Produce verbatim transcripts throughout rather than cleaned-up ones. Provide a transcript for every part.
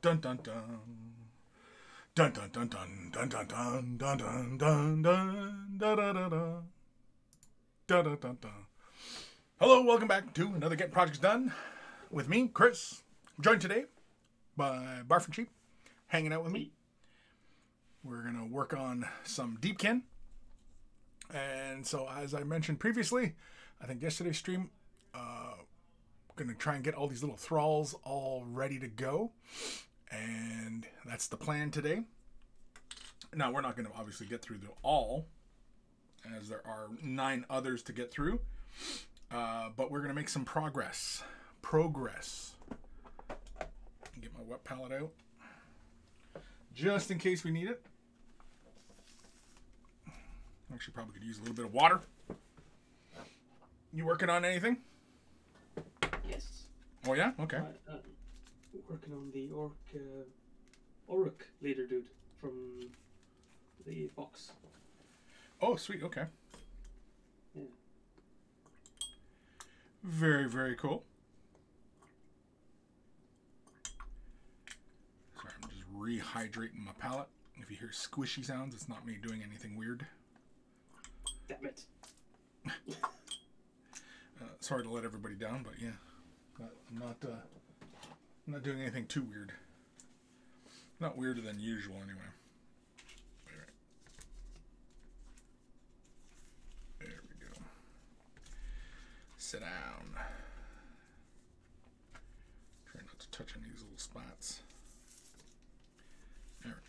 Dun dun dun. Dun dun dun dun dun dun dun dun dun dun dun da da da da da da da da. Hello, welcome back to another Getting Projects Done with me, Chris. I'm joined today by Barf and Sheep, hanging out with me. We're gonna work on some Deepkin. And so, as I mentioned previously, I think yesterday's stream, uh, gonna try and get all these little thralls all ready to go. And that's the plan today. Now, we're not going to obviously get through them all, as there are nine others to get through. Uh, but we're going to make some progress. Progress. Get my wet palette out, just in case we need it. Actually, probably could use a little bit of water. You working on anything? Yes. Oh, yeah? Okay. Uh, uh Working on the orc, uh, orc leader dude from the box. Oh, sweet. Okay. Yeah. Very, very cool. Sorry, I'm just rehydrating my palette. If you hear squishy sounds, it's not me doing anything weird. Damn it. uh, sorry to let everybody down, but yeah, not, I'm not. Uh, I'm not doing anything too weird. Not weirder than usual, anyway. There we go. Sit down. Try not to touch any of these little spots. There.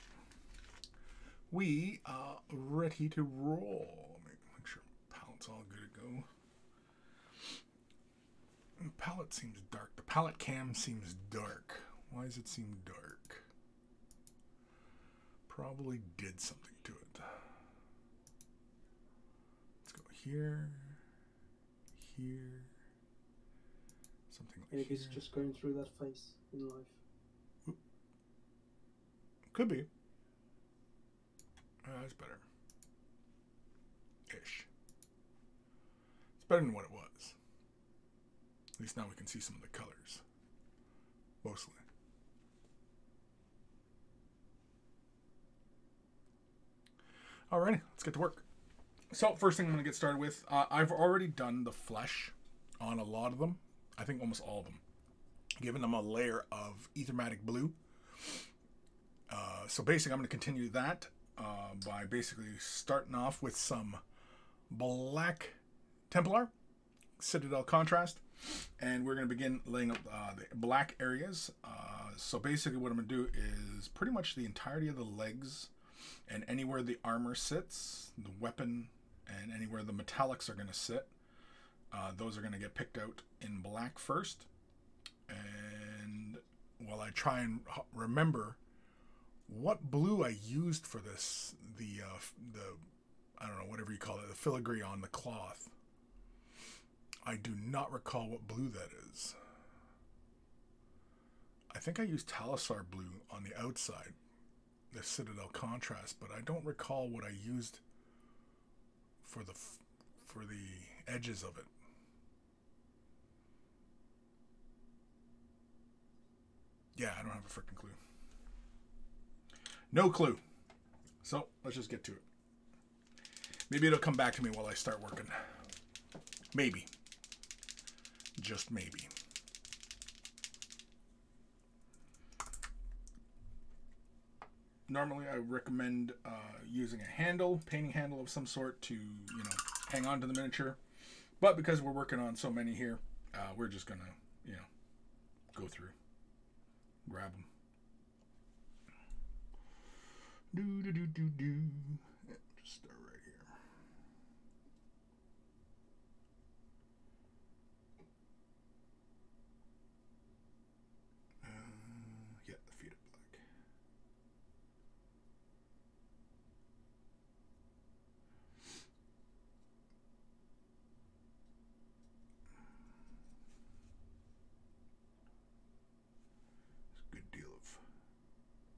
We are ready to roll. Make sure palette's all good to go. Palette seems dark. The palette cam seems dark. Why does it seem dark? Probably did something to it. Let's go here, here, something like that. Maybe it's just going through that face in life. Oop. Could be. Uh, that's better. Ish. It's better than what it was. At least now we can see some of the colors, mostly. Alrighty, let's get to work. So first thing I'm gonna get started with, uh, I've already done the flesh on a lot of them. I think almost all of them. Giving them a layer of Ethermatic Blue. Uh, so basically I'm gonna continue that uh, by basically starting off with some Black Templar, Citadel Contrast. And we're going to begin laying up uh, the black areas. Uh, so basically what I'm going to do is pretty much the entirety of the legs and anywhere the armor sits, the weapon, and anywhere the metallics are going to sit. Uh, those are going to get picked out in black first. And while I try and remember what blue I used for this, the, uh, the I don't know, whatever you call it, the filigree on the cloth. I do not recall what blue that is. I think I used Talisar blue on the outside, the Citadel contrast, but I don't recall what I used for the for the edges of it. Yeah, I don't have a freaking clue. No clue. So let's just get to it. Maybe it'll come back to me while I start working. Maybe. Just maybe. Normally I recommend uh, using a handle, painting handle of some sort to, you know, hang on to the miniature. But because we're working on so many here, uh, we're just going to, you know, go through. Grab them. Do, do, do, do, do. Yeah, just start right.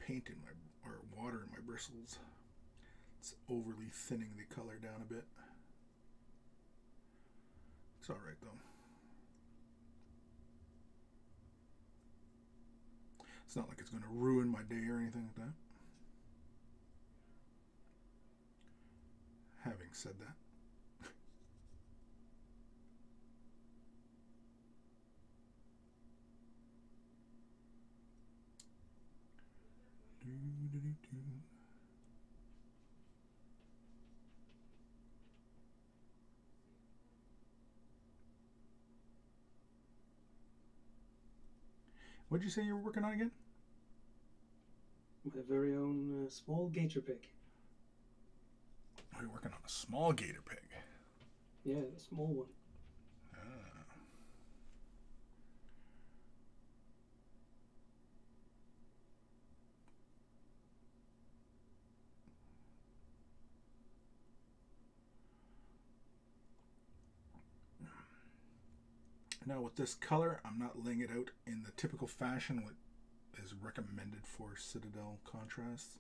Paint in my, or water in my bristles. It's overly thinning the color down a bit. It's all right though. It's not like it's going to ruin my day or anything like that. Having said that, what did you say you were working on again? My very own uh, small gator pig. Oh, you're working on a small gator pig. Yeah, a small one. Ah. Now with this color, I'm not laying it out in the typical fashion what is recommended for Citadel Contrast,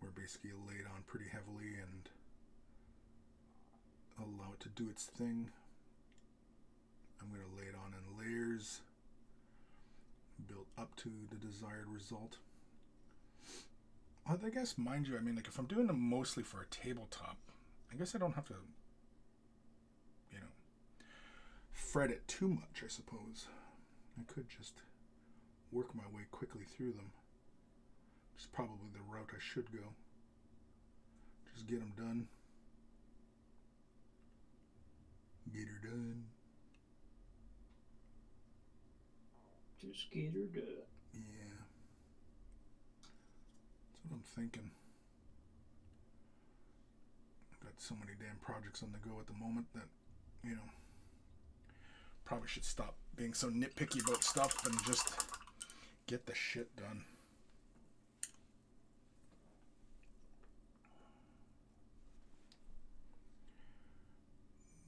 where basically you lay it on pretty heavily and allow it to do its thing. I'm going to lay it on in layers, build up to the desired result. I guess, mind you, I mean, like if I'm doing them mostly for a tabletop, I guess I don't have to fret it too much, I suppose. I could just work my way quickly through them. It's probably the route I should go. Just get them done. Get her done. Just get her done. Yeah. That's what I'm thinking. I've got so many damn projects on the go at the moment that, you know, probably should stop being so nitpicky about stuff and just get the shit done.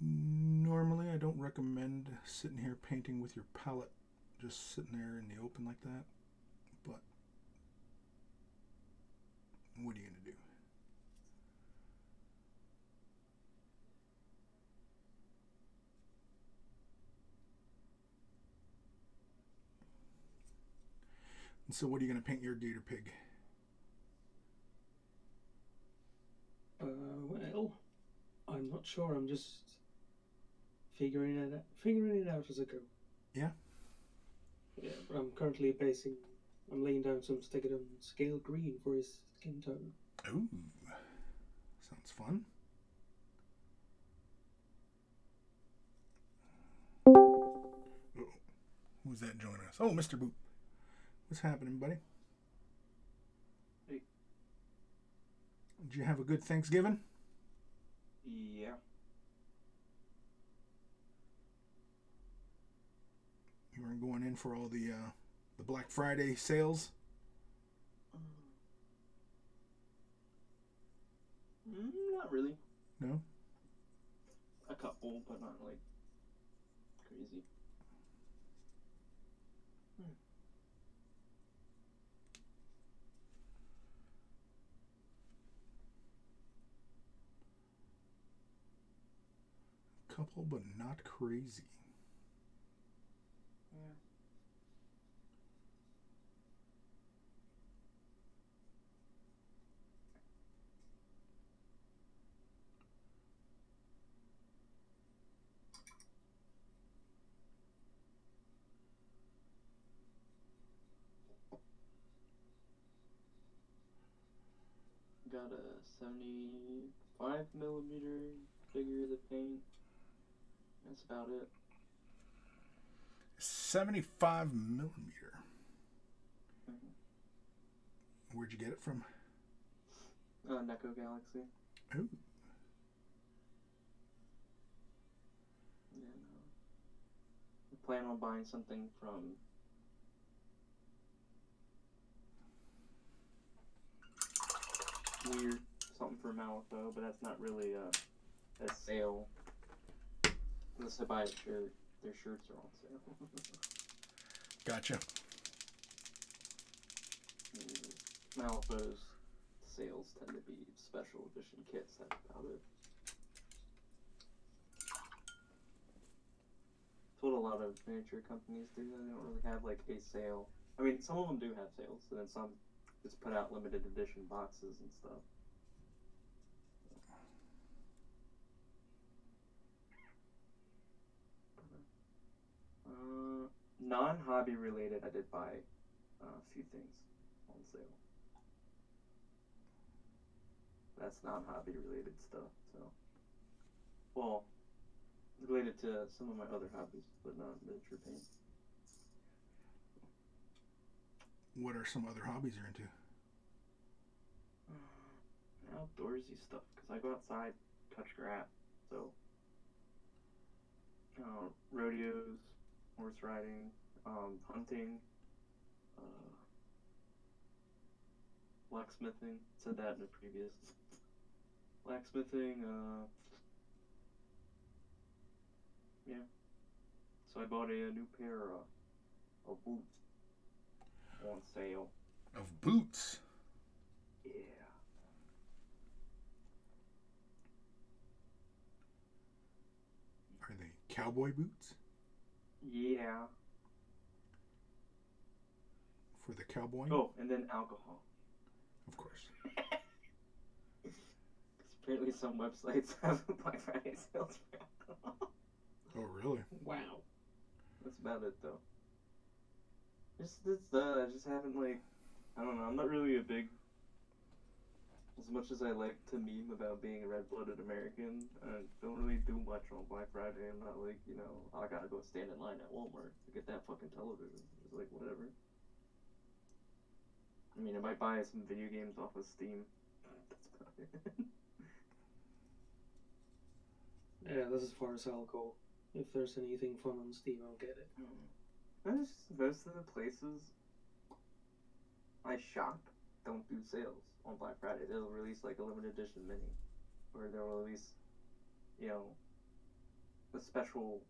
Normally, I don't recommend sitting here painting with your palette, just sitting there in the open like that, but what are you gonna do? So what are you going to paint your gator pig? Uh, well, I'm not sure. I'm just figuring it out, figuring it out as I go. Yeah. Yeah, but I'm currently basing. I'm laying down some Stegadon scale green for his skin tone. Ooh, sounds fun. Uh-oh. Who's that joining us? Oh, Mister Boop. What's happening, buddy? Hey. Did you have a good Thanksgiving? Yeah. You weren't going in for all the uh, the Black Friday sales? Mm, not really. No? A couple, but not like crazy. Couple, but not crazy. Yeah. Got a seventy-five millimeter figure to paint. That's about it. seventy-five millimeter. Mm-hmm. Where'd you get it from? Uh, Neko Galaxy. Ooh. Yeah, no. I plan on buying something from weird something from Malifaux, but that's not really a, a sale. Unless I buy a shirt, their shirts are on sale. Gotcha. Malifaux's sales tend to be special edition kits, that's about it. That's what a lot of miniature companies do. They don't really have like a sale I mean, some of them do have sales, and then some just put out limited edition boxes and stuff. Uh, non-hobby related, I did buy uh, a few things on sale. That's non-hobby related stuff, so. Well, related to some of my other hobbies, but not miniature paint. What are some other hobbies you're into? Uh, outdoorsy stuff, because I go outside, touch grass, so. Uh, rodeos, horse riding, um, hunting, uh, blacksmithing. Said that in the previous. Blacksmithing, uh, yeah. So I bought a, a new pair of, of boots on sale. Of boots? Yeah. Are they cowboy boots? Yeah. For the cowboy? Oh, and then alcohol. Of course. Apparently some websites have a Black Friday sales for alcohol. Oh, really? Wow. That's about it, though. Just, just, uh, I just haven't, like, I don't know, I'm not really a big, as much as I like to meme about being a red-blooded American, I don't really do much on Black Friday. I'm not like, you know, I gotta go stand in line at Walmart to get that fucking television. It's like, whatever. I mean, I might buy some video games off of Steam. That's about it. Yeah, that's as far as I'll go. If there's anything fun on Steam, I'll get it. That's just most of the places I shop don't do sales on Black Friday. They'll release like a limited edition mini, or they'll release, you know, a special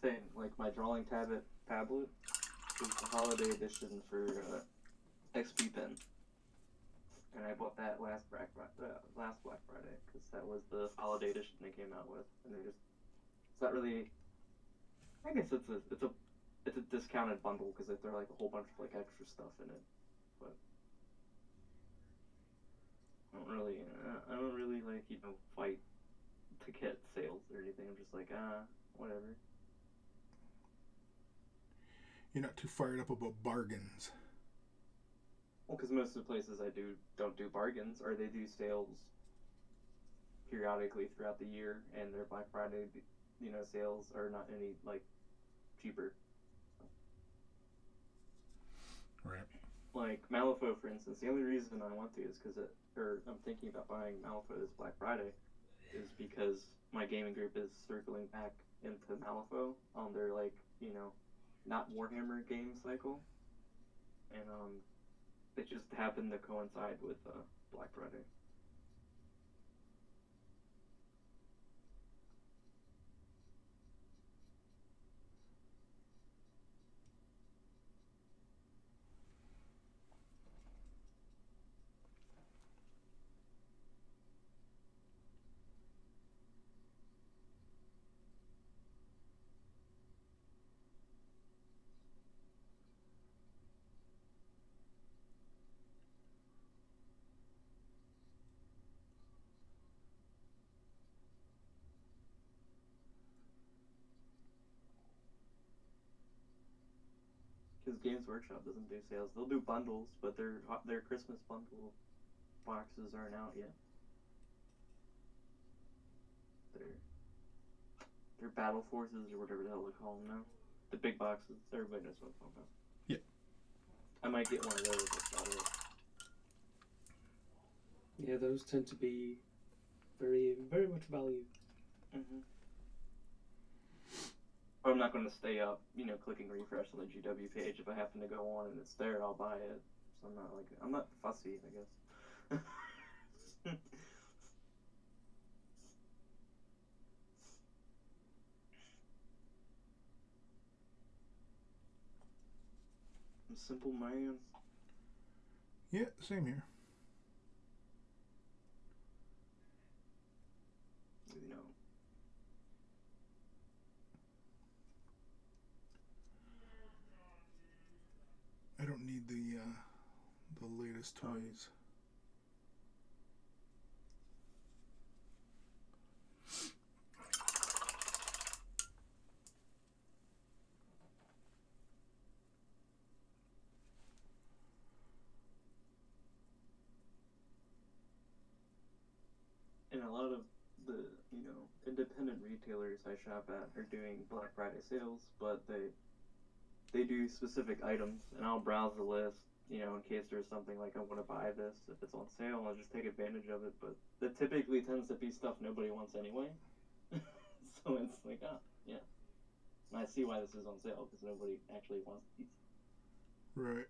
thing. Like my drawing tablet, tablet is the holiday edition for uh, X P-Pen. And I bought that last Black Friday, uh, last Black Friday, because that was the holiday edition they came out with, and they just—it's not really. I guess it's a it's a it's a discounted bundle because they throw like a whole bunch of like extra stuff in it, but I don't really I don't really like you know fight to get sales or anything. I'm just like ah whatever. You're not too fired up about bargains. Well, because most of the places I do don't do bargains, or they do sales periodically throughout the year, and their Black Friday, you know, sales are not any like cheaper. Right. Like Malifaux, for instance, the only reason I want to is because it, or I'm thinking about buying Malifaux this Black Friday, is because my gaming group is circling back into Malifaux on their like you know, not Warhammer game cycle, and um. It just happened to coincide with uh, Black Friday. Games Workshop doesn't do sales. They'll do bundles, but their their Christmas bundle boxes aren't out yet. Their their battle forces or whatever the hell they call them now. The big boxes. Everybody knows what I'm talking about. Yeah. I might get one of those. Yeah, those tend to be very very much valued. Mm-hmm. I'm not going to stay up, you know, clicking refresh on the G W page. If I happen to go on and it's there, I'll buy it. So I'm not like I'm not fussy, I guess. I'm a simple man. Yeah, same here. You know. the latest toys. And a lot of the, you know, independent retailers I shop at are doing Black Friday sales, but they they do specific items, and I'll browse the list, you know, in case there's something like I want to buy this. If it's on sale, I'll just take advantage of it, but that typically tends to be stuff nobody wants anyway. So it's like, ah, oh, yeah. And I see why this is on sale, because nobody actually wants these. Right.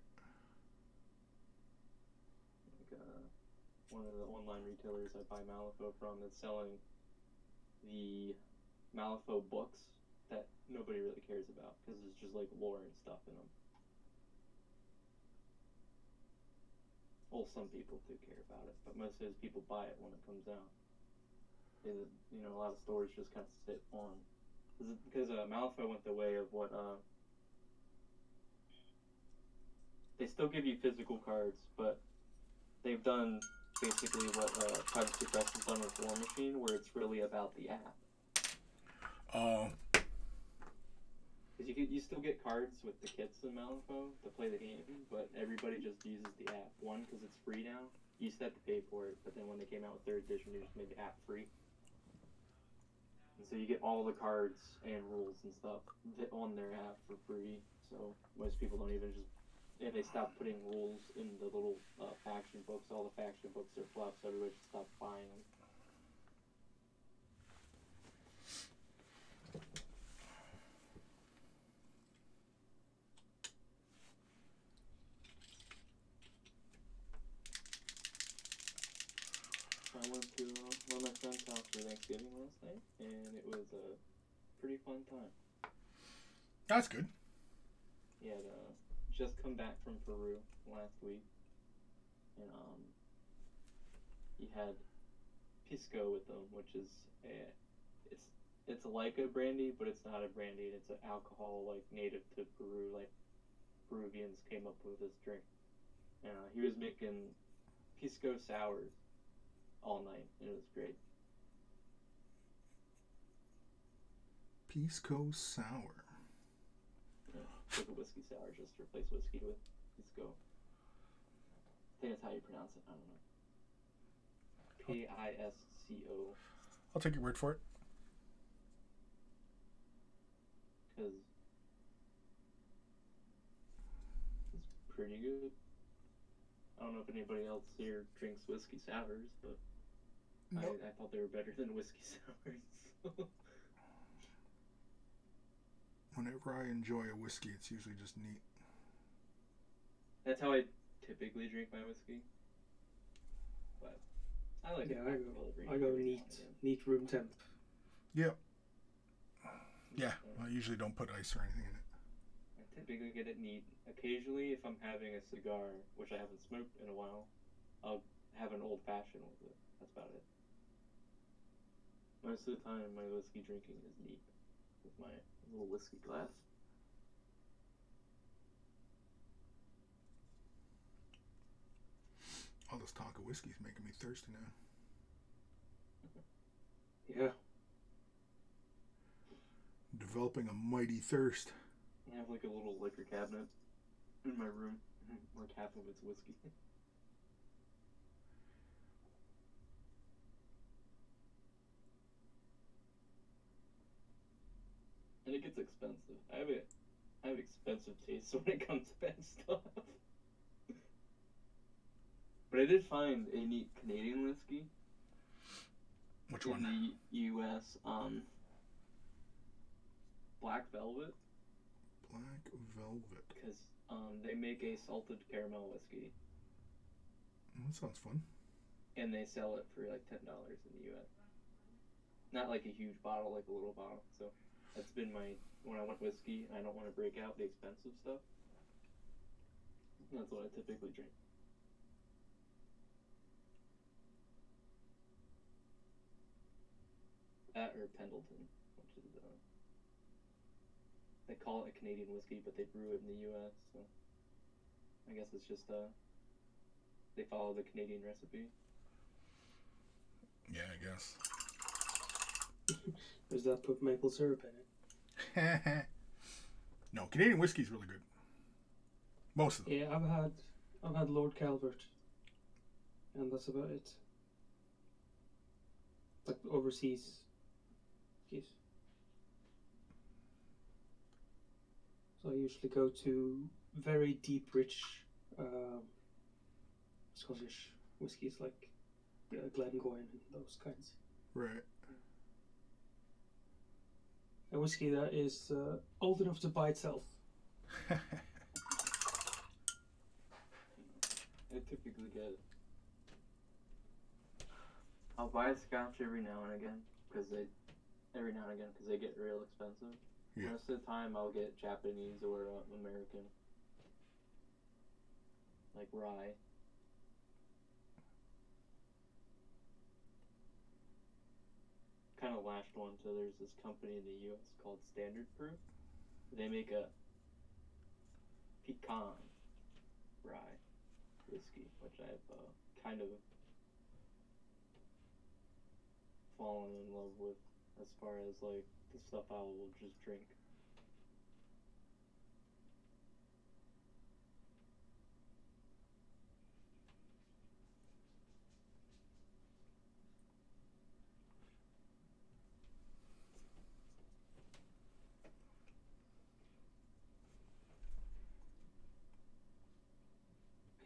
Like, uh, one of the online retailers I buy Malifaux from that's selling the Malifaux books that nobody really cares about, because it's just like lore and stuff in them. Well, some people do care about it, but most of those people buy it when it comes out. It, you know, a lot of stores just kind of sit on. Because uh, Malifaux went the way of what, uh... they still give you physical cards, but they've done basically what uh, Privateer Press has done with War Machine, where it's really about the app. Oh. Um. Because you, you still get cards with the kits in Malifaux to play the game, but everybody just uses the app. One, because it's free now. You used to have to pay for it, but then when they came out with third edition, they just made the app free. And so you get all the cards and rules and stuff on their app for free, so most people don't even just... And they stopped putting rules in the little uh, faction books. All the faction books are flops, so everybody just stopped buying them. I went to uh, one of my friend's house for Thanksgiving last night, and it was a pretty fun time. That's good. Yeah, uh, just come back from Peru last week, and um, he had Pisco with them, which is a, it's it's like a brandy, but it's not a brandy. It's an alcohol like native to Peru, like Peruvians came up with this drink. And uh, he was making Pisco sours all night, and it was great. Pisco sour. Yeah, like a whiskey sour, just replace whiskey with Pisco. I think that's how you pronounce it. I don't know. P I S C O. I'll take your word for it. Because it's pretty good. I don't know if anybody else here drinks whiskey sours, but nope. I, I thought they were better than whiskey sours. Whenever I enjoy a whiskey, it's usually just neat. That's how I typically drink my whiskey. But I like yeah, it. I go, I go neat, neat room temp. Yeah. Yeah, I usually don't put ice or anything in it. Typically get it neat. Occasionally, if I'm having a cigar, which I haven't smoked in a while, I'll have an old fashioned with it. That's about it. Most of the time, my whiskey drinking is neat with my little whiskey glass. All this talk of whiskey is making me thirsty now. Yeah. Developing a mighty thirst. I have like a little liquor cabinet in my room, like half of it's whiskey. And it gets expensive. I have, a, I have expensive tastes when it comes to that stuff. But I did find a neat Canadian whiskey. Which one? In the U S Um, Black Velvet. Black Velvet. Because um, they make a salted caramel whiskey. That sounds fun. And they sell it for like ten dollars in the U S Not like a huge bottle, like a little bottle. So that's been my, when I want whiskey, I don't want to break out the expensive stuff. That's what I typically drink. That or Pendleton, which is... Uh, They call it a Canadian whiskey, but they brew it in the U S, so I guess it's just uh, they follow the Canadian recipe. Yeah, I guess. Does that put maple syrup in it? No, Canadian whiskey's really good. Most of them. Yeah, I've had I've had Lord Calvert, and that's about it. Like overseas case. So I usually go to very deep, rich um, Scottish whiskies like uh, Glengoyne and those kinds. Right. A whiskey that is uh, old enough to buy itself. I typically get it. I'll buy a Scotch every now and again because they every now and again because they get real expensive. Yeah. Most of the time, I'll get Japanese or uh, American, like rye. Kind of lashed one to there's this company in the U S called Standard Proof. They make a pecan rye whiskey, which I've uh, kind of fallen in love with as far as like the stuff I will just drink.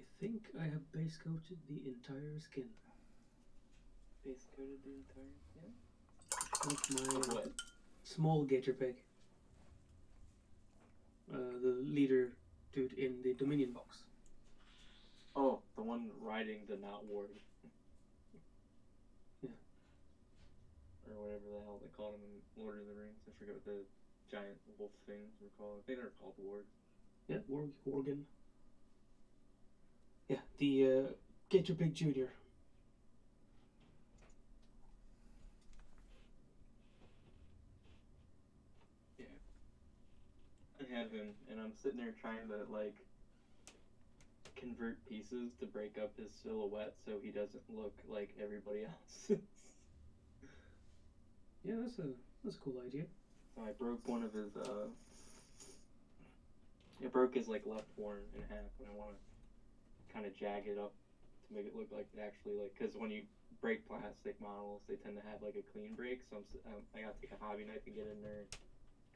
I think I have base coated the entire skin. Base coated the entire skin? That's my what? Small gator pig. Uh, the leader dude in the Dominion box. Oh, the one riding the knot ward. Yeah. Or whatever the hell they called him in Lord of the Rings. I forget what the giant wolf things were called. I think they were called ward. Yeah, Warg Worgen. Yeah, the uh, Gator Pig Junior. Yeah, I have him, and I'm sitting there trying to like convert pieces to break up his silhouette so he doesn't look like everybody else. Yeah, that's a that's a cool idea. So I broke one of his. Uh, I broke his like left horn in half, and I want to kind of jag it up to make it look like it actually like, because when you break plastic models they tend to have like a clean break, so I'm, um, I gotta take a hobby knife and get in there and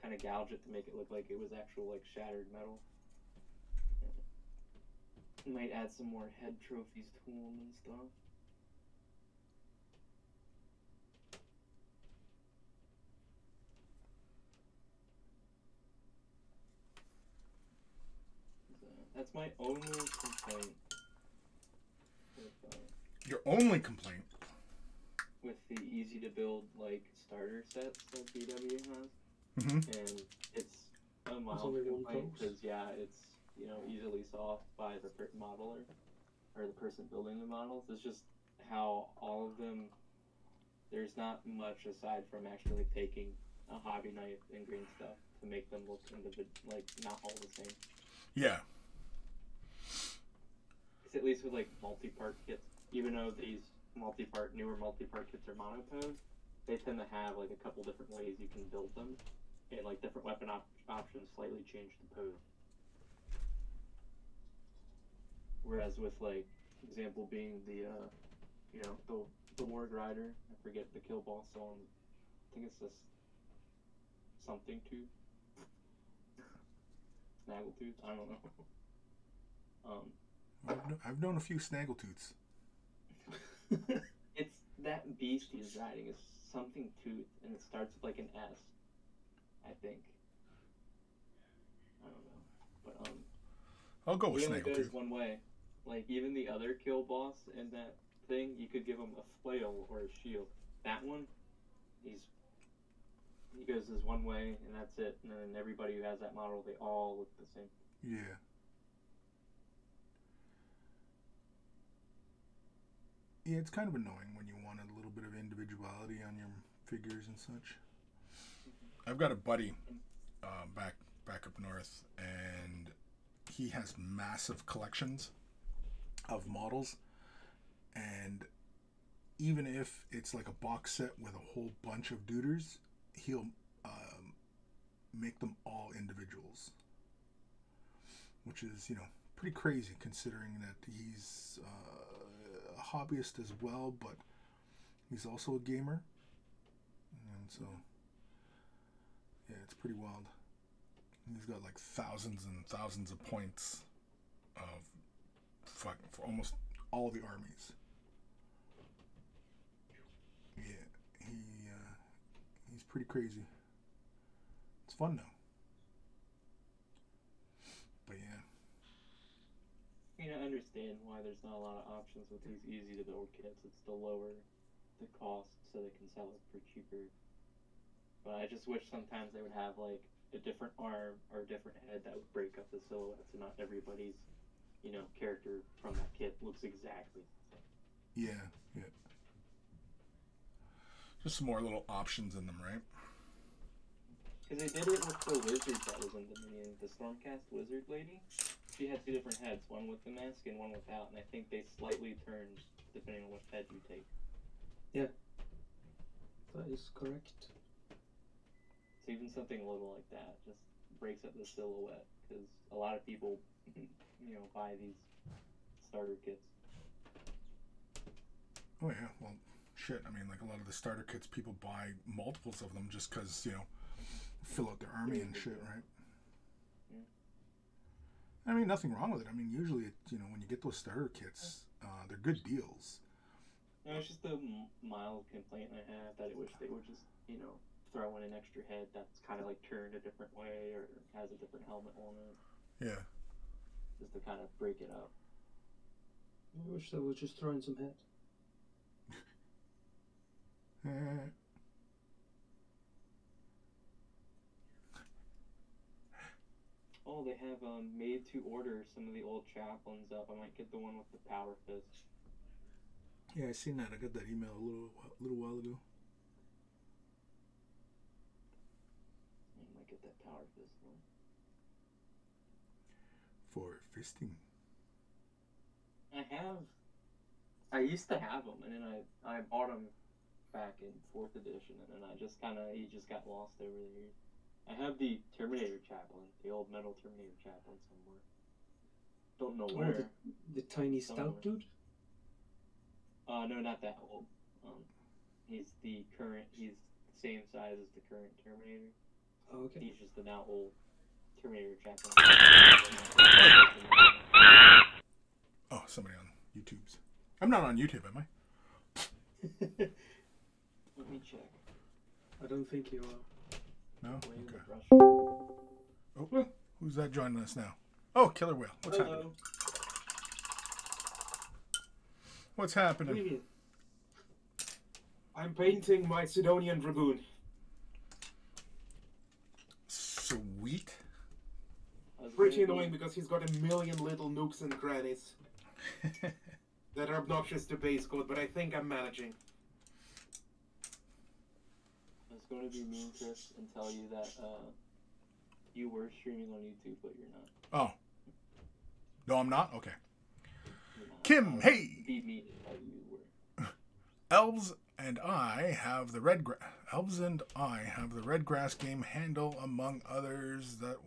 kind of gouge it to make it look like it was actual like shattered metal. Yeah. Might add some more head trophies to them and stuff. So, that's my only complaint. Your only complaint with the easy to build like starter sets that B W has, mm-hmm. And it's a mild complaint because yeah, it's you know easily solved by the modeler or the person building the models. It's just how all of them. There's not much aside from actually taking a hobby knife and green stuff to make them look individual, like not all the same. Yeah. At least with like multi-part kits, even though these multi-part newer multi-part kits are monopose, they tend to have like a couple different ways you can build them, and like different weapon op options slightly change the pose. Whereas with like example being the uh, you know the the Warg Rider, I forget the kill boss on, I think it's this something tooth, snaggletooth, I don't know. um. I've, kn I've known a few snaggletooths. It's that beast he's riding is something tooth, and it starts with like an S, I think. I don't know, but um, I'll go with snaggletooth. He only goes one way. Like even the other kill boss in that thing, you could give him a flail or a shield. That one, he's he goes this one way, and that's it. And then everybody who has that model, they all look the same. Yeah. Yeah, it's kind of annoying when you want a little bit of individuality on your figures and such. I've got a buddy uh, back back up north, and he has massive collections of models, and even if it's like a box set with a whole bunch of duders, he'll um, make them all individuals, which is, you know, pretty crazy considering that he's uh, a hobbyist as well, but he's also a gamer. And so, yeah, it's pretty wild. He's got like thousands and thousands of points of fuck for almost all the armies. Yeah, he uh, he's pretty crazy. It's fun though. But yeah. You know, I understand why there's not a lot of options with these easy to build kits. It's to lower the cost so they can sell it for cheaper. But I just wish sometimes they would have like a different arm or a different head that would break up the silhouette, so not everybody's, you know, character from that kit looks exactly the same. Yeah, yeah. Just some more little options in them, right? Because they did it with the lizard that was in Dominion, the Stormcast lizard lady. She had two different heads, one with the mask and one without, and I think they slightly turned depending on what head you take. Yeah, that is correct. So even something little like that just breaks up the silhouette, because a lot of people, you know, buy these starter kits. Oh yeah, well, shit. I mean, like a lot of the starter kits, people buy multiples of them just because, you know, fill out their army and shit, right? Yeah. I mean, nothing wrong with it. I mean, usually, it, you know, when you get those starter kits, uh, they're good deals. No, it's just the mild complaint I have that I wish they would just, you know, throw in an extra head that's kind of like turned a different way or has a different helmet on it. Yeah. Just to kind of break it up. I wish they would just throw in some head. Oh, they have um, made to order some of the old chaplains up. I might get the one with the power fist. Yeah, I seen that. I got that email a little a little while ago. I might get that power fist one. For fisting. I have. I used to have them, and then I I bought them back in fourth edition, and then I just kind of he just got lost over the years. I have the Terminator chaplain, the old metal Terminator chaplain somewhere. Don't know where. Oh, the, the tiny somewhere. Stout dude. Uh, no, not that old. Um, he's the current, he's the same size as the current Terminator. Oh, okay. He's just the now old Terminator chaplain. Oh, somebody on YouTube's. I'm not on YouTube, am I? Let me check. I don't think you are. No? Okay. Oh, who's that joining us now? Oh, Killer Whale. What's Hello. happening? What's happening? What do you mean? I'm painting my Sidonian Dragoon. Sweet. Pretty annoying because he's got a million little nooks and crannies that are obnoxious to base code, but I think I'm managing. I was going to be mean, Chris, and tell you that uh, you were streaming on YouTube, but you're not. Oh. No, I'm not? Okay. Kim, hey! Be mean how you were. Elves and I have the red gra Elves and I have the red grass game handle, among others. That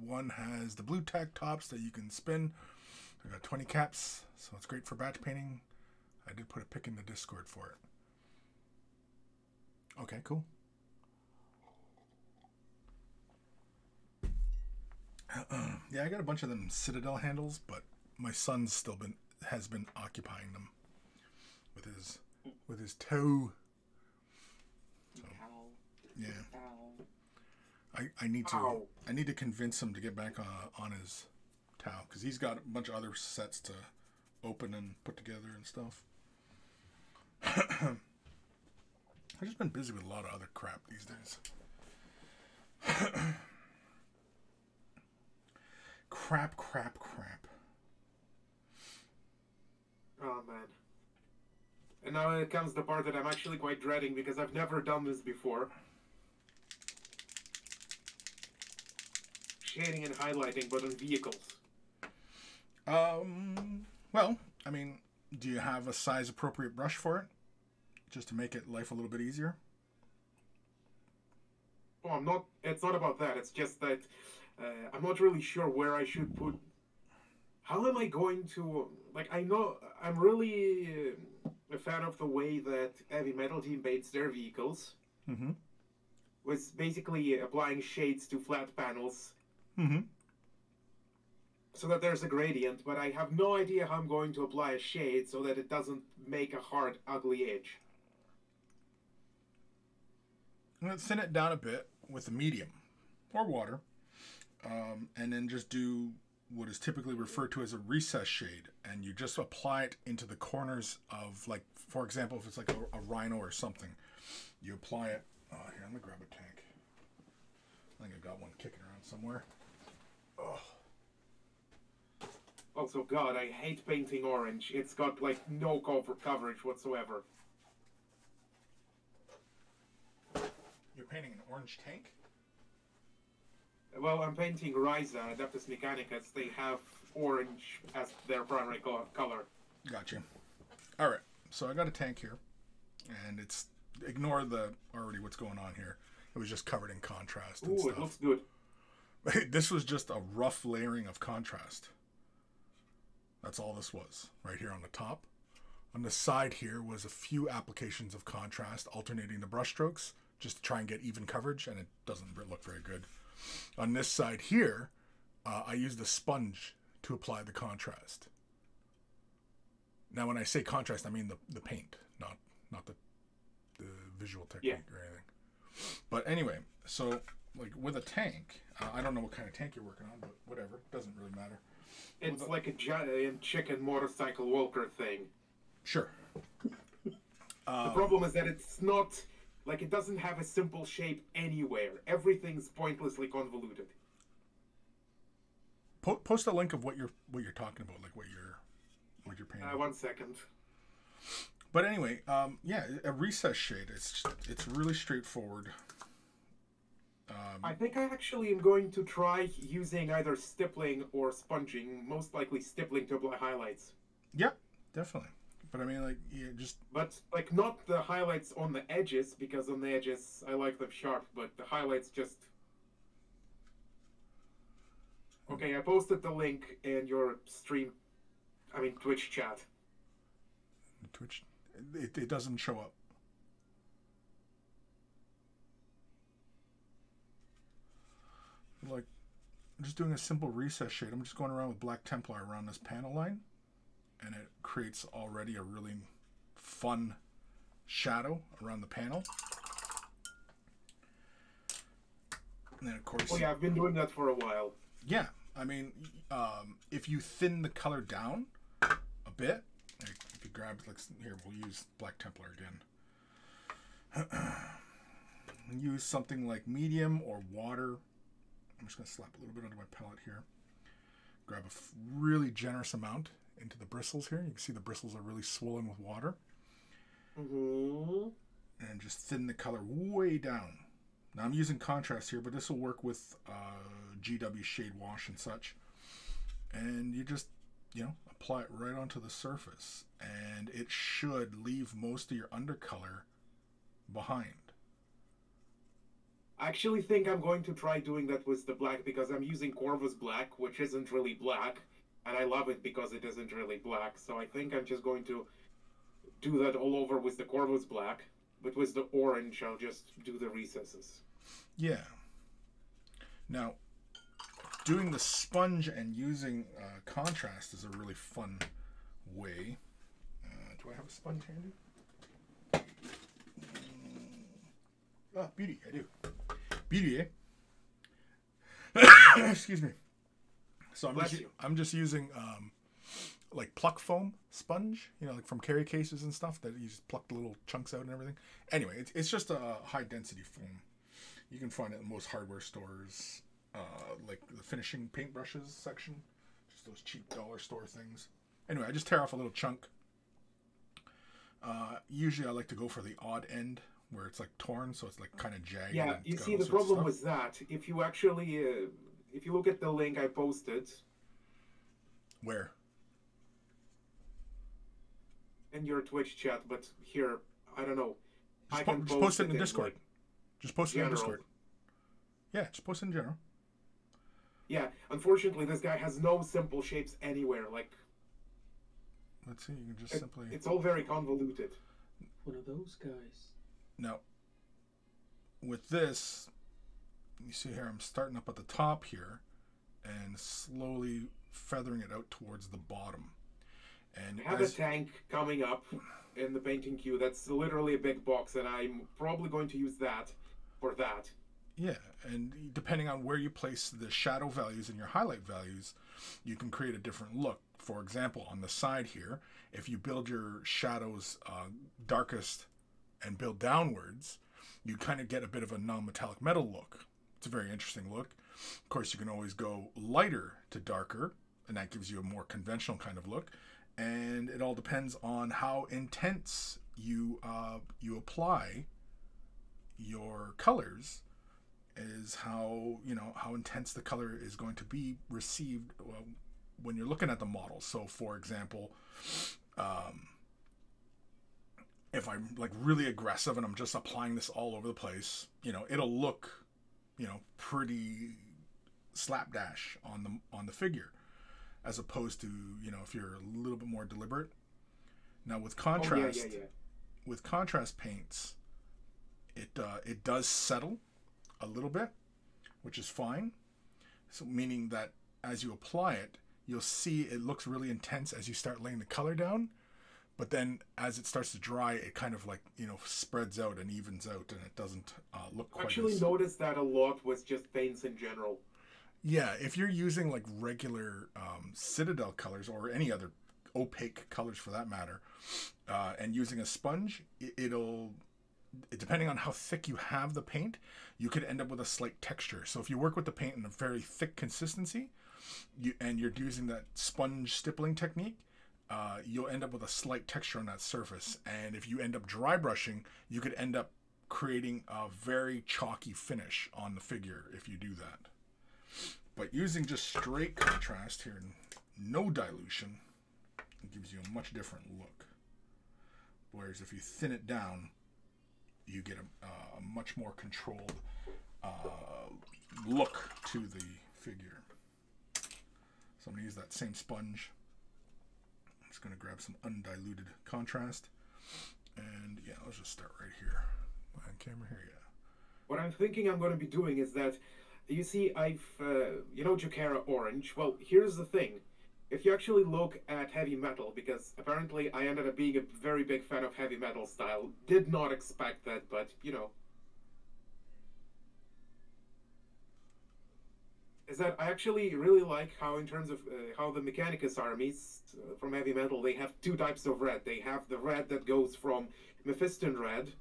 one has the blue tack tops that you can spin. I got twenty caps, so it's great for batch painting. I did put a pic in the Discord for it. Okay, cool. Uh-uh. Yeah, I got a bunch of them Citadel handles, but my son's still been. has been occupying them with his with his toe. So, yeah, I I need to I need to convince him to get back on on his towel, because he's got a bunch of other sets to open and put together and stuff. I've just been busy with a lot of other crap these days. crap, crap, crap. Oh man. And now it comes the part that I'm actually quite dreading, because I've never done this before. Shading and highlighting, but on vehicles. Um, well, I mean, Do you have a size appropriate brush for it? Just to make it life a little bit easier? Oh, I'm not, it's not about that. It's just that uh, I'm not really sure where I should put. How am I going to, like, I know, I'm really a fan of the way that Heavy Metal team baits their vehicles. Mm-hmm. Was basically applying shades to flat panels. Mm-hmm. So that there's a gradient, but I have no idea how I'm going to apply a shade so that it doesn't make a hard, ugly edge. I'm going to thin it down a bit with a medium or water, um, and then just do what is typically referred to as a recess shade, and you just apply it into the corners of, like, for example, if it's like a, a rhino or something, you apply it. Oh, here, let me grab a tank. I think I got one kicking around somewhere. Oh. Also, God, I hate painting orange. It's got, like, no cover coverage whatsoever. You're painting an orange tank? Well, I'm painting Ryza, Adeptus Mechanicus. They have orange as their primary co color. Gotcha. All right, so I got a tank here, and it's... Ignore the already what's going on here. It was just covered in contrast and Ooh, stuff. It looks good. This was just a rough layering of contrast. That's all this was, right here on the top. On the side here was a few applications of contrast, alternating the brush strokes, just to try and get even coverage, and it doesn't look very good. On this side here, uh, I used a sponge to apply the contrast. Now, when I say contrast, I mean the, the paint, not, not the, the visual technique yeah. or anything. But anyway, so like with a tank, uh, I don't know what kind of tank you're working on, but whatever, it doesn't really matter. It's like a giant chicken motorcycle walker thing. Sure. um, the problem is that it's not, like, it doesn't have a simple shape anywhere. Everything's pointlessly convoluted. Po post a link of what you're what you're talking about, like what you're what you're painting. Uh, one second. But anyway, um, yeah, a recess shade. It's it's really straightforward. Um, I think I actually am going to try using either stippling or sponging, most likely stippling to apply highlights. Yeah, definitely. But I mean, like, yeah, just... But, like, not the highlights on the edges, because on the edges, I like them sharp, but the highlights just... Okay, I posted the link in your stream, I mean, Twitch chat. Twitch? It, it doesn't show up. Like, I'm just doing a simple recess shade. I'm just going around with Black Templar around this panel line, and it creates already a really fun shadow around the panel. And then, of course... Well, yeah, I've been doing that for a while. Yeah, I mean, um, if you thin the color down a bit, like if you grab, like, here, we'll use Black Templar again. Use something like medium or water. I'm just going to slap a little bit under my palette here. Grab a f really generous amount into the bristles here. You can see the bristles are really swollen with water. Mm-hmm. And just thin the color way down. Now I'm using contrast here, but this will work with uh, G W Shade Wash and such. And you just, you know, apply it right onto the surface. And it should leave most of your undercolor behind. I actually think I'm going to try doing that with the black, because I'm using Corvus Black, which isn't really black, and I love it because it isn't really black. So I think I'm just going to do that all over with the Corvus Black, but with the orange, I'll just do the recesses. Yeah. Now, doing the sponge and using uh, contrast is a really fun way. Uh, do I have a sponge handy? Oh, beauty, I do. Beauty, eh? Excuse me. So I'm Bless just you. I'm just using um, like pluck foam sponge, you know, like from carry cases and stuff that you just pluck the little chunks out and everything. Anyway, it's it's just a high density foam. You can find it in most hardware stores, uh, like the finishing paintbrushes section, just those cheap dollar store things. Anyway, I just tear off a little chunk. Uh, usually, I like to go for the odd end, where it's like torn, so it's like kind of jagged. Yeah, you see, the problem with that, if you actually, uh, if you look at the link I posted. Where? in your Twitch chat, but here, I don't know. Just, I po can just post it in the Discord. Like, just post it in the Discord. Yeah, just post it in general. Yeah, unfortunately, this guy has no simple shapes anywhere. Like, let's see, you can just it, simply... It's all very convoluted. One of those guys. No. With this, you see here, I'm starting up at the top here and slowly feathering it out towards the bottom. And I have as... a tank coming up in the painting queue. That's literally a big box, and I'm probably going to use that for that. Yeah, and depending on where you place the shadow values and your highlight values, you can create a different look. For example, on the side here, if you build your shadows uh, darkest and build downwards, you kind of get a bit of a non-metallic metal look. It's a very interesting look. Of course, you can always go lighter to darker, and that gives you a more conventional kind of look. And it all depends on how intense you uh, you apply your colors, is how, you know, how intense the color is going to be received uh, when you're looking at the model. So, for example, um, if I'm like really aggressive and I'm just applying this all over the place, you know, it'll look, you know, pretty slapdash on the on the figure, as opposed to, you know, if you're a little bit more deliberate. Now with contrast, oh, yeah, yeah, yeah. with contrast paints, it uh, it does settle a little bit, which is fine. So meaning that as you apply it, you'll see it looks really intense as you start laying the color down, but then as it starts to dry, it kind of like, you know, spreads out and evens out, and it doesn't uh, look quite. I actually as... noticed that a lot with just paints in general. Yeah, if you're using like regular um, Citadel colors or any other opaque colors for that matter, uh, and using a sponge, it, it'll depending on how thick you have the paint, you could end up with a slight texture. So if you work with the paint in a very thick consistency, you, and you're using that sponge stippling technique, uh, you'll end up with a slight texture on that surface. And if you end up dry brushing, you could end up creating a very chalky finish on the figure if you do that. But using just straight contrast here, no dilution, it gives you a much different look. Whereas if you thin it down, you get a, uh, a much more controlled uh, look to the figure. So I'm gonna use that same sponge. I'm just gonna grab some undiluted contrast. And yeah, let's just start right here. My camera here, yeah. What I'm thinking I'm gonna be doing is that, you see, I've, uh, you know, Jakara orange. Well, here's the thing. If you actually look at Heavy Metal, because apparently I ended up being a very big fan of Heavy Metal style. Did not expect that, but, you know. Is that I actually really like how, in terms of uh, how the Mechanicus armies uh, from Heavy Metal, they have two types of red. They have the red that goes from Mephiston red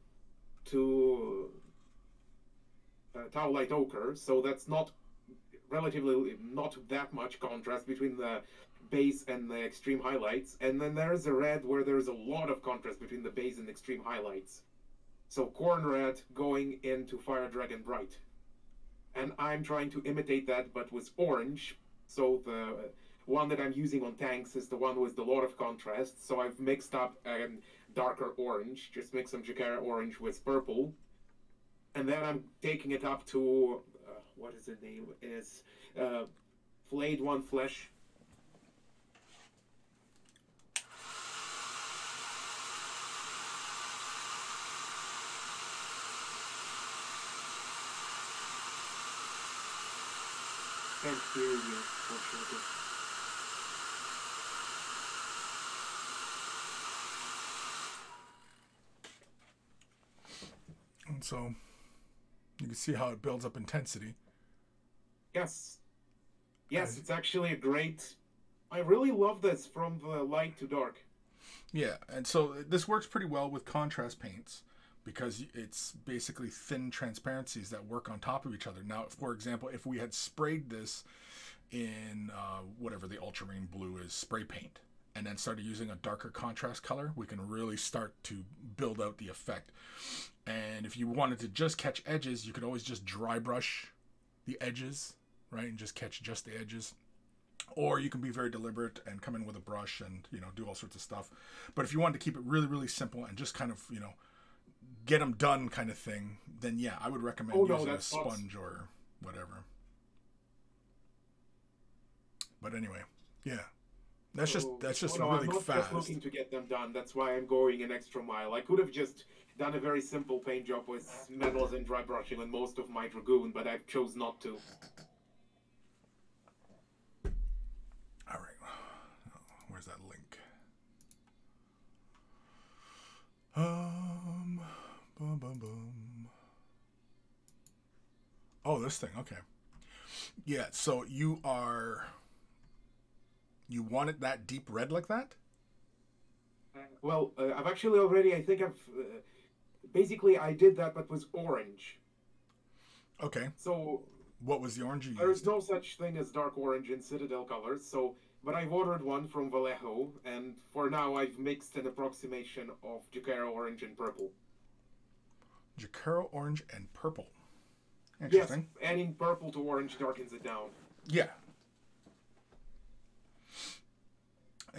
to uh, Taulite ochre, so that's not relatively not that much contrast between the base and the extreme highlights, and then there's a red where there's a lot of contrast between the base and extreme highlights. So corn red going into Fire Dragon Bright, and I'm trying to imitate that but with orange. So the one that I'm using on tanks is the one with the lot of contrast, so I've mixed up a um, darker orange, just mix some Jakara orange with purple, and then I'm taking it up to what is the name? It is uh, Flayed One Flesh. Can't hear you, unfortunately. And so you can see how it builds up intensity. Yes. Yes, it's actually a great... I really love this, from the light to dark. Yeah, and so this works pretty well with contrast paints because it's basically thin transparencies that work on top of each other. Now, for example, if we had sprayed this in uh, whatever the ultramarine blue is, spray paint, and then started using a darker contrast color, we can really start to build out the effect. And if you wanted to just catch edges, you could always just dry brush the edges, right, and just catch just the edges. Or you can be very deliberate and come in with a brush and, you know, do all sorts of stuff. But if you wanted to keep it really, really simple and just kind of, you know, get them done kind of thing, then yeah, I would recommend oh, using no, a sponge awesome. or whatever. But anyway, yeah. That's just that's just oh, no, really I'm not fast. Just looking to get them done. That's why I'm going an extra mile. I could have just done a very simple paint job with metals and dry brushing on most of my dragoon, but I chose not to. All right, where's that link? Um, boom, boom, boom. Oh, this thing. Okay. Yeah. So you are. You want it that deep red like that? Uh, well, uh, I've actually already, I think I've, uh, basically I did that, but with orange. Okay. So. What was the orange you used? There's no such thing as dark orange in Citadel colors, so, but I've ordered one from Vallejo, and for now I've mixed an approximation of Jakara orange and purple. Jakara orange and purple. Interesting. Yes, adding purple to orange darkens it down. Yeah.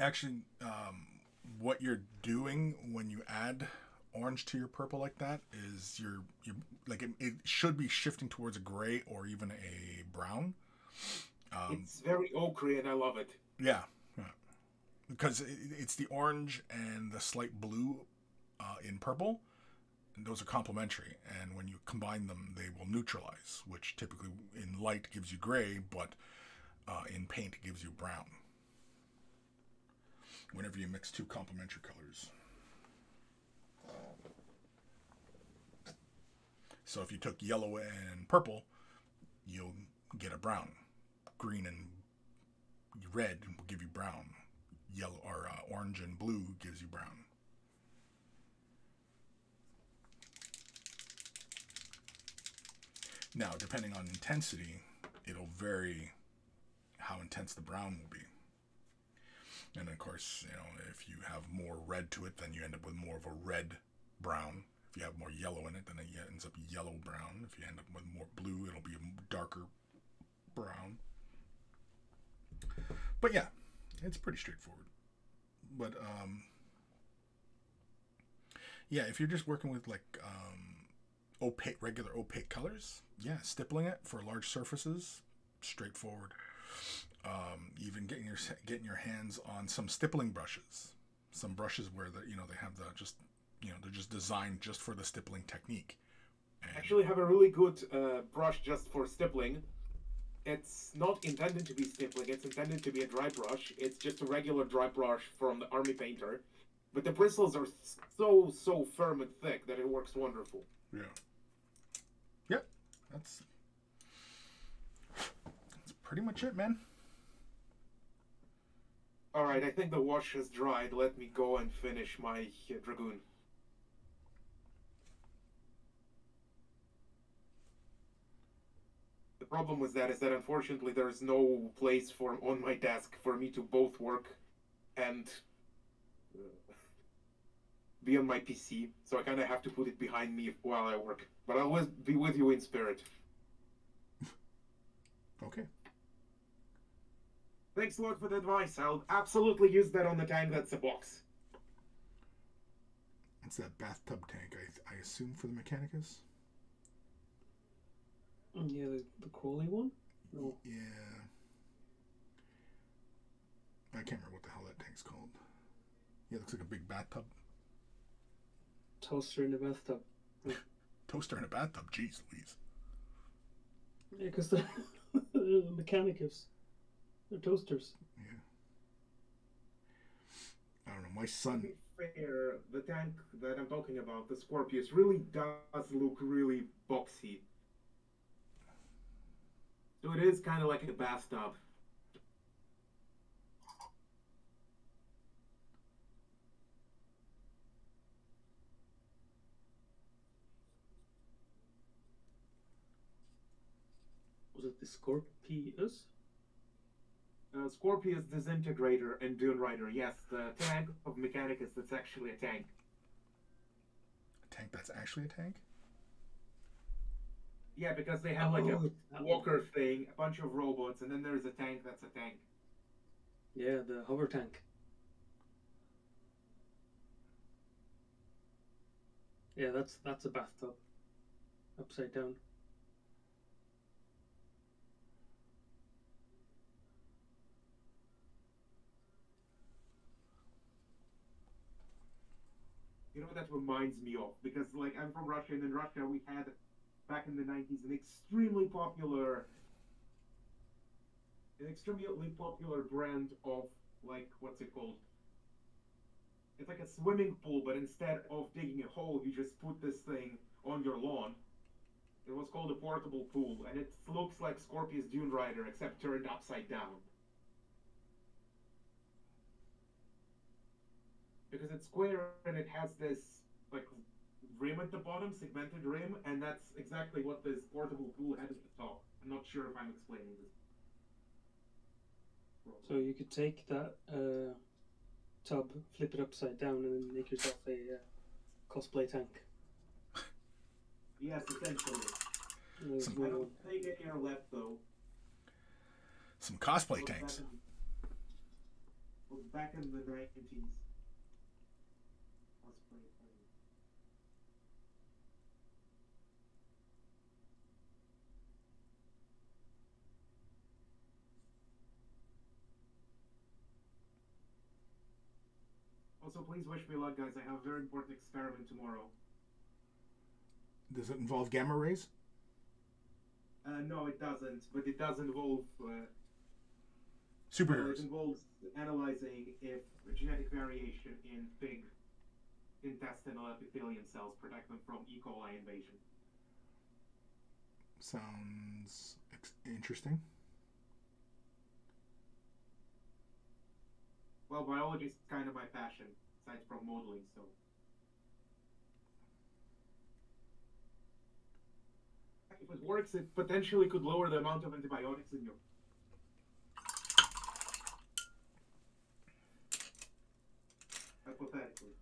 Actually, um, what you're doing when you add orange to your purple like that is you're, you're like it, it should be shifting towards a gray or even a brown. Um, it's very ochre and I love it. Yeah, yeah. Because it, it's the orange and the slight blue uh, in purple. And those are complementary, and when you combine them, they will neutralize, which typically in light gives you gray, but uh, in paint it gives you brown. Whenever you mix two complementary colors. So if you took yellow and purple, you'll get a brown. Green and red will give you brown. Yellow or uh, orange and blue gives you brown. Now, depending on intensity, it'll vary how intense the brown will be. And of course, you know, if you have more red to it, then you end up with more of a red brown. If you have more yellow in it, then it ends up yellow brown. If you end up with more blue, it'll be a darker brown. But yeah, it's pretty straightforward. But um, yeah, if you're just working with like um, opaque, regular opaque colors, yeah, stippling it for large surfaces, straightforward. Um, even getting your getting your hands on some stippling brushes, some brushes where the, you know, they have the just you know they're just designed just for the stippling technique. And actually, have a really good uh, brush just for stippling. It's not intended to be stippling; it's intended to be a dry brush. It's just a regular dry brush from the Army Painter, but the bristles are so so firm and thick that it works wonderful. Yeah. Yep. That's that's pretty much it, man. All right, I think the wash has dried. Let me go and finish my uh, dragoon. The problem with that is that unfortunately there is no place for on my desk for me to both work and uh, be on my P C. So I kind of have to put it behind me while I work. But I'll always be with you in spirit. Okay. Thanks, Lord, for the advice. I'll absolutely use that on the tank that's a box. It's that bathtub tank, I, I assume, for the Mechanicus? Yeah, the, the crawly one? No. Yeah. I can't remember what the hell that tank's called. Yeah, it looks like a big bathtub. Toaster in a bathtub. Toaster in a bathtub? Jeez Louise. Yeah, because the, the Mechanicus. They're toasters. Yeah. I don't know. My son. To be fair, the tank that I'm talking about, the Scorpius, really does look really boxy. So it is kind of like a bathtub. Was it the Scorpius? Uh, Scorpius Disintegrator and Dune Rider. Yes, the tank of Mechanicus that's actually a tank. A tank that's actually a tank? Yeah, because they have oh, like a walker thing, a bunch of robots, and then there's a tank that's a tank. Yeah, the hover tank. Yeah, that's that's a bathtub. Upside down. You know what that reminds me of? Because like I'm from Russia, and in Russia we had back in the nineties an extremely popular an extremely popular brand of like what's it called? It's like a swimming pool, but instead of digging a hole, you just put this thing on your lawn. It was called a portable pool, and it looks like Scorpius Dune Rider, except turned upside down. Because it's square, and it has this like rim at the bottom, segmented rim, and that's exactly what this portable pool had at the top. I'm not sure if I'm explaining this. So you could take that... Uh... tub, flip it upside down, and make yourself a uh, cosplay tank. Yes, essentially. There's some, I don't think any are left though. Some cosplay tanks. Back in the nineties. Cosplay tank. Also, please wish me luck, guys. I have a very important experiment tomorrow. Does it involve gamma rays? Uh, no, it doesn't. But it does involve... Uh, Superheroes. Uh, it involves analyzing if genetic variation in pig intestinal epithelium cells protect them from E. coli invasion. Sounds ex interesting. Well, biology is kind of my passion, aside from modeling, so. If it works, it potentially could lower the amount of antibiotics in your... Hypothetically.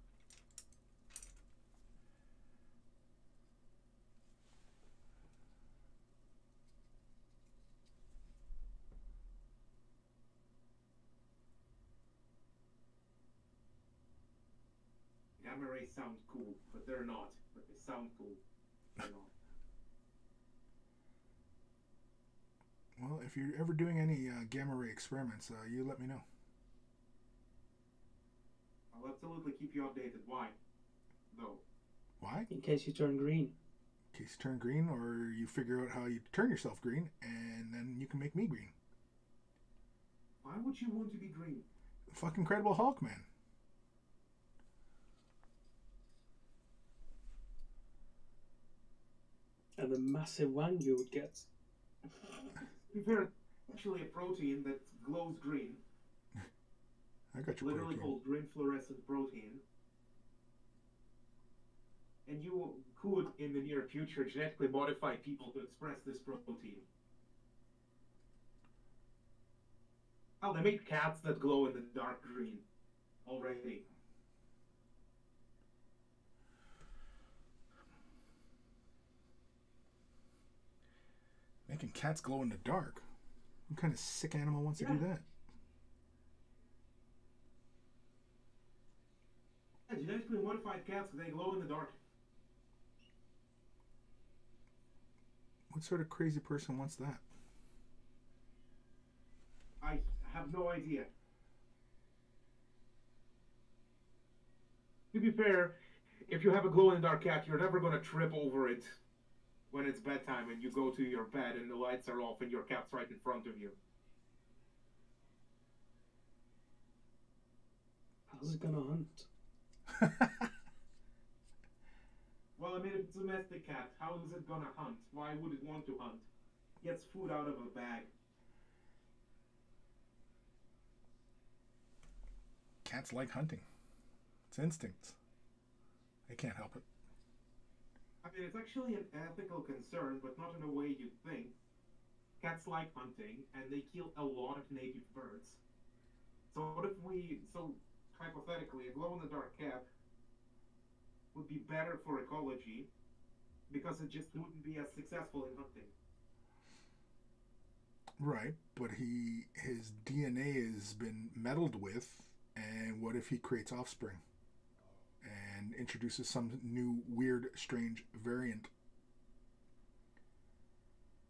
Gamma rays sound cool, but they're not. But they sound cool. They're not. Well, if you're ever doing any uh, gamma ray experiments, uh, you let me know. I'll absolutely keep you updated. Why? Though. Why? In case you turn green. In case you turn green, or you figure out how you turn yourself green, and then you can make me green. Why would you want to be green? Fucking Incredible Hulk, man. And the massive one you would get. They're actually a protein that glows green. I got your literally protein. Called green fluorescent protein. And you could, in the near future, genetically modify people to express this protein. Oh, they make cats that glow in the dark green already. Making cats glow in the dark? What kind of sick animal wants yeah. to do that? Yeah, genetically modified cats, they glow in the dark. What sort of crazy person wants that? I have no idea. To be fair, if you have a glow in the dark cat, you're never going to trip over it. When it's bedtime and you go to your bed and the lights are off and your cat's right in front of you. How's it gonna hunt? Well, I mean, if it's a domestic cat, how is it gonna hunt? Why would it want to hunt? It gets food out of a bag. Cats like hunting. It's instincts. They can't help it. I mean, it's actually an ethical concern, but not in a way you'd think. Cats like hunting, and they kill a lot of native birds. So what if we, so hypothetically, a glow-in-the-dark cat would be better for ecology, because it just wouldn't be as successful in hunting. Right, but he his D N A has been meddled with, and what if he creates offspring and introduces some new, weird, strange variant?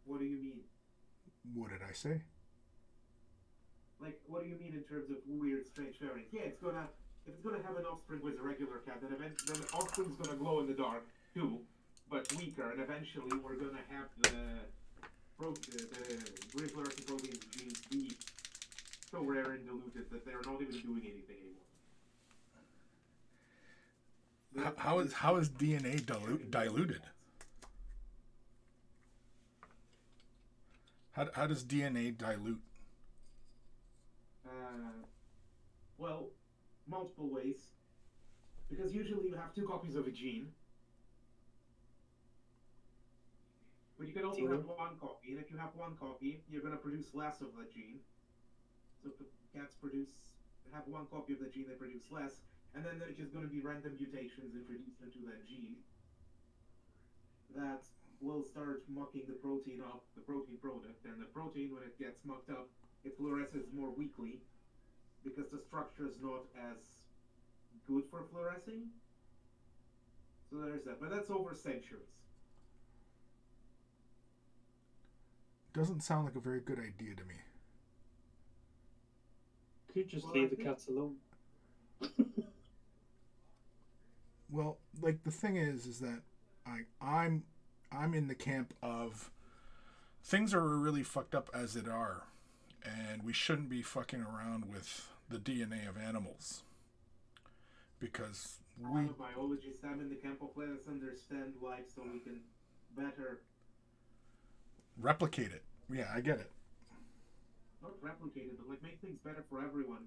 What do you mean? What did I say? Like, what do you mean in terms of weird, strange variant? Yeah, it's gonna... If it's gonna have an offspring with a regular cat, then, event, then the offspring's gonna glow in the dark, too, but weaker, and eventually we're gonna have the... Pro, the, the regular proteins genes be so rare and diluted that they're not even doing anything anymore. How, how is how is D N A dilute, diluted? How how does D N A dilute? Uh, well, multiple ways, because usually you have two copies of a gene, but you can also have one copy. And if you have one copy, you're going to produce less of that gene. So cats produce have one copy of the gene, they produce less. And then there's just going to be random mutations introduced into that gene that will start mucking the protein up, the protein product. And the protein, when it gets mucked up, it fluoresces more weakly because the structure is not as good for fluorescing. So there's that. But that's over centuries. Doesn't sound like a very good idea to me. Could just well, leave I the think... cats alone. Well, like the thing is, is that I, I'm, I'm in the camp of things are really fucked up as it are, and we shouldn't be fucking around with the D N A of animals because we. I'm a biologist. I'm in the camp of let us understand life so we can better replicate it. Yeah, I get it. Not replicate it, but like make things better for everyone.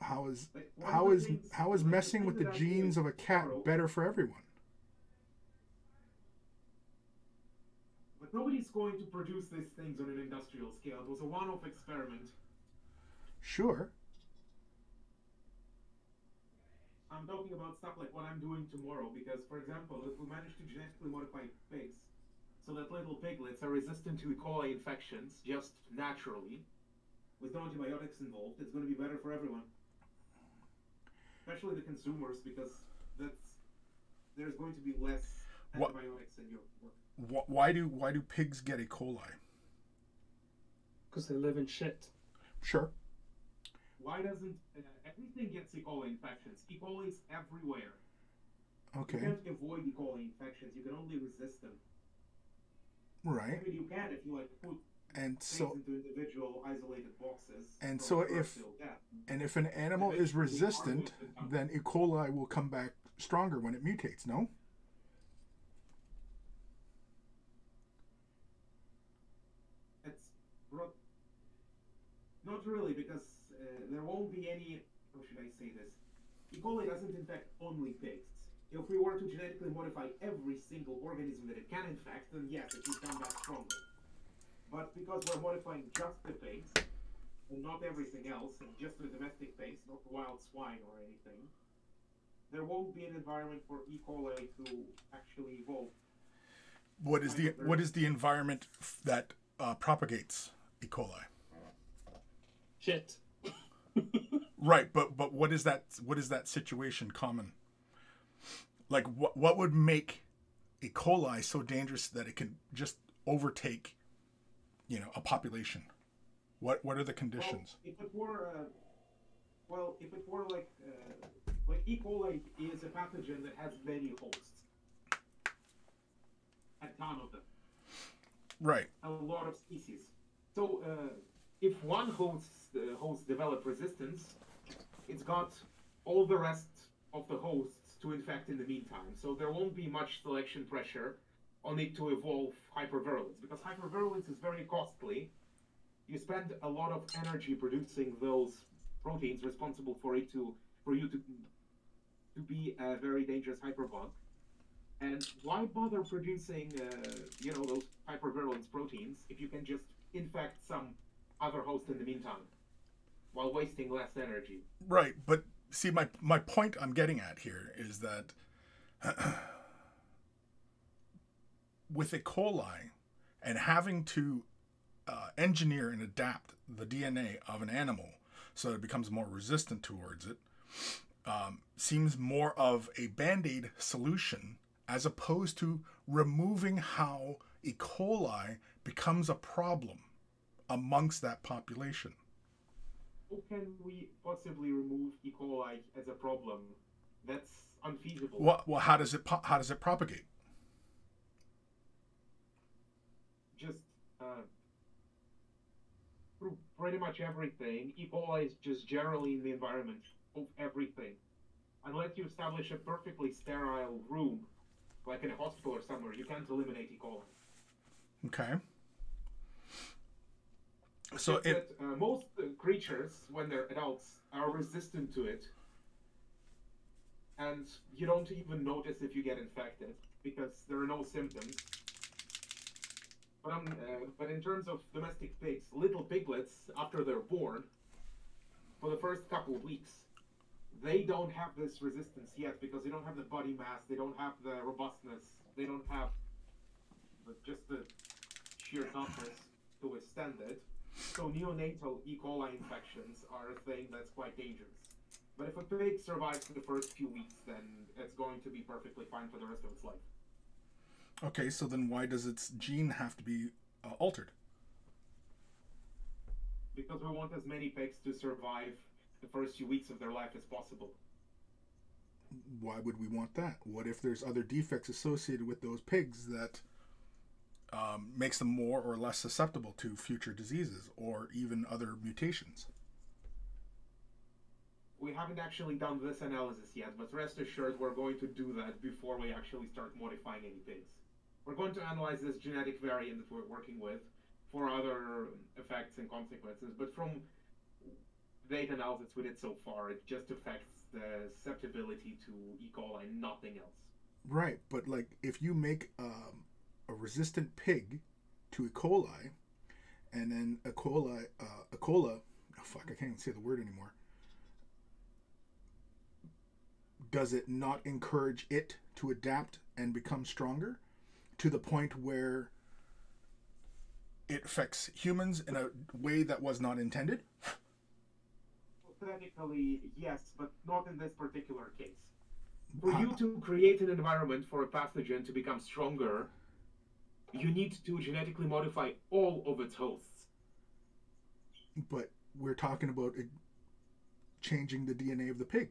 How is like, how is things, how is like messing with the genes of a cat tomorrow, better for everyone? But nobody's going to produce these things on an industrial scale. It was a one-off experiment. Sure. I'm talking about stuff like what I'm doing tomorrow, because, for example, if we manage to genetically modify pigs so that little piglets are resistant to E. coli infections just naturally, with no antibiotics involved, it's going to be better for everyone. Especially the consumers, because that's there's going to be less antibiotics what, in your work. Why do why do pigs get E. coli? Because they live in shit. Sure. Why doesn't uh, everything gets E. coli infections? E. coli is everywhere. Okay. You can't avoid E. coli infections. You can only resist them. Right. I mean, you can if you like put and things so into individual isolated boxes. And so if and if an animal is resistant, then E. coli will come back stronger when it mutates, no? It's not really, because uh, there won't be any, how should I say this? E. coli doesn't infect only pigs. If we were to genetically modify every single organism that it can infect, then yes, it would come back stronger. But because we're modifying just the pigs, and not everything else, and just the domestic pigs, not wild swine or anything, there won't be an environment for E. coli to actually evolve. What is the what is the environment that uh, propagates E. coli? Shit. Right, but but what is that? What is that situation common? Like what what would make E. coli so dangerous that it could just overtake, you know, a population? What what are the conditions? Well, if it were, uh, well, if it were like, uh, like E. coli is a pathogen that has many hosts, a ton of them. Right. A lot of species. So uh, if one host uh, host develops resistance, it's got all the rest of the hosts to infect in the meantime. So there won't be much selection pressure on it to evolve hypervirulence, because hypervirulence is very costly. You spend a lot of energy producing those proteins responsible for it to for you to to be a very dangerous hyperbug. And why bother producing uh, you know those hypervirulence proteins if you can just infect some other host in the meantime while wasting less energy? Right, but see, my my point I'm getting at here is that with E. coli and having to uh, uh, engineer and adapt the D N A of an animal so that it becomes more resistant towards it um, seems more of a band-aid solution as opposed to removing how E. coli becomes a problem amongst that population. How can we possibly remove E. coli as a problem? That's unfeasible. Well, well how does it po how does it propagate? Just uh, through pretty much everything. E. coli is just generally in the environment of everything, unless you establish a perfectly sterile room, like in a hospital or somewhere. You can't eliminate E. coli. Okay. So it, that, uh, most uh, creatures, when they're adults, are resistant to it, and you don't even notice if you get infected because there are no symptoms. But, um, uh, but in terms of domestic pigs, little piglets, after they're born, for the first couple of weeks, they don't have this resistance yet because they don't have the body mass, they don't have the robustness, they don't have the, just the sheer toughness to withstand it. So neonatal E. coli infections are a thing that's quite dangerous. But if a pig survives for the first few weeks, then it's going to be perfectly fine for the rest of its life. Okay, so then why does its gene have to be uh, altered? Because we want as many pigs to survive the first few weeks of their life as possible. Why would we want that? What if there's other defects associated with those pigs that... Um, makes them more or less susceptible to future diseases or even other mutations? We haven't actually done this analysis yet, but rest assured we're going to do that before we actually start modifying any pigs. We're going to analyze this genetic variant that we're working with for other effects and consequences, but from data analysis we did so far, it just affects the susceptibility to E. coli and nothing else. Right, but like if you make um a resistant pig to E. coli, and then E. coli, uh, E. coli, oh fuck, I can't even say the word anymore. Does it not encourage it to adapt and become stronger to the point where it affects humans in a way that was not intended? Theoretically, yes, but not in this particular case. For you to create an environment for a pathogen to become stronger, you need to genetically modify all of its hosts. But we're talking about changing the D N A of the pig.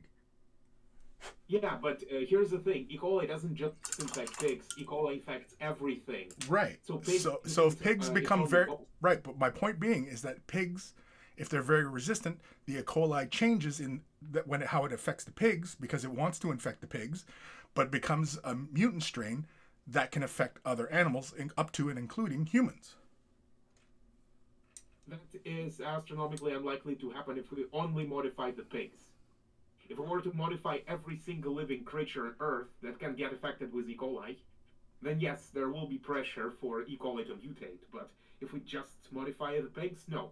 Yeah, but uh, here's the thing. E. coli doesn't just infect pigs. E. coli infects everything. Right. So pigs, so, so if pigs uh, become very... Right, but my point being is that pigs, if they're very resistant, the E. coli changes in that when it, how it affects the pigs because it wants to infect the pigs, but becomes a mutant strain that can affect other animals, up to and including humans. That is astronomically unlikely to happen if we only modify the pigs. If we were to modify every single living creature on Earth that can get affected with E. coli, then yes, there will be pressure for E. coli to mutate, but if we just modify the pigs, no.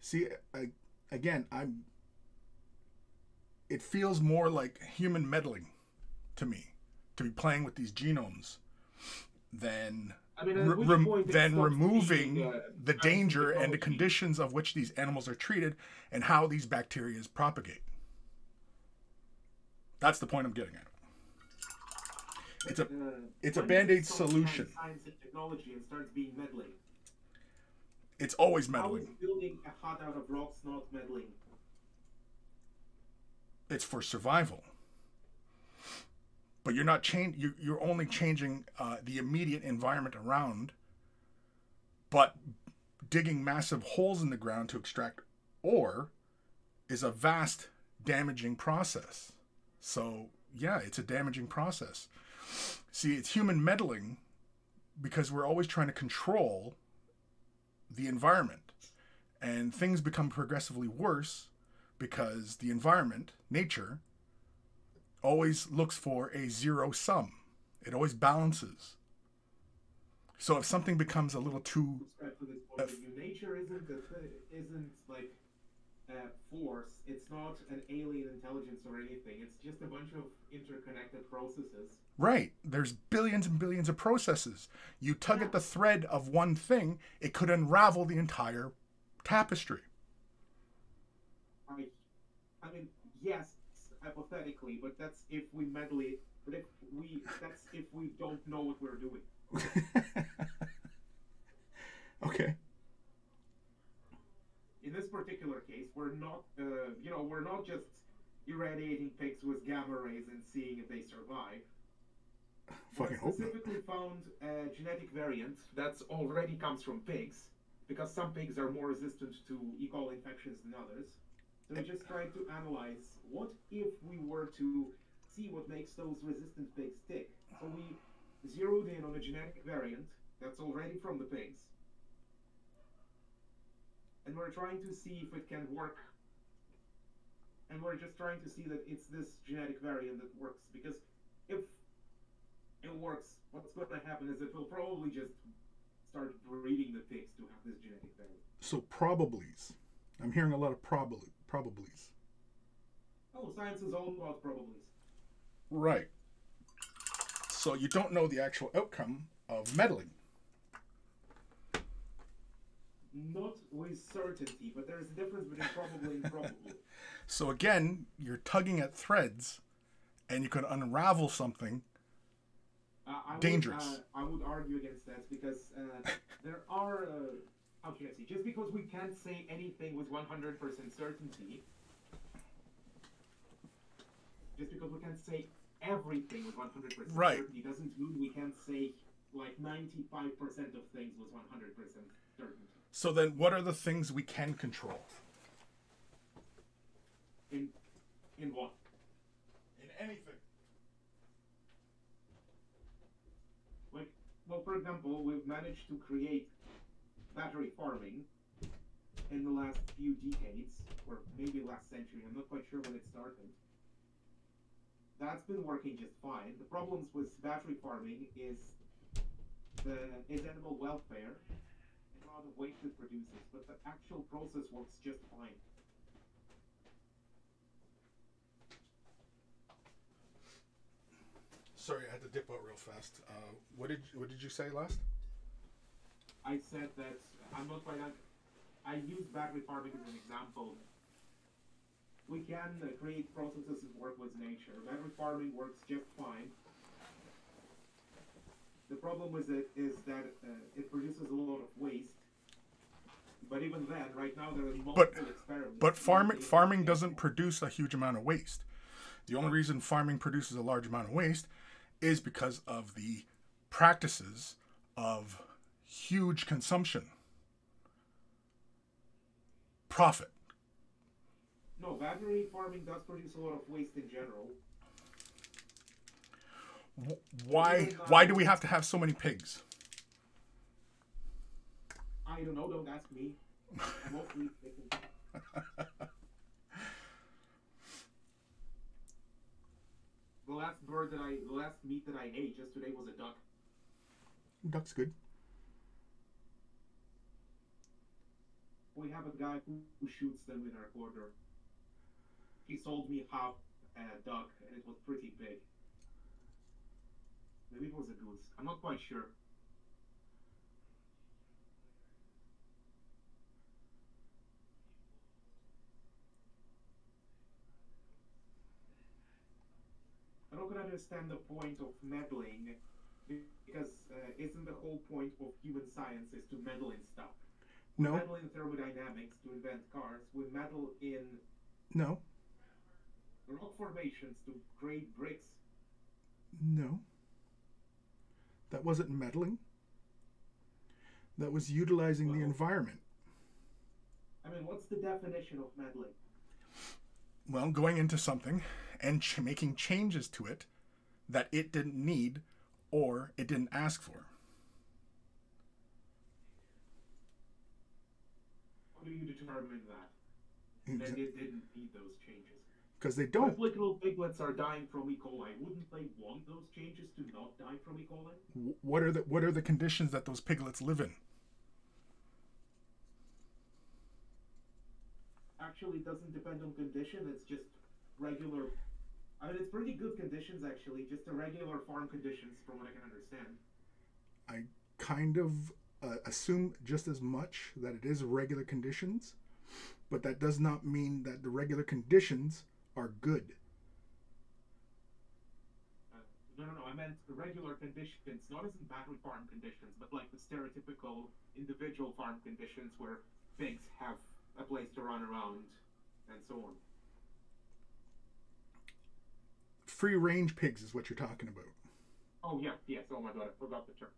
See, I, again, I'm... it feels more like human meddling to me, to be playing with these genomes, than I mean, re than removing being, uh, the danger and the conditions of which these animals are treated and how these bacteria propagate. That's the point I'm getting at. It's a it's a band-aid solution. Science and technology and starts being meddling. It's always meddling. How is building a hut out of rocks not meddling? It's for survival. But you're not change. You, you're only changing uh, the immediate environment around. But digging massive holes in the ground to extract ore is a vast damaging process. So yeah, it's a damaging process. See, it's human meddling because we're always trying to control the environment, and things become progressively worse because the environment, nature, always looks for a zero sum. It always balances. So if something becomes a little too... If, nature isn't, a, isn't like uh, force. It's not an alien intelligence or anything. It's just a bunch of interconnected processes. Right. There's billions and billions of processes. You tug yeah. at the thread of one thing, it could unravel the entire tapestry. I, I mean, yes, hypothetically, but that's if we medley. But if we, that's if we don't know what we're doing. Okay. In this particular case, we're not, uh, you know, we're not just irradiating pigs with gamma rays and seeing if they survive. Fucking hope not. We specifically found a genetic variant that already comes from pigs, because some pigs are more resistant to E. coli infections than others. So we just tried to analyze what if we were to see what makes those resistant pigs tick. So we zeroed in on a genetic variant that's already from the pigs. And we're trying to see if it can work. And we're just trying to see that it's this genetic variant that works. Because if it works, what's going to happen is it will probably just start breeding the pigs to have this genetic variant. So probabilies. I'm hearing a lot of probably, probabilies. Oh, science is all about probabilities. Right. So you don't know the actual outcome of meddling. Not with certainty, but there is a difference between probably and probably. So again, you're tugging at threads, and you could unravel something uh, I dangerous. Would, uh, I would argue against that, because uh, there are... Uh, okay, see, just because we can't say anything with one hundred percent certainty, just because we can't say everything with one hundred percent right. certainty doesn't mean we can't say, like, ninety-five percent of things with one hundred percent certainty. So then what are the things we can control? In in what? In anything. Like, well, for example, we've managed to create battery farming in the last few decades, or maybe last century, I'm not quite sure when it started. That's been working just fine. The problems with battery farming is the is animal welfare. The waste it produces, but the actual process works just fine. Sorry, I had to dip out real fast. Uh, what did what did you say last? I said that I'm not quite. I use battery farming as an example. We can uh, create processes that work with nature. Battery farming works just fine. The problem with it is that uh, it produces a lot of waste. But even then, right now there are multiple but, experiments. But farming farming doesn't produce a huge amount of waste. The only reason farming produces a large amount of waste is because of the practices of huge consumption. Profit. No, battery farming does produce a lot of waste in general. Why why do we have to have so many pigs? I don't know, don't ask me. I won't eat chicken. The last bird that I the last meat that I ate just today was a duck. Duck's good. We have a guy who, who shoots them in our quarter. He sold me half a duck and it was pretty big. Maybe it was a goose. I'm not quite sure. I don't understand the point of meddling, because uh, isn't the whole point of human science is to meddle in stuff? We no. meddle in thermodynamics to invent cars. We meddle in no rock formations to create bricks. No. That wasn't meddling. That was utilizing well, the environment. I mean, what's the definition of meddling? Well, going into something and ch making changes to it that it didn't need or it didn't ask for. How do you determine that? That it didn't need those changes? Because they don't. What if little piglets are dying from E. coli? Wouldn't they want those changes to not die from E. coli? What are the What are the conditions that those piglets live in? actually doesn't depend on condition. It's just regular. I mean, it's pretty good conditions actually. Just a regular farm conditions, from what I can understand. I kind of uh, assume just as much that it is regular conditions, but that does not mean that the regular conditions are good. Uh, no, no, no. I meant regular conditions, not as in battery farm conditions, but like the stereotypical individual farm conditions where pigs have a place to run around and so on. Free range pigs is what you're talking about. Oh, yeah, yes. Oh, my God, I forgot the term.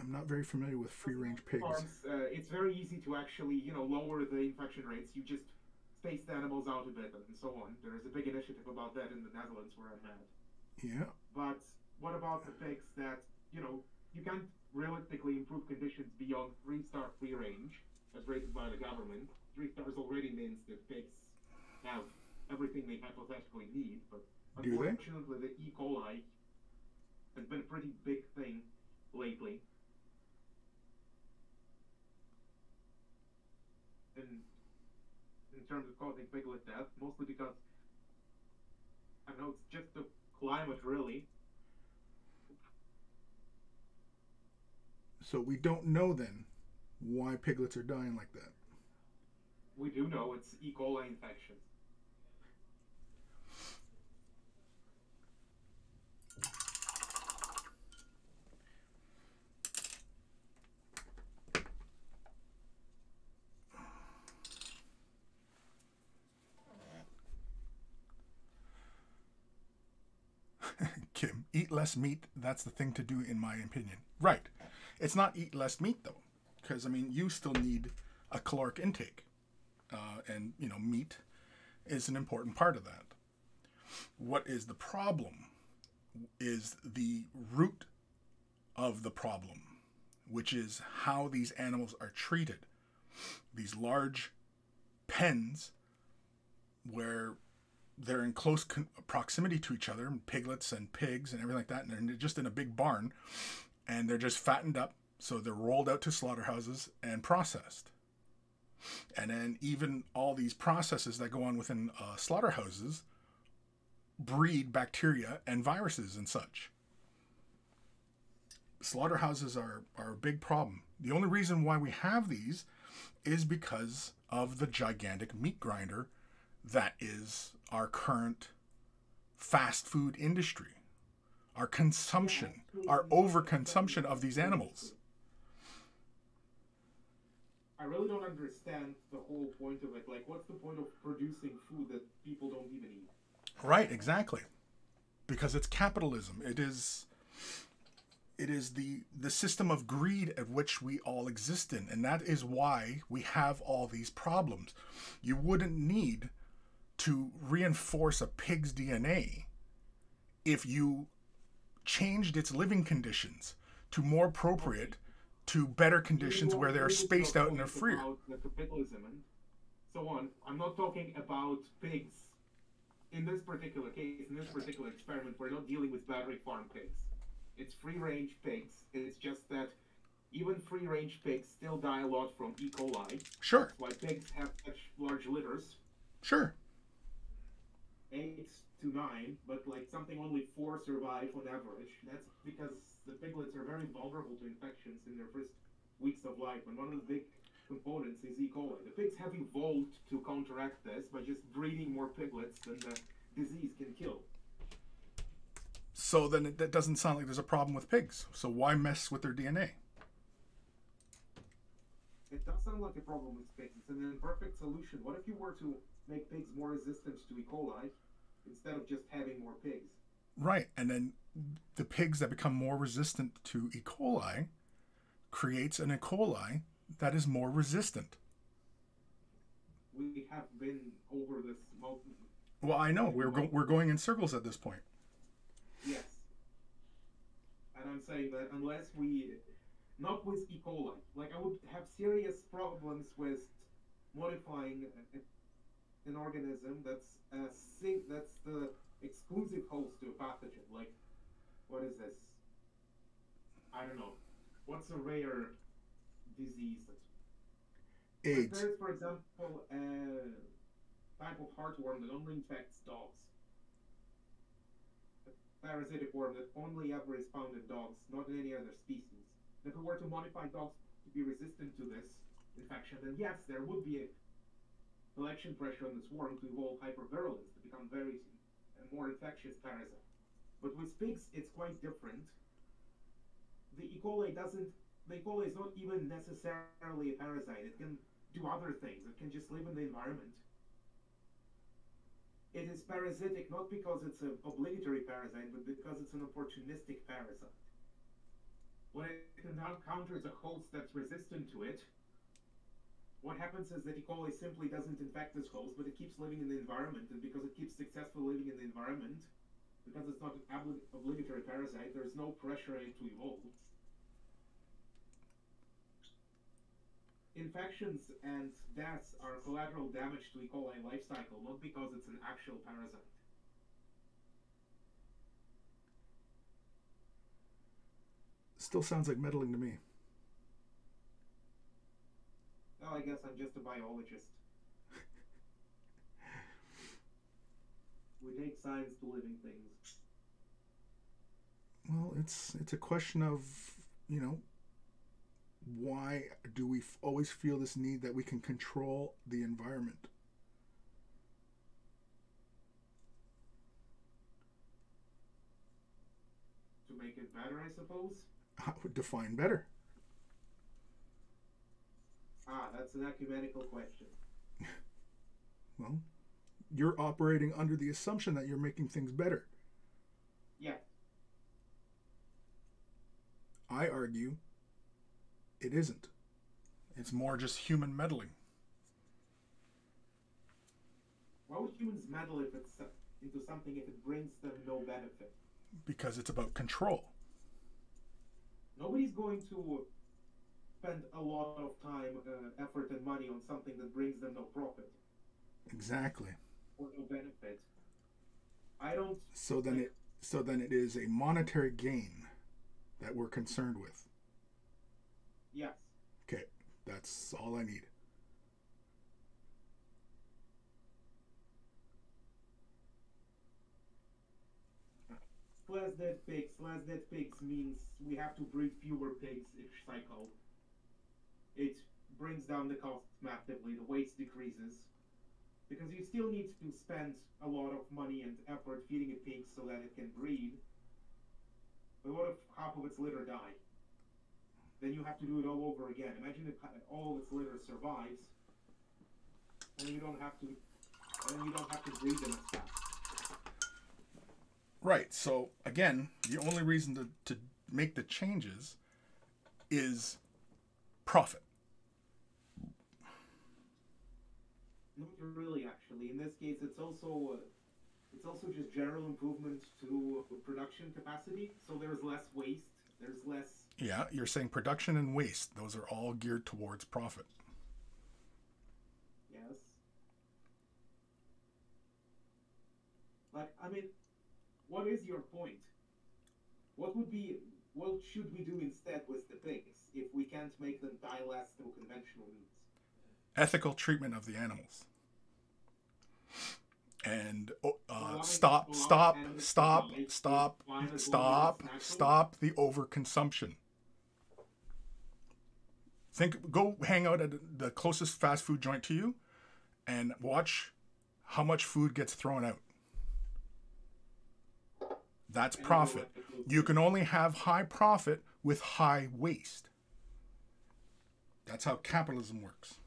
I'm not very familiar with free-range pigs. Farms, uh, it's very easy to actually, you know, lower the infection rates. You just space the animals out a bit and so on. There is a big initiative about that in the Netherlands where I'm at. Yeah. But what about the pigs that, you know, you can't realistically improve conditions beyond three-star free-range, as rated by the government. Three stars already means that pigs have everything they hypothetically need, but unfortunately the E. coli has been a pretty big thing lately. In, in terms of causing piglet death, mostly because, I don't know, it's just the climate, really. So we don't know, then, why piglets are dying like that. We do know it's E. coli infection. Kim, eat less meat, that's the thing to do in my opinion. Right. It's not eat less meat though, because I mean, you still need a caloric intake. Uh, and you know, meat is an important part of that. What is the problem is the root of the problem, which is how these animals are treated. These large pens where they're in close proximity to each other, and piglets and pigs and everything like that, and they're just in a big barn, and they're just fattened up, so they're rolled out to slaughterhouses and processed. And then even all these processes that go on within uh, slaughterhouses breed bacteria and viruses and such. Slaughterhouses are, are a big problem. The only reason why we have these is because of the gigantic meat grinder that is our current fast food industry, our consumption, our overconsumption of these animals. I really don't understand the whole point of it. Like, what's the point of producing food that people don't even eat? Right, exactly. Because it's capitalism. It is, it is the, the system of greed at which we all exist in. And that is why we have all these problems. You wouldn't need to reinforce a pig's D N A if you changed its living conditions to more appropriate, to better conditions where they're spaced out and they're freer. And so on. I'm not talking about pigs in this particular case, in this particular experiment. We're not dealing with battery farm pigs. It's free-range pigs. It's just that even free-range pigs still die a lot from E. coli. Sure. That's why pigs have such large litters. Sure. Eight to nine, but like something only four survive on average. That's because the piglets are very vulnerable to infections in their first weeks of life, and one of the big components is E. coli. The pigs have evolved to counteract this by just breeding more piglets than the disease can kill. So then it, that doesn't sound like there's a problem with pigs. So why mess with their D N A? It does sound like a problem with pigs. It's an imperfect solution. What if you were to make pigs more resistant to E. coli instead of just having more pigs? Right, and then the pigs that become more resistant to E. coli creates an E. coli that is more resistant. We have been over this mountain. Well, I know we're go we're going in circles at this point. Yes, and I'm saying that unless we, not with E. coli, like I would have serious problems with modifying a, a, an organism that's a sink that's the exclusive host to a pathogen. Like, what is this? I don't know. What's a rare disease? stage. There is, for example, uh, Bible Heartworm that only infects dogs. A parasitic worm that only ever is found in dogs, not in any other species. If we were to modify dogs to be resistant to this infection, then yes, there would be a selection pressure on this worm to evolve hypervirulence, to become very uh, more infectious parasite. But with pigs, it's quite different. The E. coli doesn't. The E. coli is not even necessarily a parasite. It can do other things. It can just live in the environment. It is parasitic not because it's an obligatory parasite, but because it's an opportunistic parasite. When it encounters a host that's resistant to it, what happens is that E. coli simply doesn't infect this host, but it keeps living in the environment. And because it keeps successfully living in the environment, because it's not an obligatory parasite, there's no pressure in it to evolve. Infections and deaths are collateral damage to E. coli life cycle, not because it's an actual parasite. Still sounds like meddling to me. Well, I guess I'm just a biologist. We take science to living things. Well, it's it's a question of, you know, why do we f always feel this need that we can control the environment? To make it better, I suppose? I would define better. Ah, that's an ecumenical question. Well, you're operating under the assumption that you're making things better. Yeah. I argue it isn't. It's more just human meddling. Why would humans meddle if it's into something if it brings them no benefit? Because it's about control. Nobody's going to spend a lot of time, uh, effort, and money on something that brings them no profit. Exactly. Or no benefit. I don't. So then it. So then it is a monetary gain that we're concerned with. Yes. Okay, that's all I need. Less dead pigs. Less dead pigs means we have to breed fewer pigs each cycle. It brings down the cost massively. The waste decreases. Because you still need to spend a lot of money and effort feeding a pig so that it can breed. But what if half of its litter die? Then you have to do it all over again. Imagine if all of its litter survives, and you don't have to, and you don't have to breed them as fast. Right. So again, the only reason to to make the changes is profit. Not really, actually. In this case, it's also uh, it's also just general improvement to production capacity. So there's less waste. There's less. Yeah, you're saying production and waste; those are all geared towards profit. Yes. Like, I mean, what is your point? What would be? What should we do instead with the pigs if we can't make them die less through conventional means? Ethical treatment of the animals, and uh, stop, stop, stop, stop, stop, stop the overconsumption. Think, go hang out at the closest fast food joint to you, and watch how much food gets thrown out. That's profit. You can only have high profit with high waste. That's how capitalism works.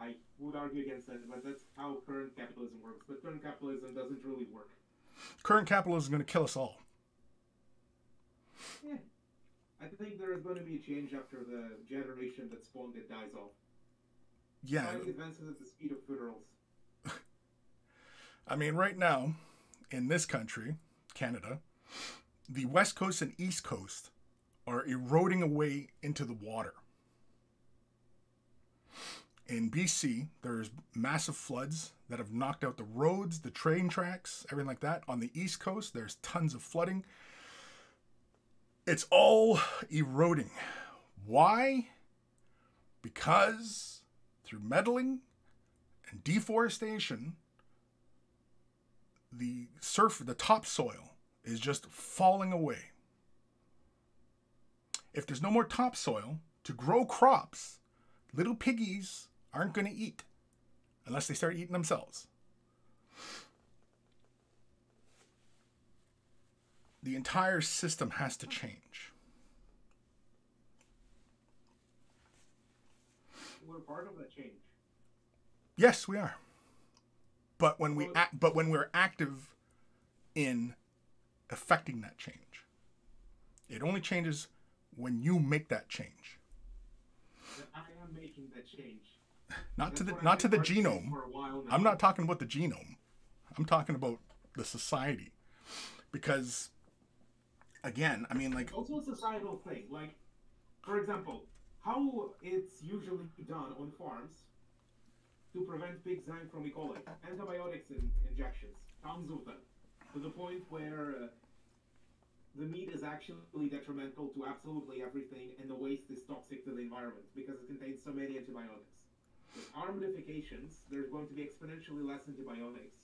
I would argue against that, but that's how current capitalism works. But current capitalism doesn't really work. Current capitalism is going to kill us all. Yeah. I think there is going to be a change after the generation that spawned it dies off. Yeah. It advances at the speed of funerals. I mean, right now, in this country, Canada, the West Coast and East Coast are eroding away into the water. In B C, there's massive floods that have knocked out the roads, the train tracks, everything like that. On the East Coast, there's tons of flooding. It's all eroding. Why? Because through meddling and deforestation, the surf, the topsoil is just falling away. If there's no more topsoil to grow crops, little piggies aren't going to eat unless they start eating themselves. The entire system has to change. We're part of that change. Yes, we are. But when we act, but when we're active in affecting that change, it only changes when you make that change. But I am making that change. Not That's to the not to the genome. I'm not talking about the genome. I'm talking about the society, because again, I mean, like, also a societal thing. Like, for example, how it's usually done on farms to prevent big zyme from E. coli, antibiotics and injections, tons of them, to the point where uh, the meat is actually detrimental to absolutely everything, and the waste is toxic to the environment because it contains so many antibiotics. With our modifications, there's going to be exponentially less antibiotics,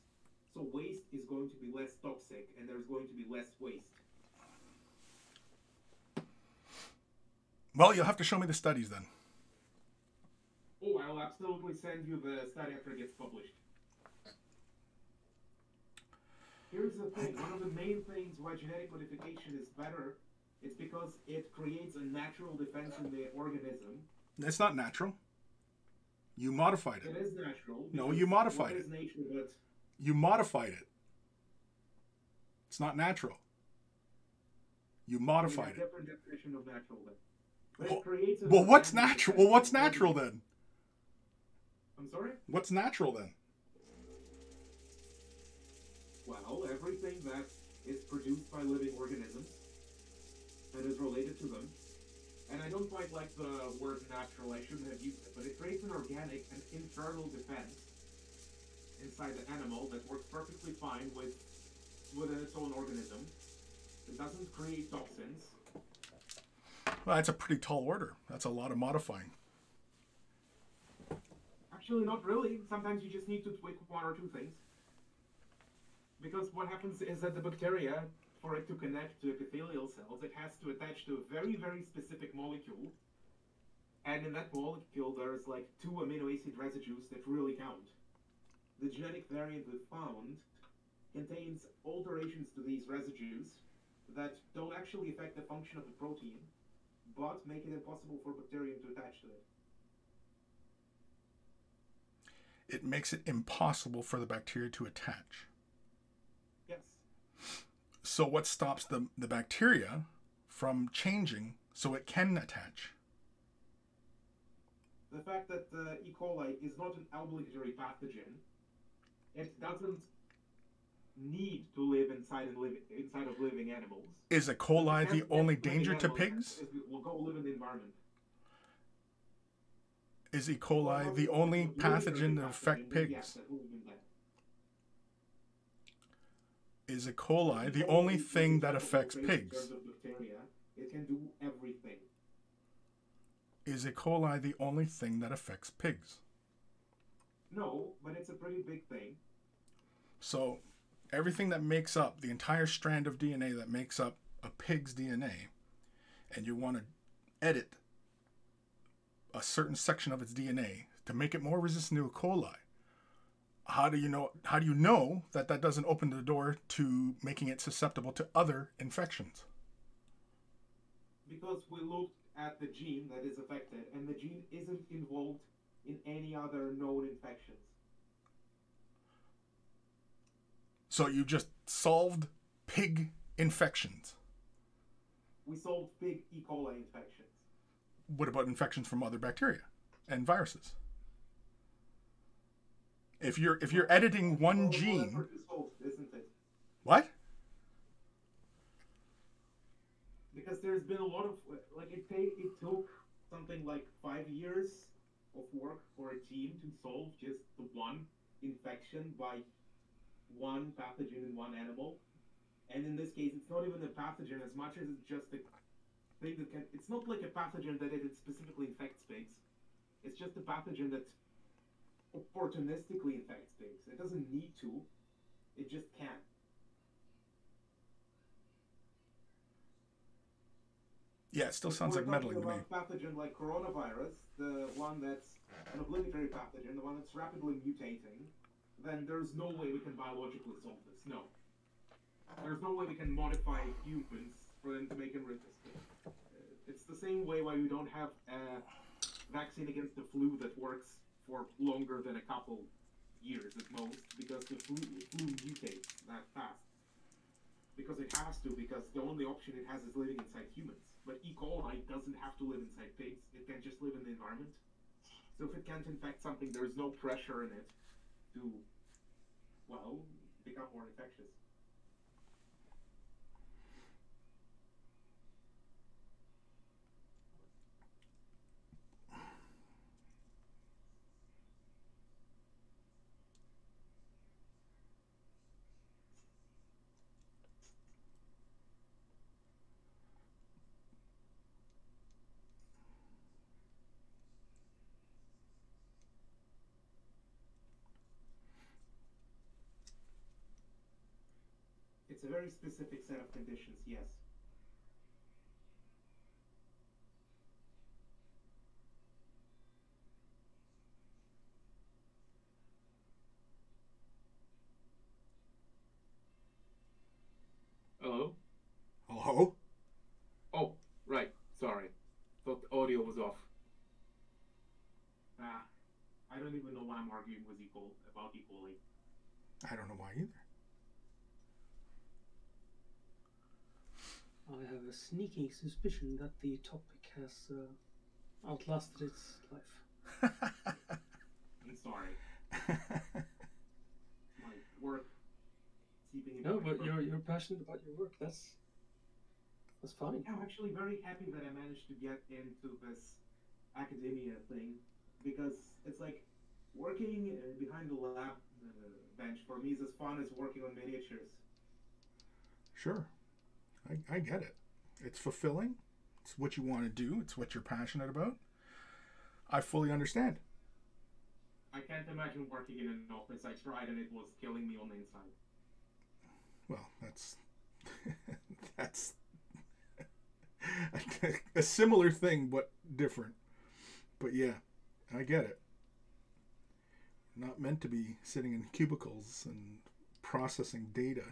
so waste is going to be less toxic, and there's going to be less waste. Well, you'll have to show me the studies then. Oh, I'll absolutely send you the study after it gets published. Here's the thing, one of the main things why genetic modification is better is because it creates a natural defense in the organism. It's not natural. You modified it. It is natural. No, you modified it. It is nature, but... You modified it. It's not natural. You modified it. There's a different definition of natural then. But well, it creates a well, what's natural? Well, what's natural then? I'm sorry? What's natural then? Well, everything that is produced by living organisms and is related to them. And I don't quite like the word natural, I shouldn't have used it, but it creates an organic and internal defense inside the animal that works perfectly fine with within its own organism. It doesn't create toxins. Well, that's a pretty tall order. That's a lot of modifying. Actually, not really. Sometimes you just need to tweak one or two things. Because what happens is that the bacteria, for it to connect to epithelial cells, it has to attach to a very, very specific molecule. And in that molecule, there's like two amino acid residues that really count. The genetic variant we found contains alterations to these residues that don't actually affect the function of the protein, but make it impossible for bacteria to attach to it. It makes it impossible for the bacteria to attach. Yes. So what stops the, the bacteria from changing so it can attach? The fact that uh, E. coli is not an obligatory pathogen. It doesn't need to live inside and live inside of living animals. Is E. coli the only danger to pigs? We'll go live in the environment. Is E. coli the only pathogen that affect pigs? Is E. coli the only thing that affects pigs? It can do everything. Is E. coli the only thing that affects pigs? No, but it's a pretty big thing. So everything that makes up the entire strand of D N A that makes up a pig's D N A, and you want to edit a certain section of its D N A to make it more resistant to E. coli, how do you know, how do you know that that doesn't open the door to making it susceptible to other infections? Because we looked at the gene that is affected, and the gene isn't involved in any other known infections. So you just solved pig infections. We solved pig E. coli infections. What about infections from other bacteria and viruses? If you're if you're editing one gene, isn't it? What? Because there's been a lot of like it take, it took something like five years of work for a team to solve just the one infection by one pathogen in one animal, and in this case, it's not even a pathogen as much as it's just a thing that can. It's not like a pathogen that it specifically infects pigs. It's just a pathogen that opportunistically infects things. It doesn't need to. It just can't. Yeah, it still if sounds like meddling to me. A pathogen like coronavirus, the one that's an obligatory pathogen, the one that's rapidly mutating, then there's no way we can biologically solve this. No. There's no way we can modify humans for them to make them resistant. It's the same way why we don't have a vaccine against the flu that works for longer than a couple years at most, because the flu, flu mutates that fast. Because it has to, because the only option it has is living inside humans. But E. coli doesn't have to live inside pigs, it can just live in the environment. So if it can't infect something, there is no pressure in it to, well, become more infectious. It's a very specific set of conditions, yes. Hello? Hello? Oh, right. Sorry. Thought the audio was off. Ah, I don't even know why I'm arguing with equal about equally. I don't know why either. I have a sneaking suspicion that the topic has uh, outlasted its life. I'm sorry. My work. No, but you're you're passionate about your work. That's that's fine. I'm actually very happy that I managed to get into this academia thing, because it's like working behind the lab bench for me is as fun as working on miniatures. Sure. I, I get it. It's fulfilling. It's what you want to do. It's what you're passionate about. I fully understand. I can't imagine working in an office. I tried and it was killing me on the inside. Well, that's... that's... a, a similar thing, but different. But yeah, I get it. Not meant to be sitting in cubicles and processing data.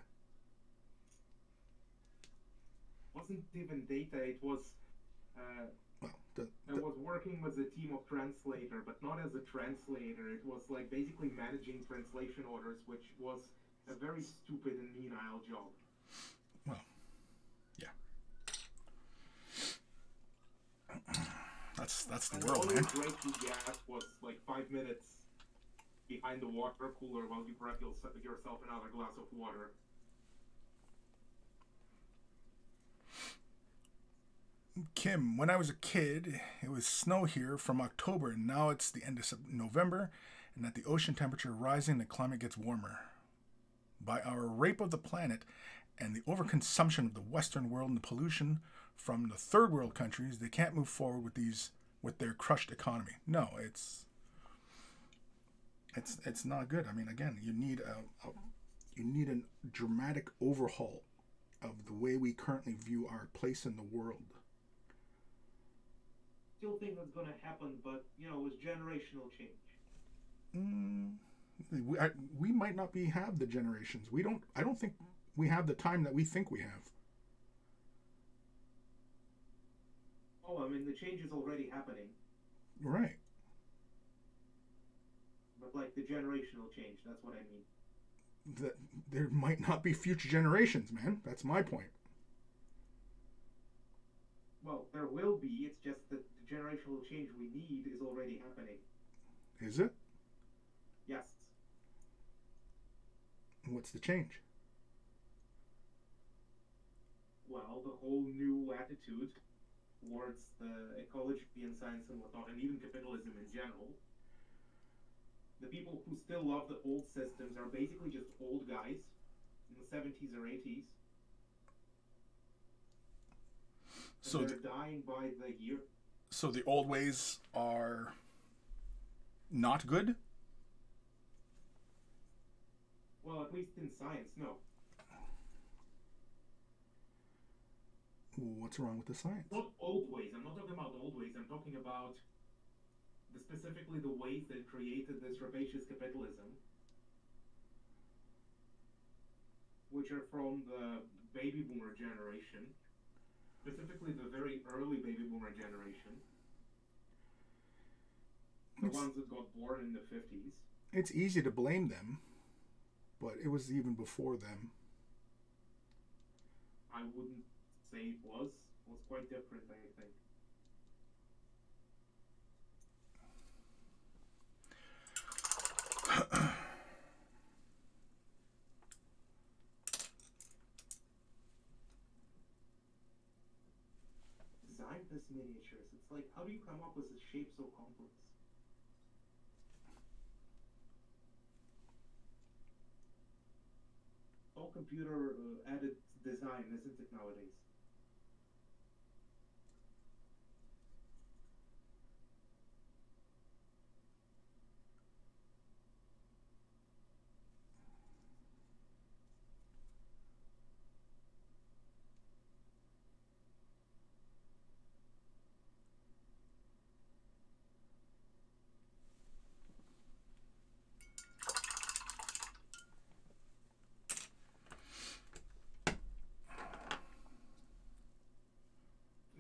Wasn't even data, it was uh, well, the, the, I was working with a team of translator, but not as a translator. It was like basically managing translation orders, which was a very stupid and menial job. Well, yeah. That's that's the and world, the man. The only break you got was like five minutes behind the water cooler while you prep yourself another glass of water. Kim, when I was a kid, it was snow here from October, and now it's the end of November, and at the ocean temperature rising, the climate gets warmer. By our rape of the planet and the overconsumption of the Western world and the pollution from the third world countries, they can't move forward with these with their crushed economy. No, it's it's it's not good. I mean, again, you need a, a you need a dramatic overhaul of the way we currently view our place in the world. I still think that's going to happen, but you know, it was generational change. Mm, we, I, we might not be have the generations. We don't. I don't think we have the time that we think we have. Oh, I mean, the change is already happening. Right. But like the generational change, that's what I mean. That there might not be future generations, man. That's my point. Well, there will be. It's just that the generational change we need is already happening. Is it? Yes. What's the change? Well, the whole new attitude towards the ecology and science and whatnot, and even capitalism in general. The people who still love the old systems are basically just old guys in the seventies or eighties. So they're dying by the year. So the old ways are not good? Well, at least in science, no. What's wrong with the science? Not old ways. I'm not talking about old ways. I'm talking about the, specifically the ways that created this rapacious capitalism, which are from the baby boomer generation, specifically the very early baby boomer generation, the it's, ones that got born in the fifties. It's easy to blame them, but it was even before them. I wouldn't say it was. It was quite different, I think. Design this miniatures. It's like, how do you come up with a shape so complex? All computer uh, added design, isn't it, nowadays?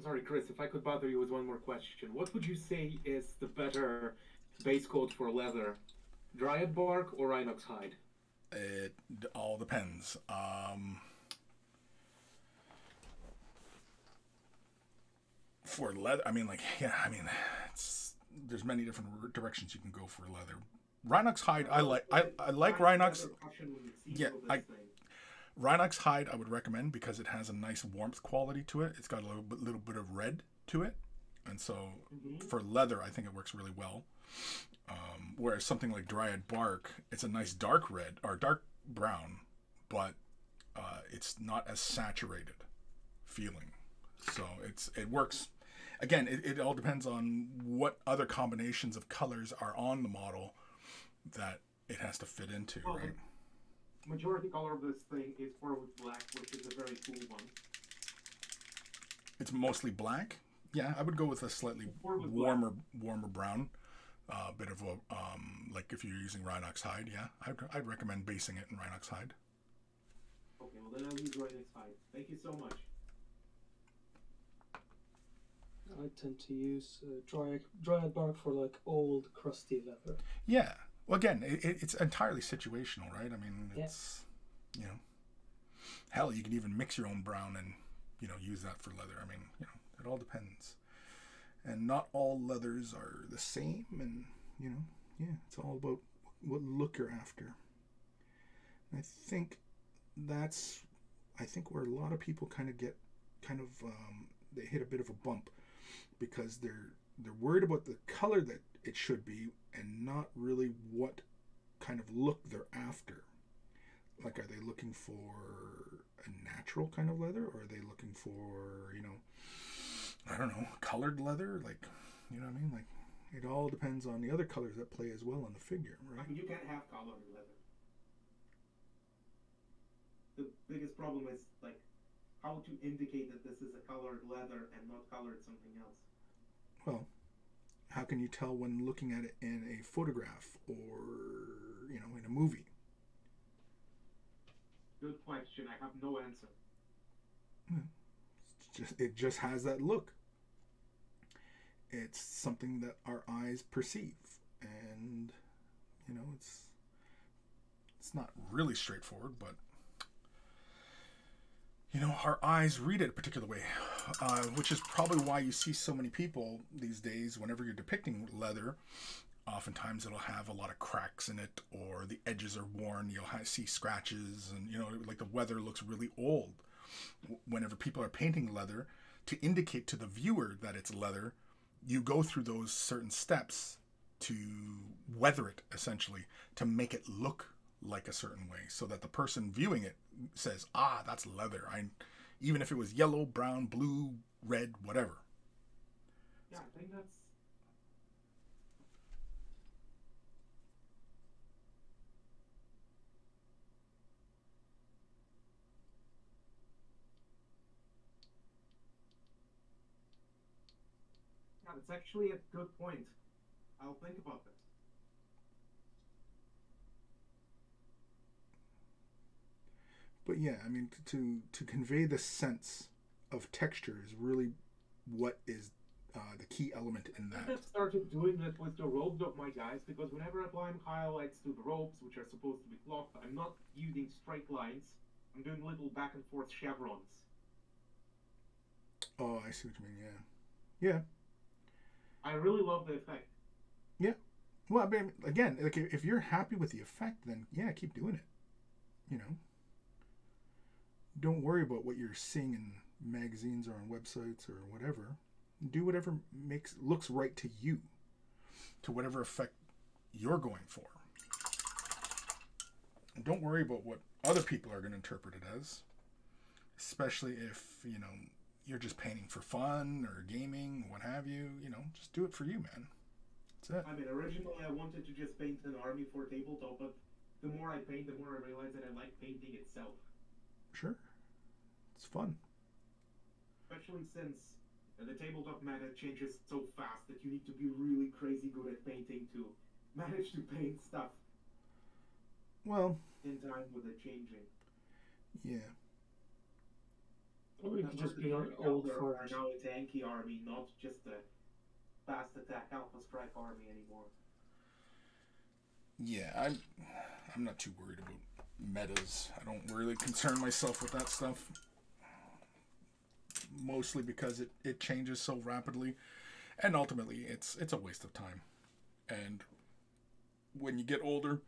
Sorry, Chris, if I could bother you with one more question. What would you say is the better base coat for leather? Dryad bark or Rhinox hide? It all depends. Um, for leather, I mean, like, yeah, I mean, it's, there's many different directions you can go for leather. Rhinox hide, I like, I, I like Rhinox. Yeah, I... Rhinox hide I would recommend because it has a nice warmth quality to it. It's got a little bit, little bit of red to it. And so mm-hmm. for leather, I think it works really well. Um, whereas something like Dryad bark, it's a nice dark red or dark brown, but uh, it's not as saturated feeling. So it's it works. Again, it, it all depends on what other combinations of colors are on the model that it has to fit into, oh. right? Majority color of this thing is Corvus Black, which is a very cool one. It's mostly black. Yeah, I would go with a slightly warmer, black. warmer brown. A uh, bit of a um, like if you're using Rhinox hide. Yeah, I'd, I'd recommend basing it in Rhinox hide. Okay, well then I'll use Rhinox hide. Thank you so much. I tend to use uh, dry dry bark for like old crusty leather. Yeah. Well, again, it, it's entirely situational, right? I mean, it's, yeah. you know, hell, you can even mix your own brown and, you know, use that for leather. I mean, you know, it all depends. And not all leathers are the same. And, you know, yeah, it's all about what look you're after. And I think that's, I think where a lot of people kind of get kind of, um, they hit a bit of a bump because they're, they're worried about the color that it should be and not really what kind of look they're after. Like, are they looking for a natural kind of leather, or are they looking for, you know, I don't know, colored leather? Like, you know what I mean? Like, it all depends on the other colors that play as well on the figure, right? You can't have colored leather. The biggest problem is, like, how to indicate that this is a colored leather and not colored something else. Well, how can you tell when looking at it in a photograph or, you know, in a movie? Good question. I have no answer. It's just, it just has that look. It's something that our eyes perceive. And, you know, it's it's not really straightforward, but, you know, our eyes read it a particular way, uh, which is probably why you see so many people these days, whenever you're depicting leather, oftentimes it'll have a lot of cracks in it, or the edges are worn, you'll have, see scratches, and, you know, like the weather looks really old. Whenever people are painting leather, to indicate to the viewer that it's leather, you go through those certain steps to weather it, essentially, to make it look like a certain way, so that the person viewing it says, ah, that's leather. I, even if it was yellow, brown, blue, red, whatever. Yeah, I think that's... That's actually a good point. I'll think about this. But yeah, I mean, to, to, to convey the sense of texture is really what is uh, the key element in that. I have started doing that with the robes of my guys, because whenever applying highlights to the robes, which are supposed to be clocked, I'm not using straight lines. I'm doing little back and forth chevrons. Oh, I see what you mean, yeah. Yeah. I really love the effect. Yeah. Well, I mean, again, like, if you're happy with the effect, then yeah, keep doing it. You know? Don't worry about what you're seeing in magazines or on websites or whatever. Do whatever makes looks right to you, to whatever effect you're going for. And don't worry about what other people are going to interpret it as, especially if, you know, you're just painting for fun or gaming, what have you. You know, just do it for you, man. That's it. I mean, originally I wanted to just paint an army for tabletop, but the more I paint, the more I realize that I like painting itself. Sure. It's fun. Especially since the tabletop meta changes so fast that you need to be really crazy good at painting to manage to paint stuff. Well, in time with it changing. Yeah. Or we could just be an old forge. Are now a tanky army, not just a fast attack alpha strike army anymore. Yeah, I'm I'm not too worried about metas. I don't really concern myself with that stuff. Mostly because it, it changes so rapidly. And ultimately it's it's a waste of time. And when you get older,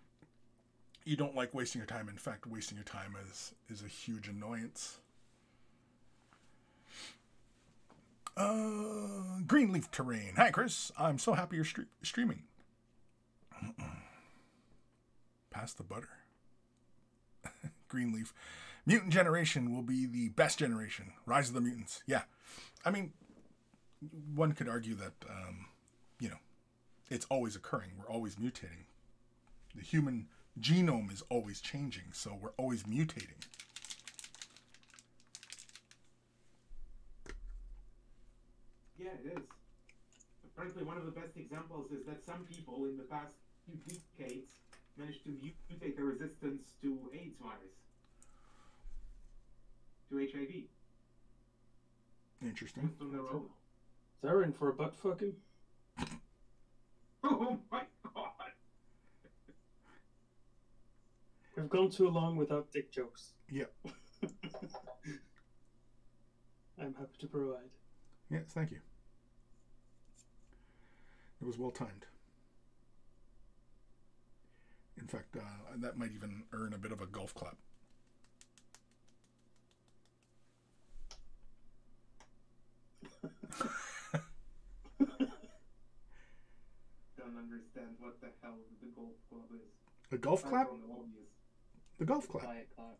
you don't like wasting your time. In fact, wasting your time is is a huge annoyance. Uh, Greenleaf Terrain. Hi, Chris. I'm so happy you're stre streaming. Pass the butter. Greenleaf. Mutant generation will be the best generation. Rise of the Mutants. Yeah. I mean, one could argue that, um, you know, it's always occurring. We're always mutating. The human genome is always changing, so we're always mutating. Yeah, it is. Apparently, one of the best examples is that some people in the past few decades managed to mutate their resistance to AIDS virus. To H I V. Interesting. Just on their own. Is that in for a butt fucking? Oh my god! We've gone too long without dick jokes. Yep. I'm happy to provide. Yes, thank you. It was well timed. In fact, uh, that might even earn a bit of a golf clap. Don't understand what the hell the golf club is. The golf clap? The golf clap. Oh,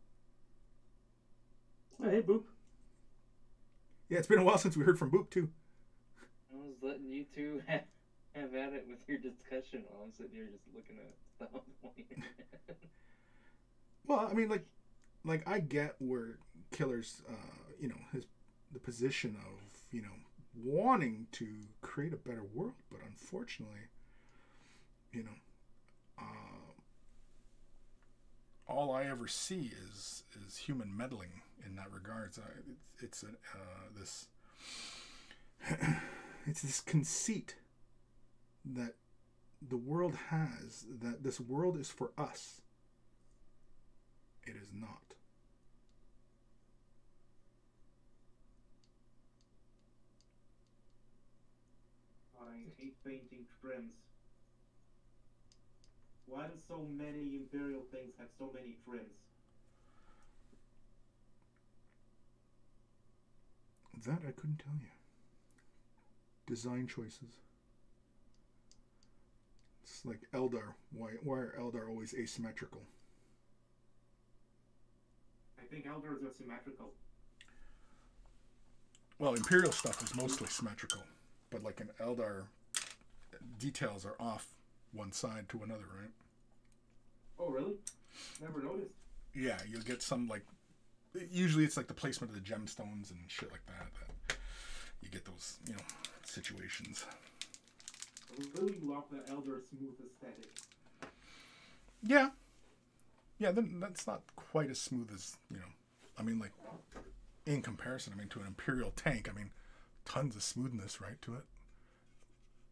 hey, Boop. Yeah, it's been a while since we heard from Boop, too. I was letting you two have, have at it with your discussion while I'm sitting here just looking at stuff on the Well, I mean, like, like I get where Killer's, uh, you know, his the position of, you know, wanting to create a better world, but unfortunately, you know, uh, all I ever see is is human meddling in that regards. I, it's it's a, uh, this it's this conceit that the world has, that this world is for us. It is not. I hate painting trims. Why do so many Imperial things have so many trims? That I couldn't tell you. Design choices. It's like Eldar. Why, why are Eldar always asymmetrical? I think Eldars are symmetrical. Well, Imperial stuff is mostly symmetrical. But like an Eldar, details are off one side to another, right? Oh, really? Never noticed. Yeah, you'll get some, like, usually it's like the placement of the gemstones and shit like that, that you get those, you know, situations. Until you lock the Elder Smooth aesthetic. Yeah. Yeah, then that's not quite as smooth as, you know, I mean, like, in comparison, I mean, to an Imperial tank, I mean, tons of smoothness, right, to it?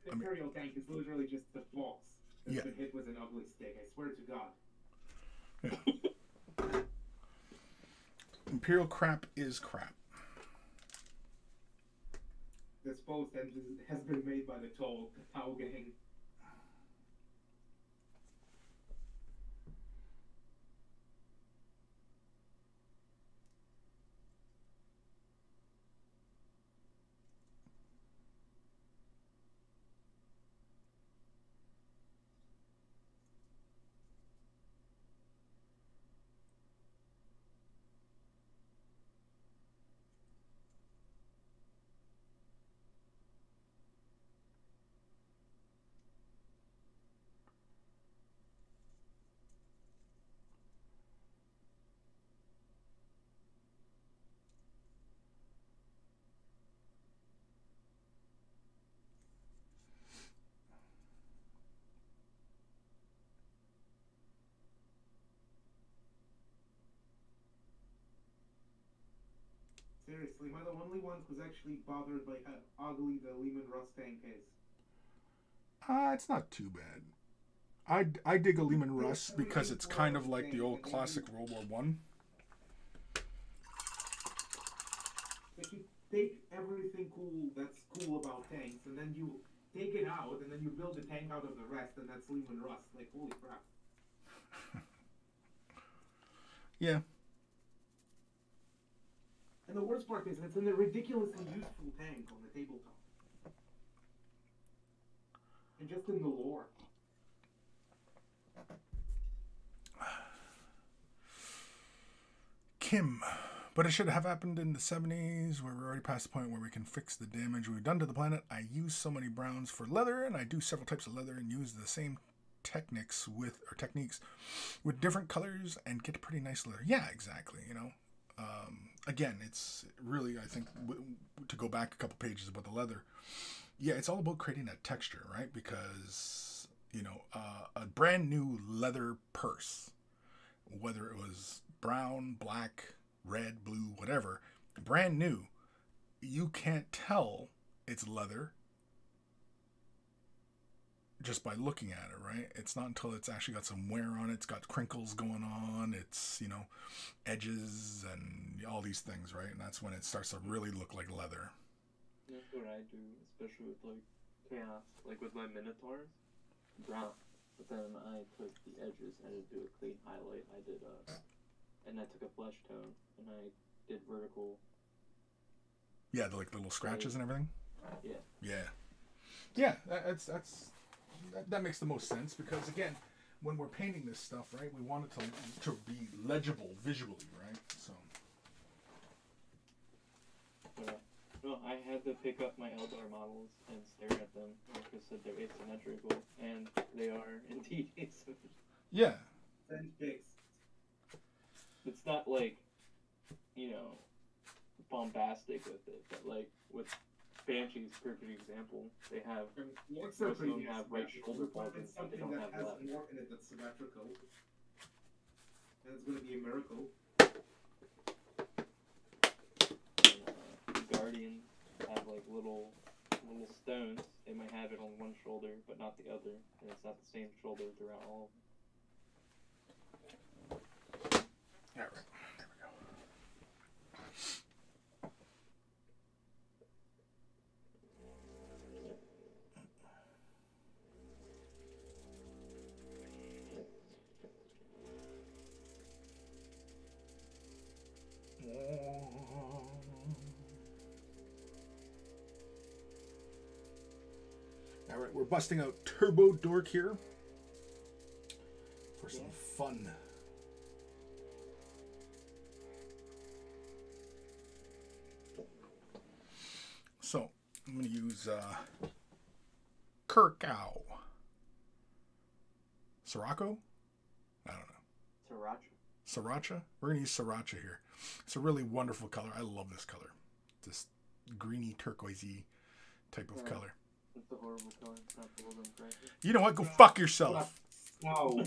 The Imperial I mean, tank is literally just the false. It's yeah. been hit with an ugly stick, I swear to God. Yeah. Imperial crap is crap. This post has been made by the Toll Tau gang. Seriously, one of the only ones who's actually bothered by how ugly the Lehman Russ tank is. Uh, it's not too bad. I, I dig a Lehman Russ because it's kind of like the old classic World War One. Like, you take everything cool that's cool about tanks, and then you take it out, and then you build a tank out of the rest, and that's Lehman Russ. Like, holy crap. Yeah. And the worst part is it's in a ridiculously useful tank on the tabletop. And just in the lore. Kim. But it should have happened in the seventies, where we're already past the point where we can fix the damage we've done to the planet. I use so many browns for leather, and I do several types of leather and use the same techniques with or techniques with different colors and get pretty nice leather. Yeah, exactly, you know. Um, again, it's really, I think, w to go back a couple pages about the leather, yeah, it's all about creating that texture, right? Because, you know, uh, a brand new leather purse, whether it was brown, black, red, blue, whatever, brand new, you can't tell it's leather just by looking at it, right? It's not until it's actually got some wear on it, it's got crinkles going on, it's, you know, edges and all these things, right? And that's when it starts to really look like leather. That's what I do, especially with, like, chaos. Like, with my Minotaurs, brown. But then I took the edges and I didn't do a clean highlight. I did a... And I took a flesh tone, and I did vertical. Yeah, the, like, the little scratches and everything? Yeah. Yeah. Yeah, that, that's... that's... That, that makes the most sense because, again, when we're painting this stuff, right, we want it to, to be legible visually, right? So. Yeah. No, I had to pick up my Eldar models and stare at them. Like Chris said, they're asymmetrical, and they are indeed asymmetrical. Yeah. It's not like, you know, bombastic with it, but like with. Banshee's perfect example. They have most of them have right shoulder bulges, but they don't have left. More in it that's symmetrical. And it's going to be a miracle. And, uh, Guardians have like little little stones. They might have it on one shoulder, but not the other, and it's not the same shoulder throughout all. All right. We're busting out Turbo Dork here for some yeah. fun. So I'm going to use uh, Kirkow. Sirocco? I don't know. Sriracha. Sriracha? We're going to use Sriracha here. It's a really wonderful color. I love this color. This greeny turquoisey type of color. It's a horrible color. It's not the golden cracker. You know what? Go fuck yourself. No.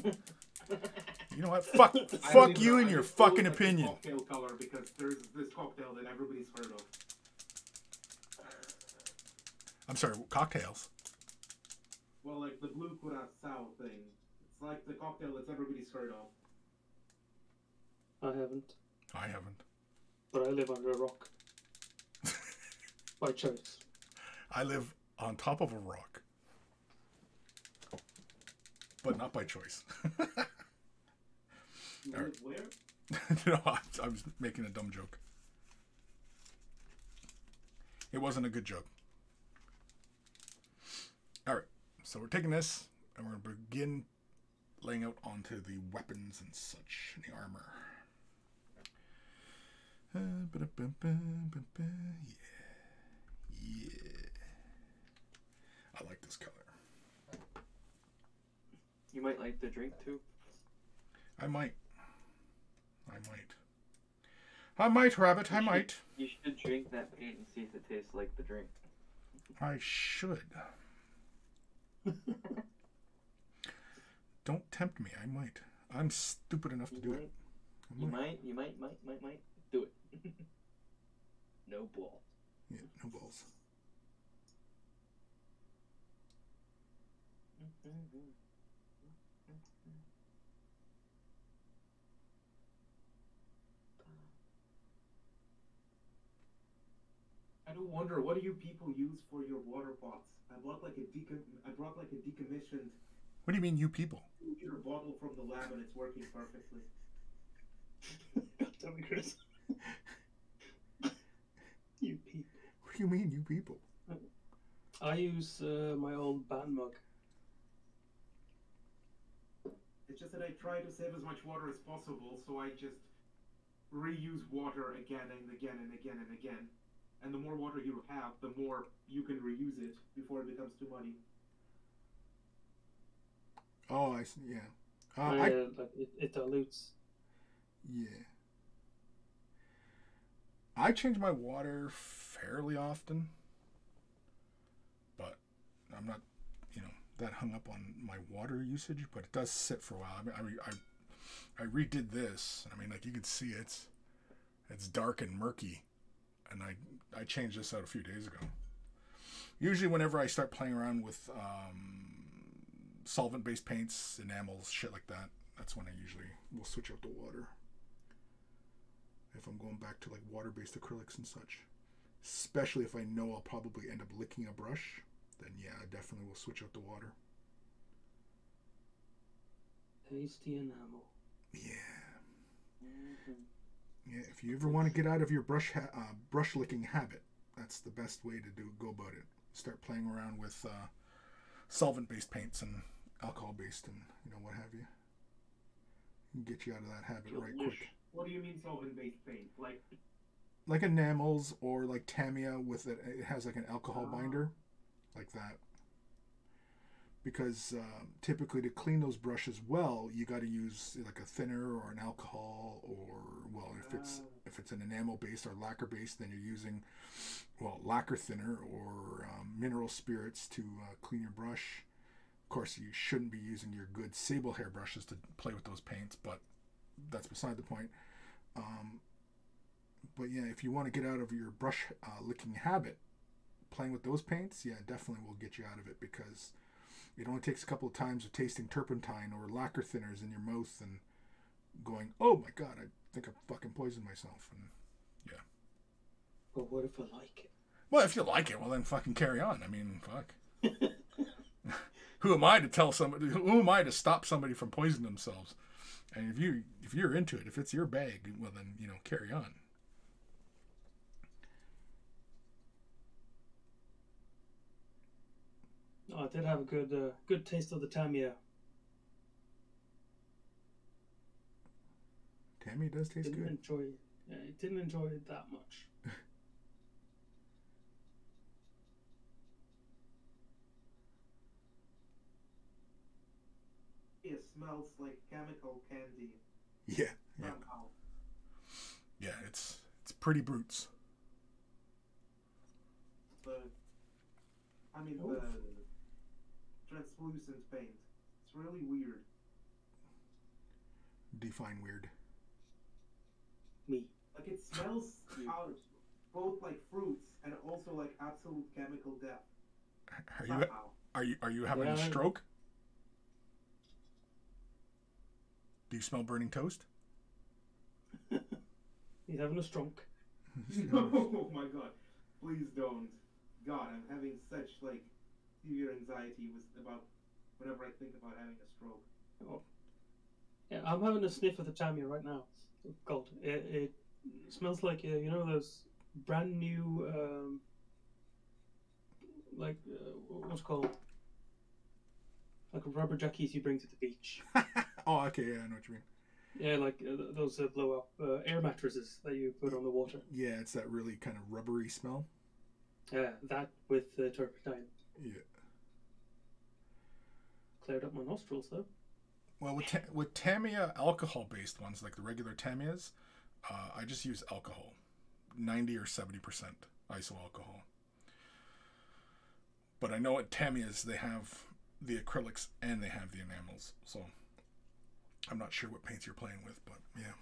You know what? Fuck, fuck you and your fucking opinion. Cocktail color, because there's this cocktail that everybody's heard of. I'm sorry, cocktails. Well, like the blue curacao thing. It's like the cocktail that everybody's heard of. I haven't. I haven't. But I live under a rock. By choice. I live on top of a rock. But not by choice. You live where? No, I, I was making a dumb joke. It wasn't a good joke. All right, so we're taking this, and we're going to begin laying out onto the weapons and such, and the armor. Uh, ba -da -ba -ba -ba -ba. Yeah. Yeah. I like this color. You might like the drink, too. I might. I might. I might, Rabbit. You I should, might. You should drink that paint and see if it tastes like the drink. I should. Don't tempt me. I might. I'm stupid enough you to do might, it. I might. You might. You might. Might. Might. Might. Do it. No balls. Yeah. No balls. I do wonder, what do you people use for your water pots? I brought like a decom I brought like a decommissioned. What do you mean, you people? Your bottle from the lab, and it's working perfectly. God damn it, Chris. You people. What do you mean, you people? I use uh, my old band mug. It's just that I try to save as much water as possible, so I just reuse water again and again and again and again. And the more water you have, the more you can reuse it before it becomes too muddy. Oh, I see. Yeah. Uh, yeah, I, yeah but it, it dilutes. Yeah. I change my water fairly often, but I'm not, you know, that hung up on my water usage. But it does sit for a while. I mean, I, I, I redid this. I mean, like you can see, it's, it's dark and murky. And I, I changed this out a few days ago. Usually whenever I start playing around with um, solvent-based paints, enamels, shit like that, that's when I usually will switch out the water. If I'm going back to like water-based acrylics and such. Especially if I know I'll probably end up licking a brush, then yeah, I definitely will switch out the water. Tasty enamel. Yeah. Mm-hmm. Yeah, if you ever want to get out of your brush ha uh, brush licking habit, that's the best way to do go about it. Start playing around with uh, solvent-based paints and alcohol-based and you know what have you. And get you out of that habit You'll right wish. quick. What do you mean solvent-based paint? Like like enamels or like Tamiya with it. It has like an alcohol oh. binder, like that. Because uh, typically to clean those brushes well, you got to use like a thinner or an alcohol, or well, if it's if it's an enamel based or lacquer based, then you're using well lacquer thinner or um, mineral spirits to uh, clean your brush. Of course, you shouldn't be using your good sable hair brushes to play with those paints, but that's beside the point. Um, but yeah, if you want to get out of your brush uh, licking habit, playing with those paints, yeah, definitely will get you out of it, because it only takes a couple of times of tasting turpentine or lacquer thinners in your mouth and going, oh my god, I think I fucking poisoned myself. And yeah. But what if I like it? Well, if you like it, well then fucking carry on. I mean, fuck. Who am I to tell somebody, who am I to stop somebody from poisoning themselves? And if, you, if you're into it, if it's your bag, well then, you know, carry on. Oh, I did have a good, uh, good taste of the Tamiya. Tamiya does taste didn't good. Enjoy it. Yeah, I didn't enjoy it that much. It smells like chemical candy. Yeah. Yeah. Somehow. Yeah, it's it's pretty brutes. But I mean, oh. the translucent paint. It's really weird. Define weird. Me. Like, it smells out both like fruits and also like absolute chemical death. Are you, are you, are you having yeah. a stroke? Do you smell burning toast? He's having a stroke. No, oh my god. Please don't. God, I'm having such like severe anxiety with about whenever I think about having a stroke. Oh. Yeah, I'm having a sniff of the Tamiya right now. Cold. It, it smells like, uh, you know, those brand new, um, like, uh, what's it called? Like rubber jackies you bring to the beach. Oh, okay, yeah, I know what you mean. Yeah, like uh, those uh, blow-up uh, air mattresses that you put on the water. Yeah, it's that really kind of rubbery smell. Yeah, that with uh, turpentine. Yeah. Cleared up my nostrils, though. Well, with, ta with Tamiya alcohol-based ones, like the regular Tamiyas, uh, I just use alcohol. ninety or seventy percent I S O alcohol. But I know at Tamiyas they have the acrylics and they have the enamels, so... I'm not sure what paints you're playing with, but yeah.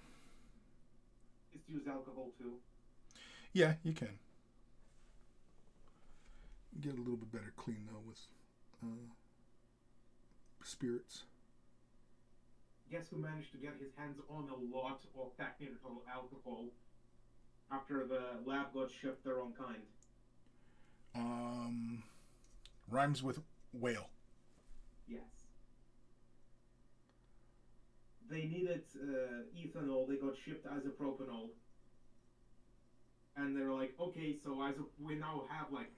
Just use alcohol too. Yeah, you can. Get a little bit better clean though with uh, spirits. Guess who managed to get his hands on a lot of technical alcohol after the lab got shipped their own kind? Um, rhymes with whale. Yes. They needed uh, ethanol, they got shipped isopropanol. And they're like, okay, so iso we now have like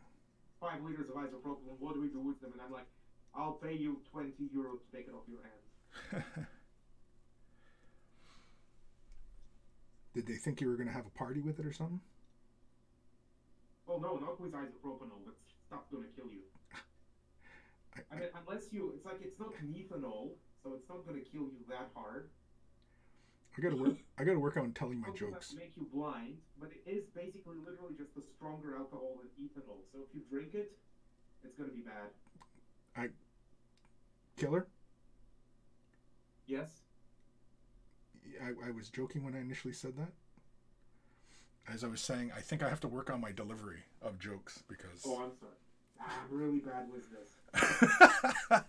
five liters of isopropanol, what do we do with them? And I'm like, I'll pay you twenty euro to take it off your hands. Did they think you were going to have a party with it or something? Oh no, not with isopropanol, but stuff's going to kill you. I, I, I mean, unless you, it's like, it's not methanol. So it's not going to kill you that hard. I gotta work. I gotta work on telling my jokes. It make you blind, but it is basically literally just a stronger alcohol than ethanol. So if you drink it, it's going to be bad. I. Killer. Yes. I I was joking when I initially said that. As I was saying, I think I have to work on my delivery of jokes because. Oh, I'm sorry. I'm really bad with this.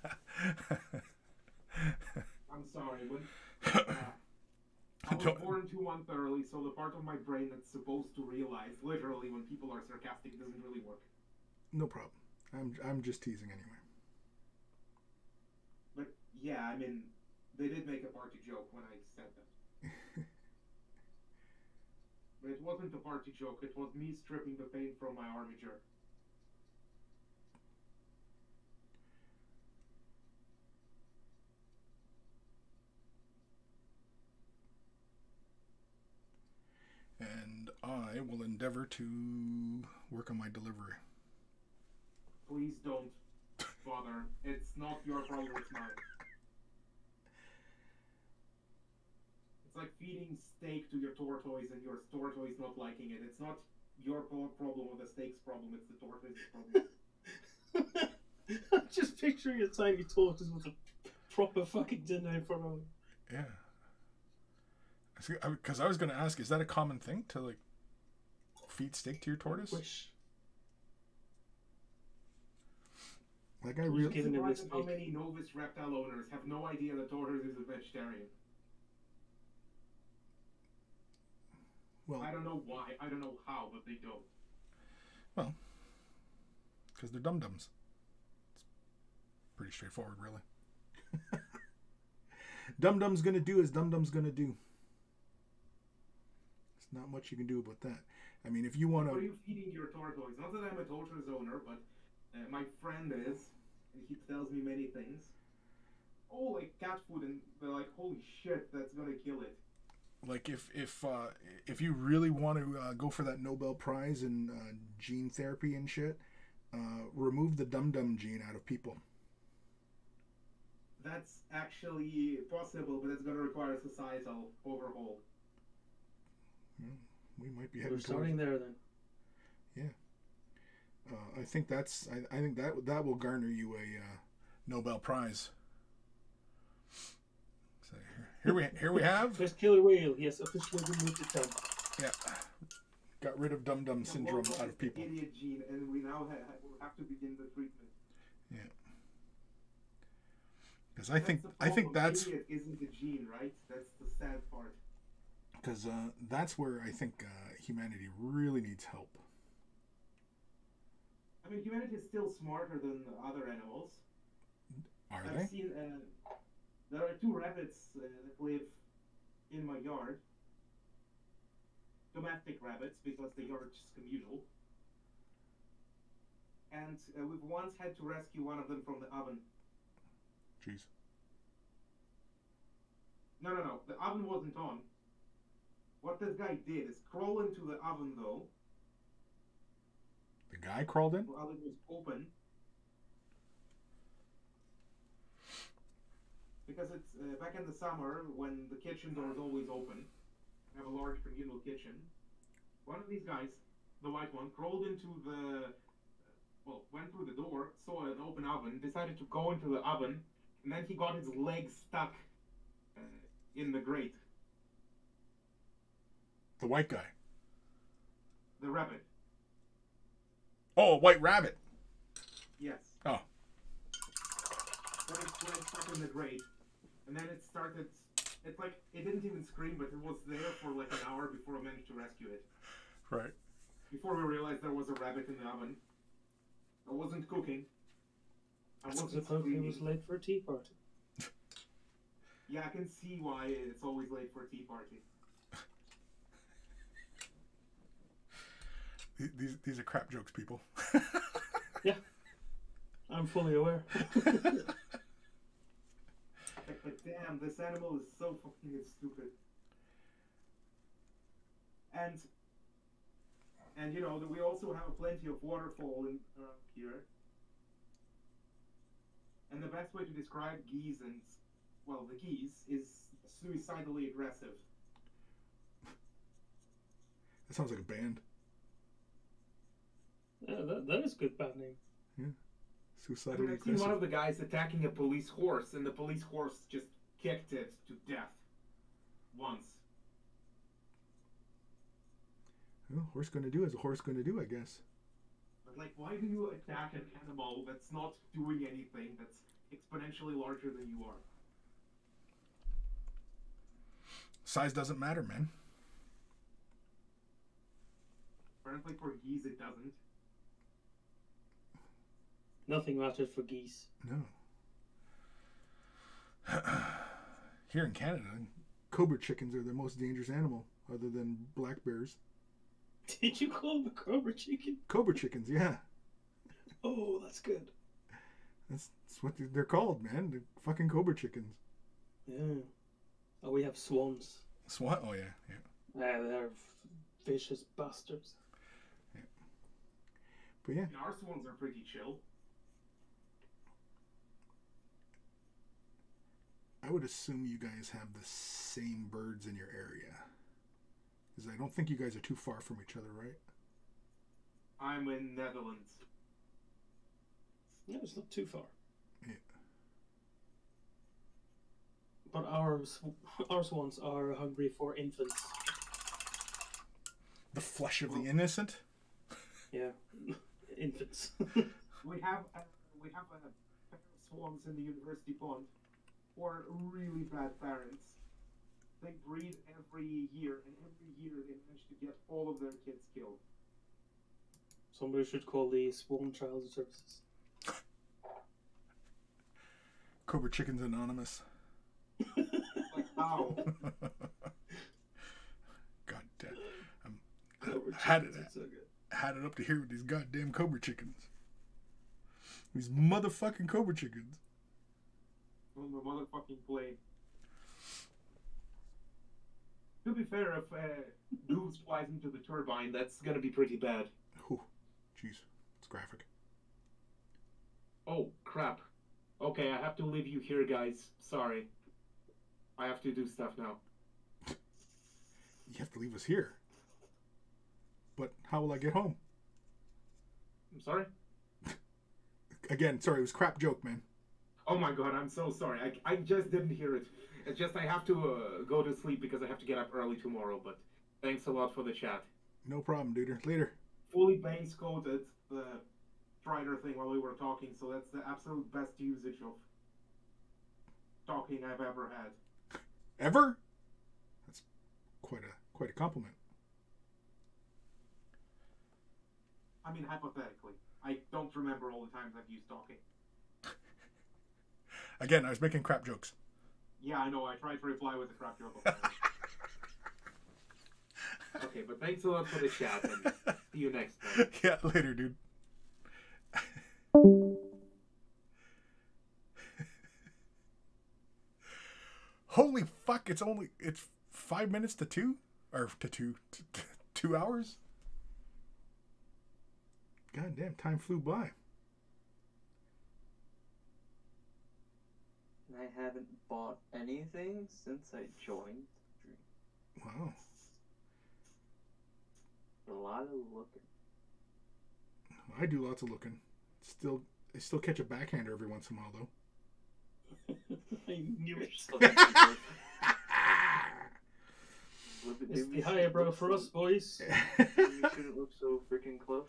I'm sorry, but uh, I was born to one thoroughly, so the part of my brain that's supposed to realize literally when people are sarcastic doesn't really work. No problem. I'm I'm just teasing anyway. But yeah, I mean, they did make a party joke when I said that. But it wasn't a party joke. It was me stripping the paint from my armature. And I will endeavor to work on my delivery. Please don't bother. It's not your problem, it's mine. It's like feeding steak to your tortoise and your tortoise not liking it. It's not your problem or the steak's problem, it's the tortoise's problem. I'm just picturing a tiny tortoise with a proper fucking dinner in front of him. Yeah. Because I was going to ask, is that a common thing to like feed steak to your tortoise? Wish. Like I really surprised how many novice reptile owners have no idea the tortoise is a vegetarian. Well, I don't know why, I don't know how, but they don't. Well, because they're dum dums. It's pretty straightforward, really. Dum dum's gonna do as dum dum's gonna do. Not much you can do about that. I mean, if you want to... What are you feeding your tortoise? Not that I'm a tortoise owner, but uh, my friend is, and he tells me many things. Oh, like cat food, and they're like, holy shit, that's gonna kill it. Like, if if uh, if you really want to uh, go for that Nobel Prize in uh, gene therapy and shit, uh, remove the dum-dum gene out of people. That's actually possible, but it's gonna require a societal overhaul. We might be heading. We're starting there then. Yeah. uh, I think that's I, I think that that will garner you a uh, Nobel Prize. So here, here we here we have first killer whale. Yes, officially removed the term. Yeah, got rid of dum dum syndrome out of people. Idiot gene, and we now have, have to begin the treatment. Yeah. Because I think I think that's idiot isn't the gene, right? That's the sad part. Because uh, that's where I think uh, humanity really needs help. I mean, humanity is still smarter than other animals. Are I've they? Seen, uh, there are two rabbits uh, that live in my yard. Domestic rabbits, because the yard is communal. And uh, we've once had to rescue one of them from the oven. Jeez. No, no, no. The oven wasn't on. What this guy did is crawl into the oven, though. The guy crawled in? The oven was open. Because it's uh, back in the summer, when the kitchen door is always open, we have a large communal kitchen. One of these guys, the white one, crawled into the... Well, went through the door, saw an open oven, decided to go into the oven, and then he got his leg stuck uh, in the grate. The white guy. The rabbit. Oh, a white rabbit. Yes. Oh. Got its leg stuck in the grate, and then it started. It's like it didn't even scream, but it was there for like an hour before I managed to rescue it. Right. Before we realized there was a rabbit in the oven. I wasn't cooking. I That's wasn't cooking. It was late for a tea party. Yeah, I can see why it's always late for a tea party. These these are crap jokes, people. Yeah, I'm fully aware. Like, but damn, this animal is so fucking stupid. And. And, you know, we also have plenty of waterfall in, uh, here. And the best way to describe geese and, well, the geese is suicidally aggressive. That sounds like a band. Yeah, that, that is good band name. Yeah. Suicidally I mean, I've aggressive. I've seen one of the guys attacking a police horse, and the police horse just kicked it to death. Once. Well, horse going to do is a horse going to do, I guess. But, like, why do you attack an animal that's not doing anything, that's exponentially larger than you are? Size doesn't matter, man. Apparently for geese it doesn't. Nothing matters for geese. No. Here in Canada, cobra chickens are the most dangerous animal, other than black bears. Did you call them a cobra chicken? Cobra chickens, yeah. Oh, that's good. That's, that's what they're called, man. They're fucking cobra chickens. Yeah. Oh, we have swans. Swan? Oh, yeah. Yeah, yeah they're vicious bastards. Yeah. But yeah. yeah. Our swans are pretty chill. I would assume you guys have the same birds in your area. Because I don't think you guys are too far from each other, right? I'm in Netherlands. Yeah, it's not too far. Yeah. But our, our swans are hungry for infants. The flesh of the innocent? Yeah, infants. We have a, we have a pair of swans in the university pond. Or really bad parents. They breed every year, and every year they manage to get all of their kids killed. Somebody should call the Swan Child Services. Cobra Chickens Anonymous. Like, how? God damn. I'm, I had it, so had it up to here with these goddamn cobra chickens. These motherfucking cobra chickens. On the motherfucking plane. To be fair, if uh, goose flies into the turbine, that's gonna be pretty bad. Oh, jeez, it's graphic. Oh, crap. Okay, I have to leave you here, guys. Sorry. I have to do stuff now. You have to leave us here? But how will I get home? I'm sorry? Again, sorry, it was a crap joke, man. Oh my god, I'm so sorry. I, I just didn't hear it. It's just I have to uh, go to sleep because I have to get up early tomorrow, but thanks a lot for the chat. No problem, dude. Later. Fully base coded the Strider thing while we were talking, so that's the absolute best usage of talking I've ever had. Ever? That's quite a quite a compliment. I mean, hypothetically. I don't remember all the times I've used talking. Again, I was making crap jokes. Yeah, I know. I tried to reply with a crap joke. Okay, but thanks a lot for the chat, and see you next time. Yeah, later, dude. Holy fuck, it's only... It's five minutes to two? Or to two... To two hours? God damn, time flew by. I haven't bought anything since I joined. Wow. A lot of looking. I do lots of looking. Still, I still catch a backhander every once in a while, though. I knew it. It's the higher bro for us, boys. You shouldn't look so freaking close.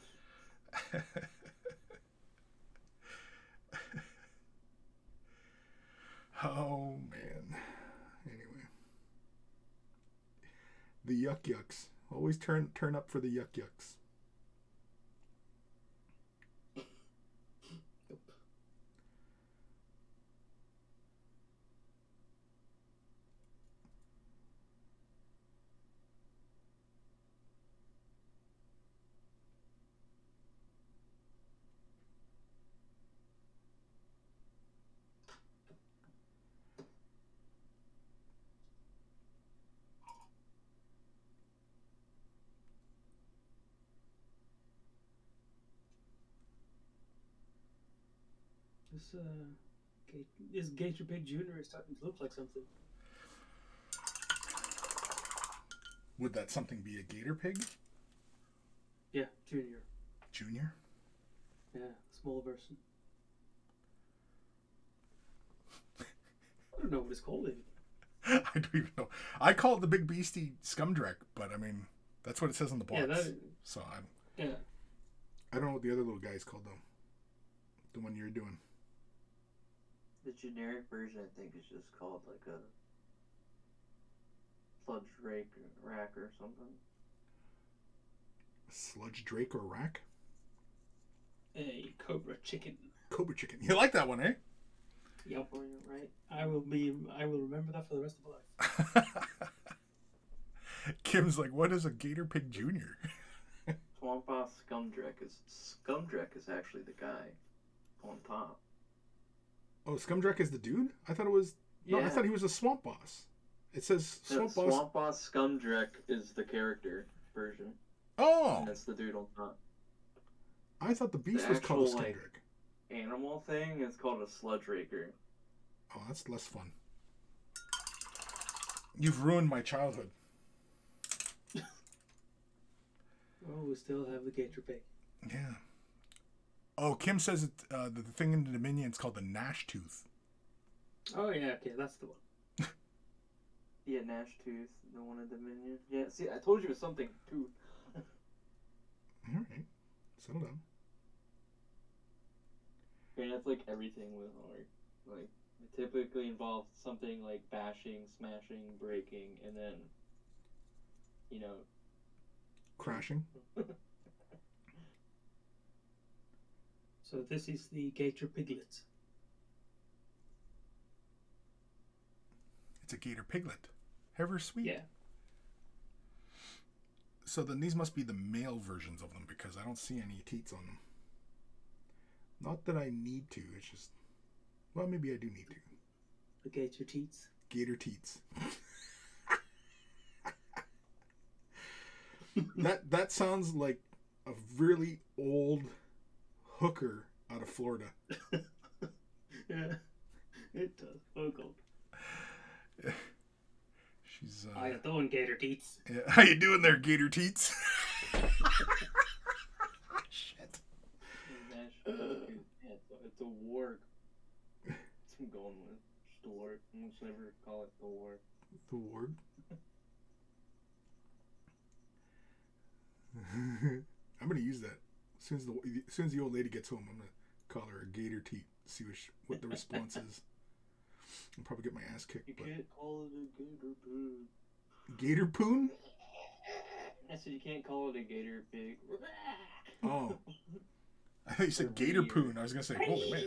Oh man. Anyway, the yuck yucks always turn turn up for the yuck yucks. This, uh, this Gator Pig Junior is starting to look like something. Would that something be a Gator Pig? Yeah, Junior. Junior? Yeah, small person. I don't know what it's called even. I don't even know. I call it the Big Beastie Scumdrek, but I mean, that's what it says on the box. Yeah, that, so I'm. Yeah. I don't know what the other little guy is called, though. The one you're doing. The generic version, I think, is just called like a sludge rake or rack or something. Sludge drake or rack? Hey, cobra chicken. Cobra chicken. You like that one, eh? Yep, right. I will be. I will remember that for the rest of my life. Kim's like, what is a Gator Pig Junior? Swamp Boss Scumdrek is Scumdrek is actually the guy on top. Oh, Scumdrek is the dude? I thought it was... No, yeah. I thought he was a swamp boss. It says swamp no, boss... Swamp Boss Scumdrek is the character version. Oh! And that's the dude on top. I thought the beast the was actual, called a Scumdrek. Like, animal thing is called a sludge raker. Oh, that's less fun. You've ruined my childhood. Oh, we still have the Gator Pig. Yeah. Oh, Kim says it, uh, the thing in the Dominion is called the Gnashtoof. Oh, yeah, okay, that's the one. Yeah, Gnashtoof, the one in the Dominion. Yeah, see, I told you it was something, too. Alright, settle down. And that's like everything with art. Like, it typically involves something like bashing, smashing, breaking, and then, you know... Crashing. So this is the Gator Piglet. It's a Gator Piglet. Ever sweet. Yeah. So then these must be the male versions of them because I don't see any teats on them. Not that I need to. It's just... Well, maybe I do need to. The Gator teats? Gator teats. that, that sounds like a really old... hooker out of Florida. Yeah, it does. Oh, God. Yeah. She's. Uh, how you doing, Gator Teats? Yeah. How you doing there, Gator Teats? Shit. it the war. That's what I'm going with. Just the war. Let's never call it the war. The war. I'm gonna use that as soon as the as soon as the old lady gets home. I'm gonna call her a gator teat. See what she, what the response is. I'll probably get my ass kicked. You but... can't call it a gator poon. Gator poon? I said you can't call it a gator pig. Oh. I thought you said or gator weird. Poon. I was gonna say, holy man.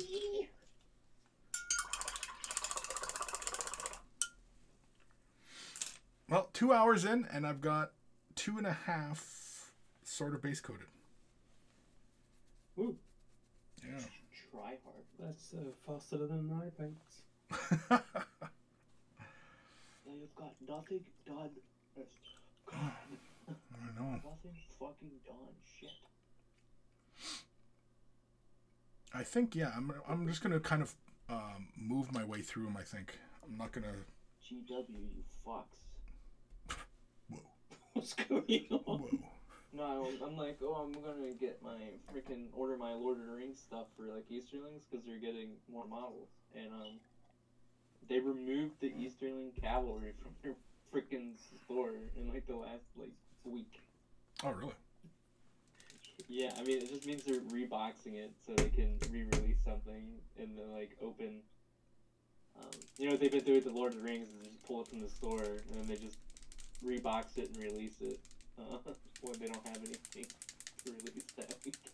Well, two hours in, and I've got two and a half sort of base coated. Woo. Yeah. Try hard. That's uh, faster than my paints. Now you've got nothing done. God. I know. Nothing fucking done. Shit. I think, yeah, I'm, I'm just going to kind of um, move my way through them, I think. I'm not going to... G W, you fucks. Whoa. What's going on? Whoa. No, I'm like, oh, I'm going to get my freaking, order my Lord of the Rings stuff for, like, Easterlings, because they're getting more models. And, um, they removed the Easterling Cavalry from their freaking store in, like, the last, like, week. Oh, really? Yeah, I mean, it just means they're reboxing it so they can re-release something in the, like, open. Um, you know what they've been doing with the Lord of the Rings is they just pull it from the store, and then they just rebox it and release it. Uh, when they don't have anything to release that weekend.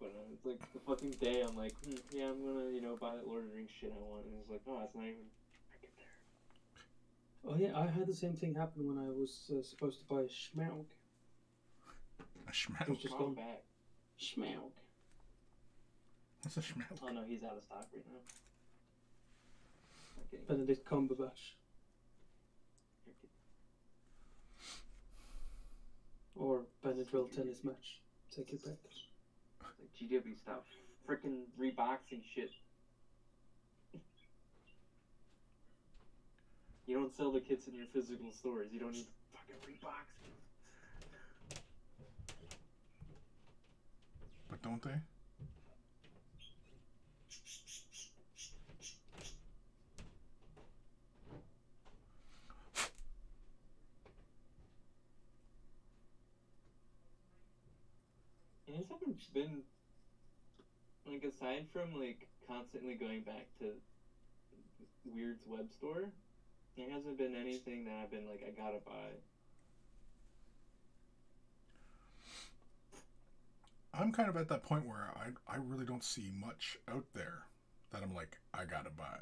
But uh, it's like the fucking day, I'm like, hmm, yeah, I'm gonna, you know, buy that Lord of the Rings shit I want. And it's like, oh, it's not even... Oh yeah, I had the same thing happen when I was uh, supposed to buy a Schmaug. A Schmaug? Just gone back. Schmaug. What's a Schmaug? Oh no, he's out of stock right now. Okay. Benedict Cumberbatch. Okay. Or Benadryl tennis match. Take it back. Like G W, stop frickin' reboxing shit. You don't sell the kits in your physical stores. You don't need to fucking rebox them. But don't they? And it's haven't been, like, aside from, like, constantly going back to Weird's web store, there hasn't been anything that I've been like, I gotta buy. I'm kind of at that point where I, I really don't see much out there that I'm like, I gotta buy.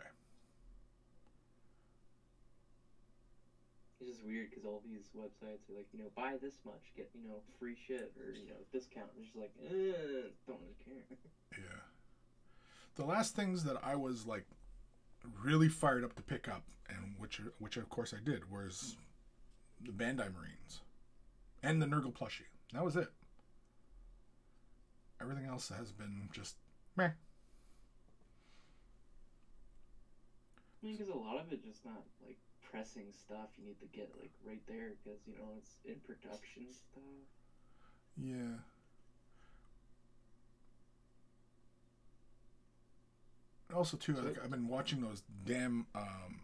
It's just weird because all these websites are like, you know, buy this much, get, you know, free shit or, you know, discount. It's just like, eh, don't really care. Yeah. The last things that I was like, really fired up to pick up, and which which of course I did, was the Bandai Marines and the Nurgle plushie. That was it. Everything else has been just meh. I mean, because a lot of it just not like pressing stuff you need to get like right there, because you know it's in production stuff. Yeah. Also, too, like, I've been watching those damn um,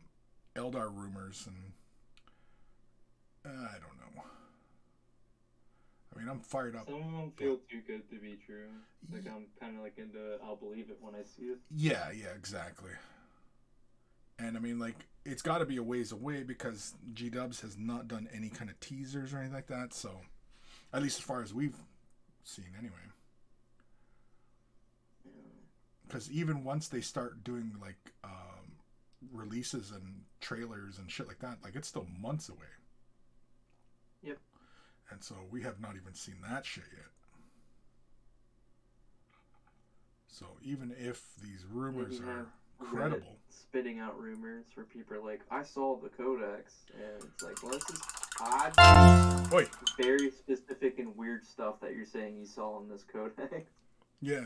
Eldar rumors, and uh, I don't know. I mean, I'm fired up. Some of them feel too good to be true. Like, yeah. I'm kind of like into, I'll believe it when I see it. Yeah, yeah, exactly. And I mean, like, it's got to be a ways away because G-Dubs has not done any kind of teasers or anything like that, so at least as far as we've seen, anyway. Because even once they start doing, like, um, releases and trailers and shit like that, like, it's still months away. Yep. And so we have not even seen that shit yet. So even if these rumors yeah, are credible... Spitting out rumors where people are like, I saw the Codex, and it's like, well, this is odd, Oi. very specific and weird stuff that you're saying you saw in this Codex. Yeah.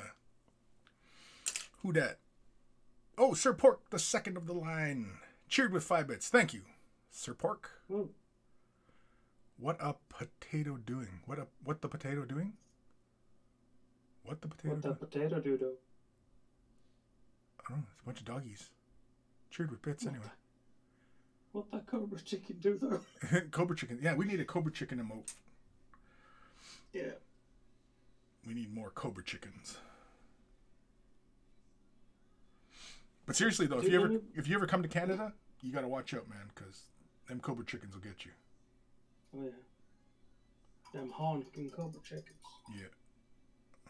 Who dat? Oh, Sir Pork, the second of the line. Cheered with five bits. Thank you, Sir Pork. Ooh. What a potato doing? What a what the potato doing? What the potato? What the potato do though? I don't know. It's a bunch of doggies. Cheered with bits what anyway. The, what the cobra chicken do though? Cobra chicken. Yeah, we need a cobra chicken emote. Yeah. We need more cobra chickens. But seriously though, do if you, you ever if you ever come to Canada, you gotta watch out, man, because them cobra chickens will get you. Oh yeah. Them honking cobra chickens. Yeah.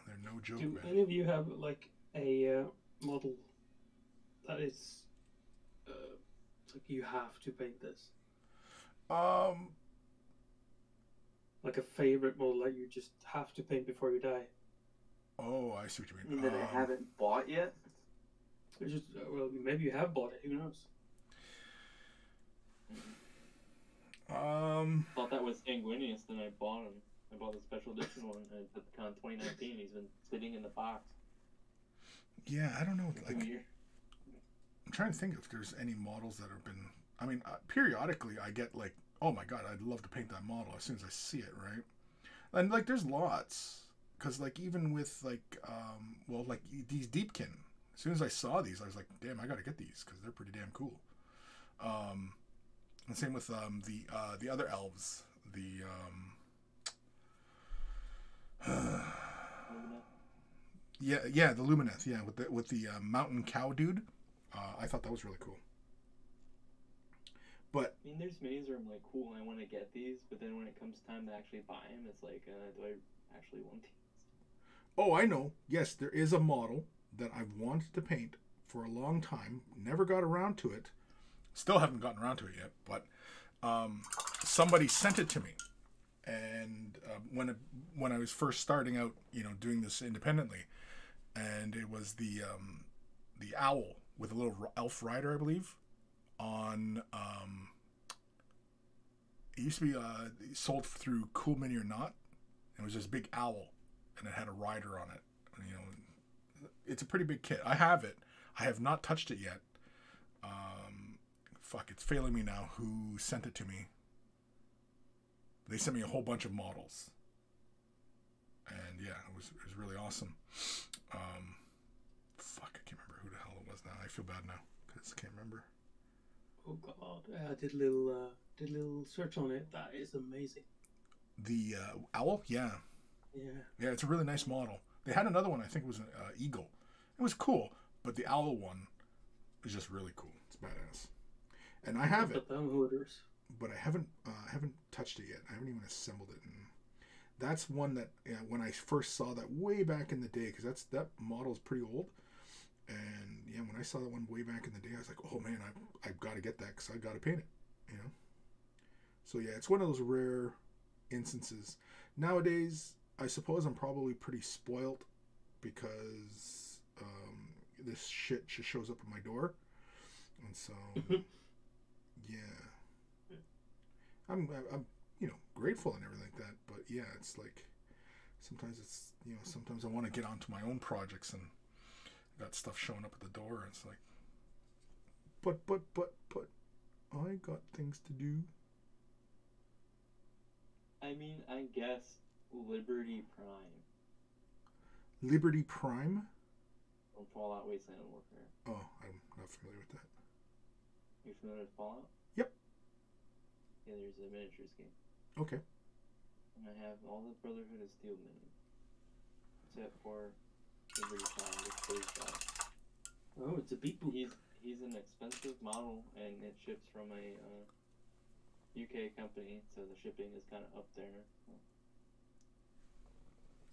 They're no joke, do man. Do any of you have, like, a uh, model that is, uh, like, you have to paint this? Um. Like a favorite model that you just have to paint before you die? Oh, I see what you mean. And um, that I haven't bought yet? It's just, well, maybe you have bought it, who knows? Um, I thought that was Sanguinius, then I bought him. I bought the special edition one at Con twenty nineteen. He's been sitting in the box. Yeah, I don't know. Like, I'm trying to think if there's any models that have been... I mean, uh, periodically I get like, oh my god, I'd love to paint that model as soon as I see it, right? And like, there's lots. Because like, even with like, um, well, like these Deepkin. As soon as I saw these, I was like, damn, I gotta get these because they're pretty damn cool. Um... And same with um, the uh, the other elves, the um, uh, yeah yeah the Lumineth, yeah, with the with the uh, mountain cow dude. Uh, I thought that was really cool. But I mean, there's minis where I'm like, cool, I want to get these, but then when it comes time to actually buy them, it's like, uh, do I actually want these? Oh, I know. Yes, there is a model that I've wanted to paint for a long time, never got around to it. Still haven't gotten around to it yet, but um, somebody sent it to me. And uh, when it, when I was first starting out, you know, doing this independently, and it was the um, the owl with a little elf rider, I believe, on um, it used to be uh, sold through Cool Mini or Not. It was this big owl, and it had a rider on it. And, you know, it's a pretty big kit. I have it. I have not touched it yet. Um, Fuck, it's failing me now. Who sent it to me? They sent me a whole bunch of models. And yeah, it was, it was really awesome. Um, fuck, I can't remember who the hell it was now. I feel bad now because I can't remember. Oh god, I did a little, uh, did a little search on it. That is amazing. The uh, owl? Yeah. Yeah. Yeah, it's a really nice model. They had another one, I think it was an uh, eagle. It was cool, but the owl one is just really cool. It's badass. And I have it, but I haven't, uh, haven't touched it yet. I haven't even assembled it. And that's one that, you know, when I first saw that way back in the day, because that's that model is pretty old. And yeah, when I saw that one way back in the day, I was like, oh man, I I've got to get that because I got to paint it. You know. So yeah, it's one of those rare instances. Nowadays, I suppose I'm probably pretty spoilt because um, this shit just shows up at my door, and so. Yeah, I'm, I'm, you know, grateful and everything like that. But yeah, it's like sometimes it's, you know, sometimes I want to get onto my own projects and got stuff showing up at the door. And it's like, but, but, but, but, I got things to do. I mean, I guess Liberty Prime. Liberty Prime? From Fallout Wasteland Warfare. Oh, I'm not familiar with that. You're familiar with Fallout? Yep. Yeah, there's a miniatures game. Okay. And I have all the Brotherhood of Steel minis. Except for Liberty Prime, the space guy. Oh, it's a beep boop. He's, he's an expensive model, and it ships from a uh, U K company, so the shipping is kind of up there.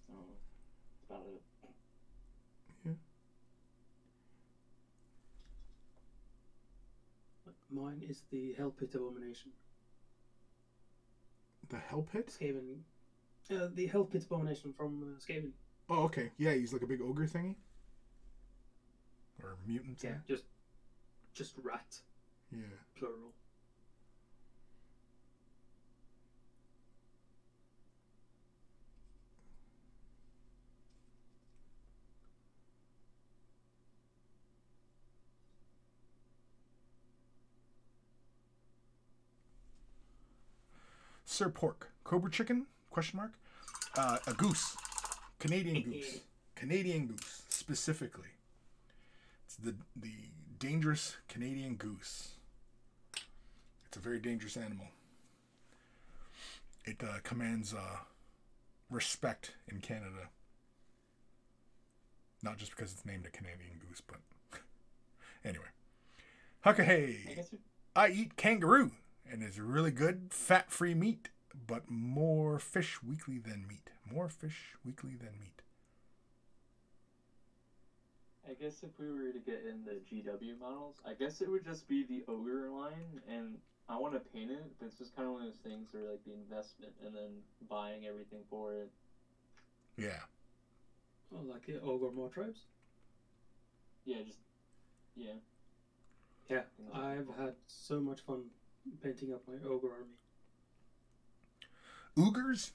So, that's about it. Mine is the Hellpit abomination. The Hellpit? Skaven. Uh, the Hellpit abomination from uh, Skaven. Oh, okay. Yeah, he's like a big ogre thingy? Or mutant thing? Yeah, just, just rat. Yeah. Plural. Sir Pork, cobra chicken? Question mark. Uh, a goose, Canadian goose. Canadian goose, specifically. It's the, the dangerous Canadian goose. It's a very dangerous animal. It uh, commands uh, respect in Canada. Not just because it's named a Canadian goose, but... anyway. Huckahey! I eat kangaroo, and it's really good, fat-free meat, but more fish weekly than meat. More fish weekly than meat. I guess if we were to get in the G W models, I guess it would just be the ogre line, and I want to paint it, but it's just kind of one of those things where, like, the investment and then buying everything for it. Yeah. Oh, like it, ogre more tribes? Yeah, just, yeah. Yeah, I've had so much fun painting up my ogre army. Oogers?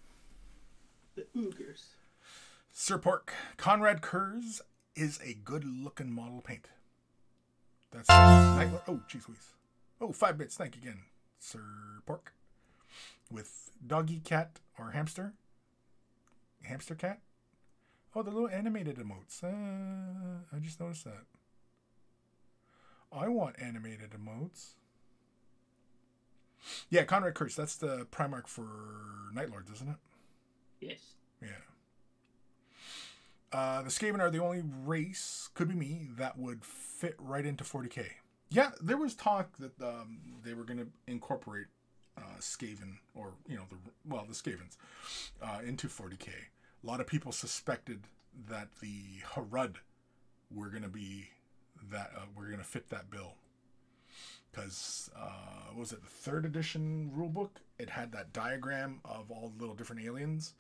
The oogers. Sir Pork, Conrad Kurz is a good-looking model paint. That's Nightler. Oh, jeez, please. Oh, five bits. Thank you again, Sir Pork. With doggy, cat, or hamster. Hamster cat. Oh, the little animated emotes. Uh, I just noticed that. I want animated emotes. Yeah, Conrad Kurz. That's the Primarch for Night Lords, isn't it? Yes. Yeah. Uh, the Skaven are the only race, could be me, that would fit right into forty K. Yeah, there was talk that um, they were going to incorporate uh, Skaven, or, you know, the well, the Skavens, uh, into forty K. A lot of people suspected that the Harud were going to be that, uh, we're going to fit that bill. Because, uh, what was it, the third edition rulebook? It had that diagram of all the little different aliens.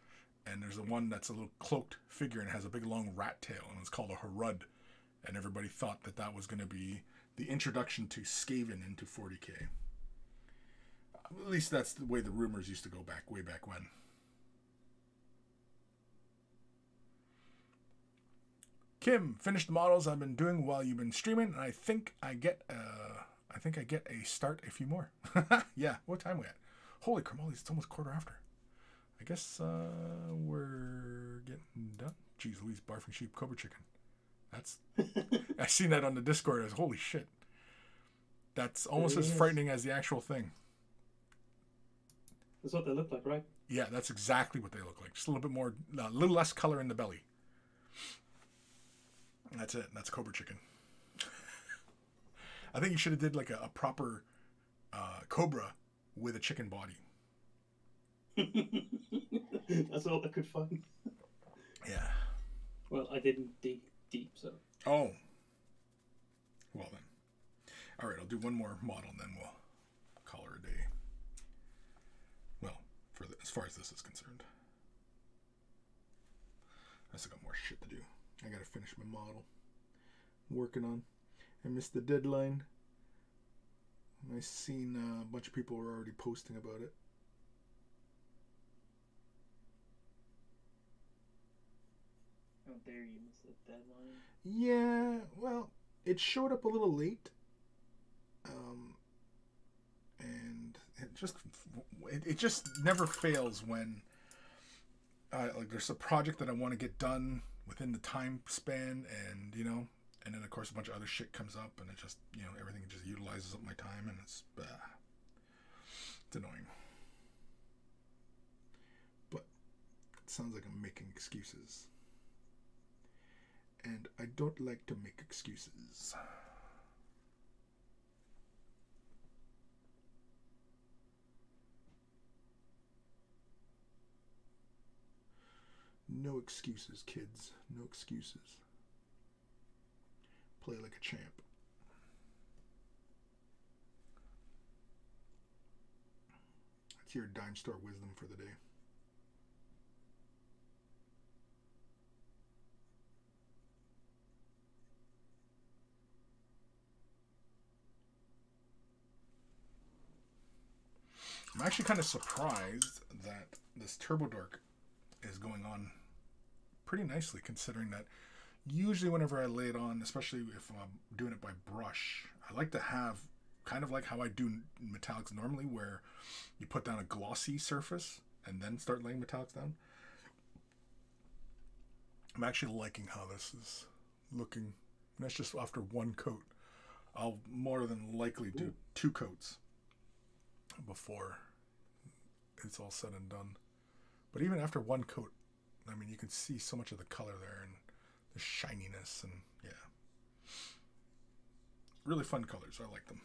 And there's the one that's a little cloaked figure and has a big long rat tail, and it's called a Harud. And everybody thought that that was going to be the introduction to Skaven into forty K. At least that's the way the rumors used to go back, way back when. Kim, finished the models I've been doing while you've been streaming, and I think I get, uh, I think I get a start, a few more. Yeah, what time are we at? Holy crumoli, it's almost quarter after. I guess uh, we're getting done. Jeez Louise, barfing sheep, cobra chicken. That's I seen that on the Discord. As holy shit, that's almost as frightening as the actual thing. That's what they look like, right? Yeah, that's exactly what they look like. Just a little bit more, a little less color in the belly. That's it. That's cobra chicken. I think you should have did like a, a proper uh, cobra with a chicken body. That's all I could find. Yeah. Well, I didn't dig deep, so. Oh. Well then. All right, I'll do one more model, and then we'll call her a day. Well, for the, as far as this is concerned, I still got more shit to do. I gotta finish my model. I'm working on. I missed the deadline. And I seen uh, a bunch of people were already posting about it. How dare you miss the deadline? Yeah, well, it showed up a little late, um, and it just it, it just never fails when uh, like there's a project that I want to get done within the time span, and you know, and then of course a bunch of other shit comes up, and it just, you know, everything just utilizes up my time, and it's bah, it's annoying. But it sounds like I'm making excuses. And I don't like to make excuses. No excuses, kids. No excuses. Play like a champ. That's your dime store wisdom for the day. I'm actually kind of surprised that this Turbo Dork is going on pretty nicely, considering that usually whenever I lay it on, especially if I'm doing it by brush, I like to have kind of like how I do metallics normally, where you put down a glossy surface and then start laying metallics down. I'm actually liking how this is looking. And that's just after one coat. I'll more than likely do Ooh. two coats before it's all said and done. But even after one coat, I mean, you can see so much of the color there and the shininess, and yeah. Really fun colors. I like them.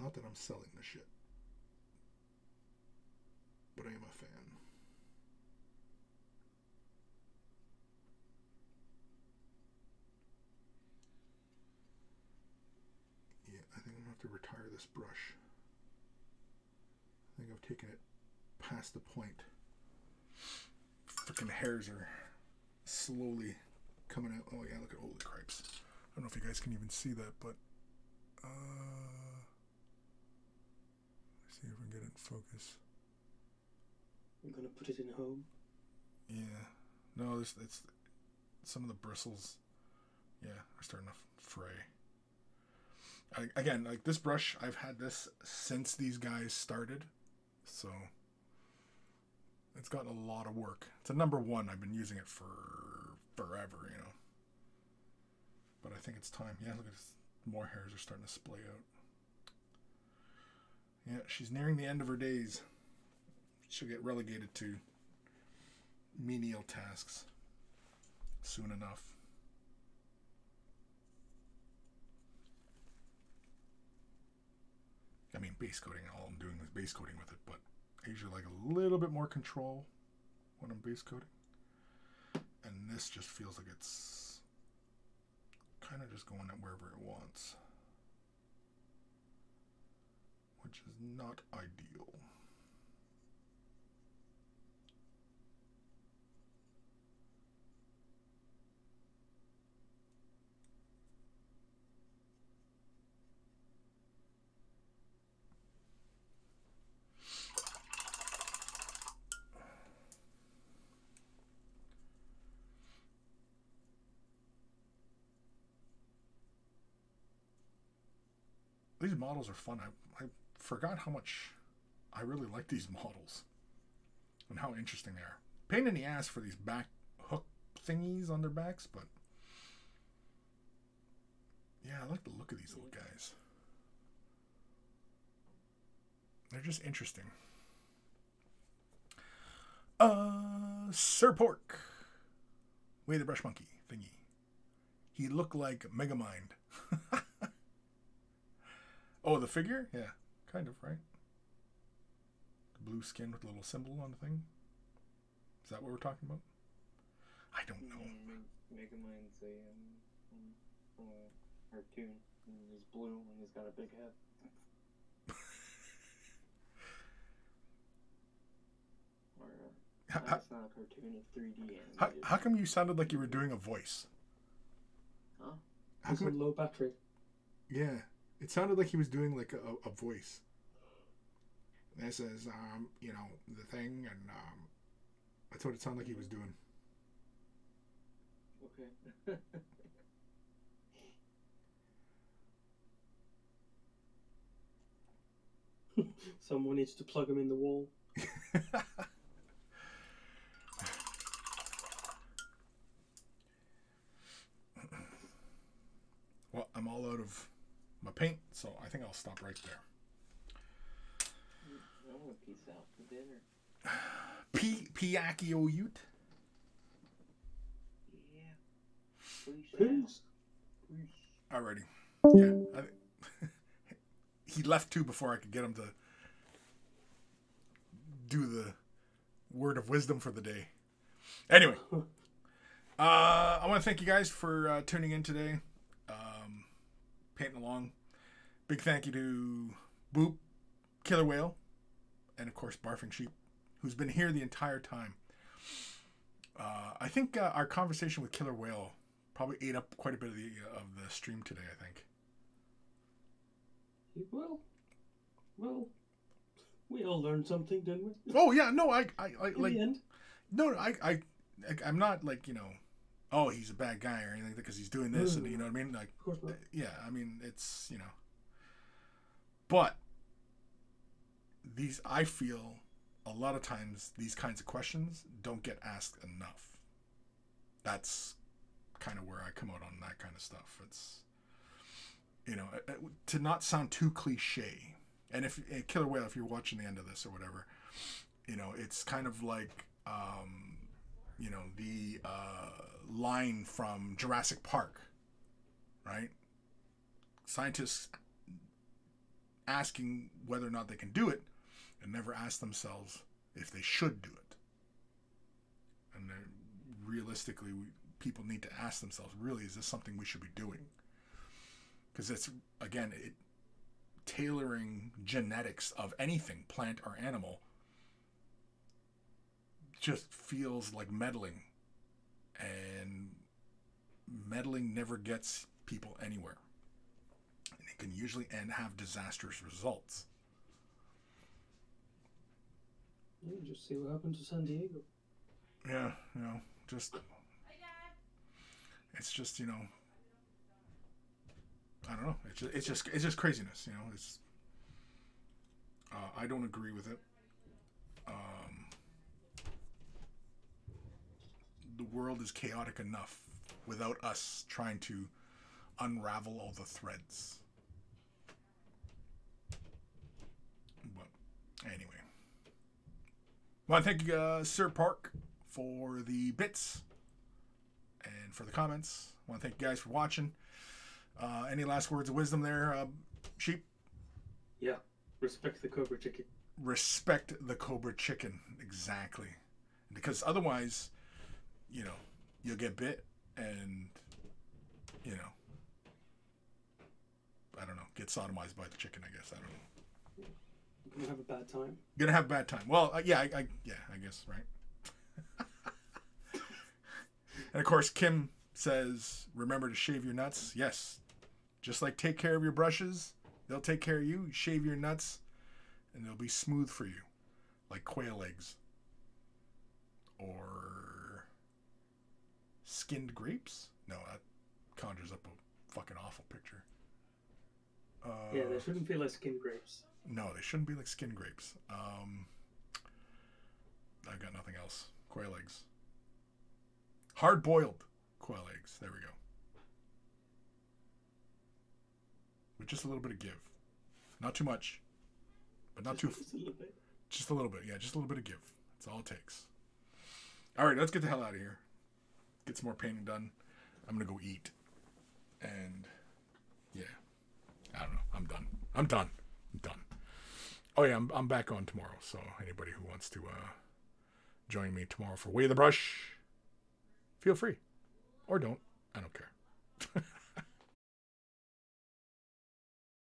Not that I'm selling this shit, but I am a fan. Yeah, I think I'm gonna have to retire this brush. I think I've taken it past the point. Freaking hairs are slowly coming out. Oh yeah, look at, holy cripes. I don't know if you guys can even see that, but uh, let's see if we can get it in focus. I'm gonna put it in home. Yeah, no, this it's some of the bristles. Yeah, are starting to fray. I, again, like this brush, I've had this since these guys started, so. It's gotten a lot of work. It's a number one. I've been using it for forever, you know. But I think it's time. Yeah, look at this. More hairs are starting to splay out. Yeah, she's nearing the end of her days. She'll get relegated to menial tasks soon enough. I mean, base coating. All I'm doing is base coating with it, but usually like a little bit more control when I'm base coating, and this just feels like it's kind of just going at wherever it wants, which is not ideal. These models are fun. I, I forgot how much I really like these models and how interesting they are. Pain in the ass for these back hook thingies on their backs, but yeah, I like the look of these little guys. They're just interesting. Uh, Sir Pork. Way the Brush Monkey thingy. He looked like Megamind. Oh, the figure? Yeah, kind of, right? The blue skin with a little symbol on the thing? Is that what we're talking about? I don't know. Megamind's a um, cartoon. And he's blue and he's got a big head. Or, uh, no, it's not a cartoon, it's three D. How, how come you sounded like you were doing a voice? Huh? How come it, low battery. Yeah. It sounded like he was doing like a, a voice. This is, um, you know, the thing, and um, that's what it sounded like he was doing. Okay. Someone needs to plug him in the wall. Well, I'm all out of my paint, so I think I'll stop right there. I want to peace out for dinner. P Piacchio Ute. Yeah. Peace. Alrighty. Yeah. I, he left too before I could get him to do the word of wisdom for the day. Anyway, uh, I want to thank you guys for uh, tuning in today. Um, painting along. Big thank you to Boop, Killer Whale, and of course Barfing Sheep, who's been here the entire time. Uh, I think uh, our conversation with Killer Whale probably ate up quite a bit of the of the stream today. I think. Well, well, we all learned something, didn't we? Oh yeah, no, I, I, I like. The end. No, I, I, I, I'm not like, you know, oh, he's a bad guy or anything because he's doing this, and you know what I mean? Like, of course not. Yeah, I mean, it's, you know. But these, I feel a lot of times these kinds of questions don't get asked enough. That's kind of where I come out on that kind of stuff. It's, you know, to not sound too cliche. And if Killer Whale, if you're watching the end of this or whatever, you know, it's kind of like, um, you know, the uh, line from Jurassic Park, right? Scientists asking whether or not they can do it and never ask themselves if they should do it. And realistically, we, people need to ask themselves, really, is this something we should be doing? Because it's, again, it, tailoring genetics of anything, plant or animal, just feels like meddling, and meddling never gets people anywhere, and it can usually end have disastrous results. You just see what happened to San Diego. Yeah, you know, just it's just, you know, I don't know, it's just, it's just it's just craziness, you know. It's uh, I don't agree with it. Um, the world is chaotic enough without us trying to unravel all the threads. But anyway, well, I thank uh, Sir Park for the bits and for the comments. I want to thank you guys for watching. Uh, any last words of wisdom there, uh, Sheep? Yeah, respect the Cobra Chicken. Respect the Cobra Chicken, exactly. Because otherwise, you know, you'll get bit and, you know, I don't know, get sodomized by the chicken, I guess. I don't know. You're going to have a bad time. You're going to have a bad time. Well, uh, yeah, I, I, yeah, I guess, right? And, of course, Kim says, remember to shave your nuts. Yes. Just like take care of your brushes, they'll take care of you. Shave your nuts, and they'll be smooth for you, like quail eggs. Or skinned grapes? No, that conjures up a fucking awful picture. Uh, yeah, they shouldn't be like skinned grapes. No, they shouldn't be like skinned grapes. Um, I've got nothing else. Quail eggs. Hard-boiled quail eggs. There we go. With just a little bit of give. Not too much, but not just, too... Just a little bit. Just a little bit. Yeah, just a little bit of give. That's all it takes. All right, let's get the hell out of here. Get some more painting done. I'm going to go eat. And, yeah. I don't know. I'm done. I'm done. I'm done. Oh, yeah, I'm, I'm back on tomorrow. So anybody who wants to uh, join me tomorrow for Way of the Brush, feel free. Or don't. I don't care.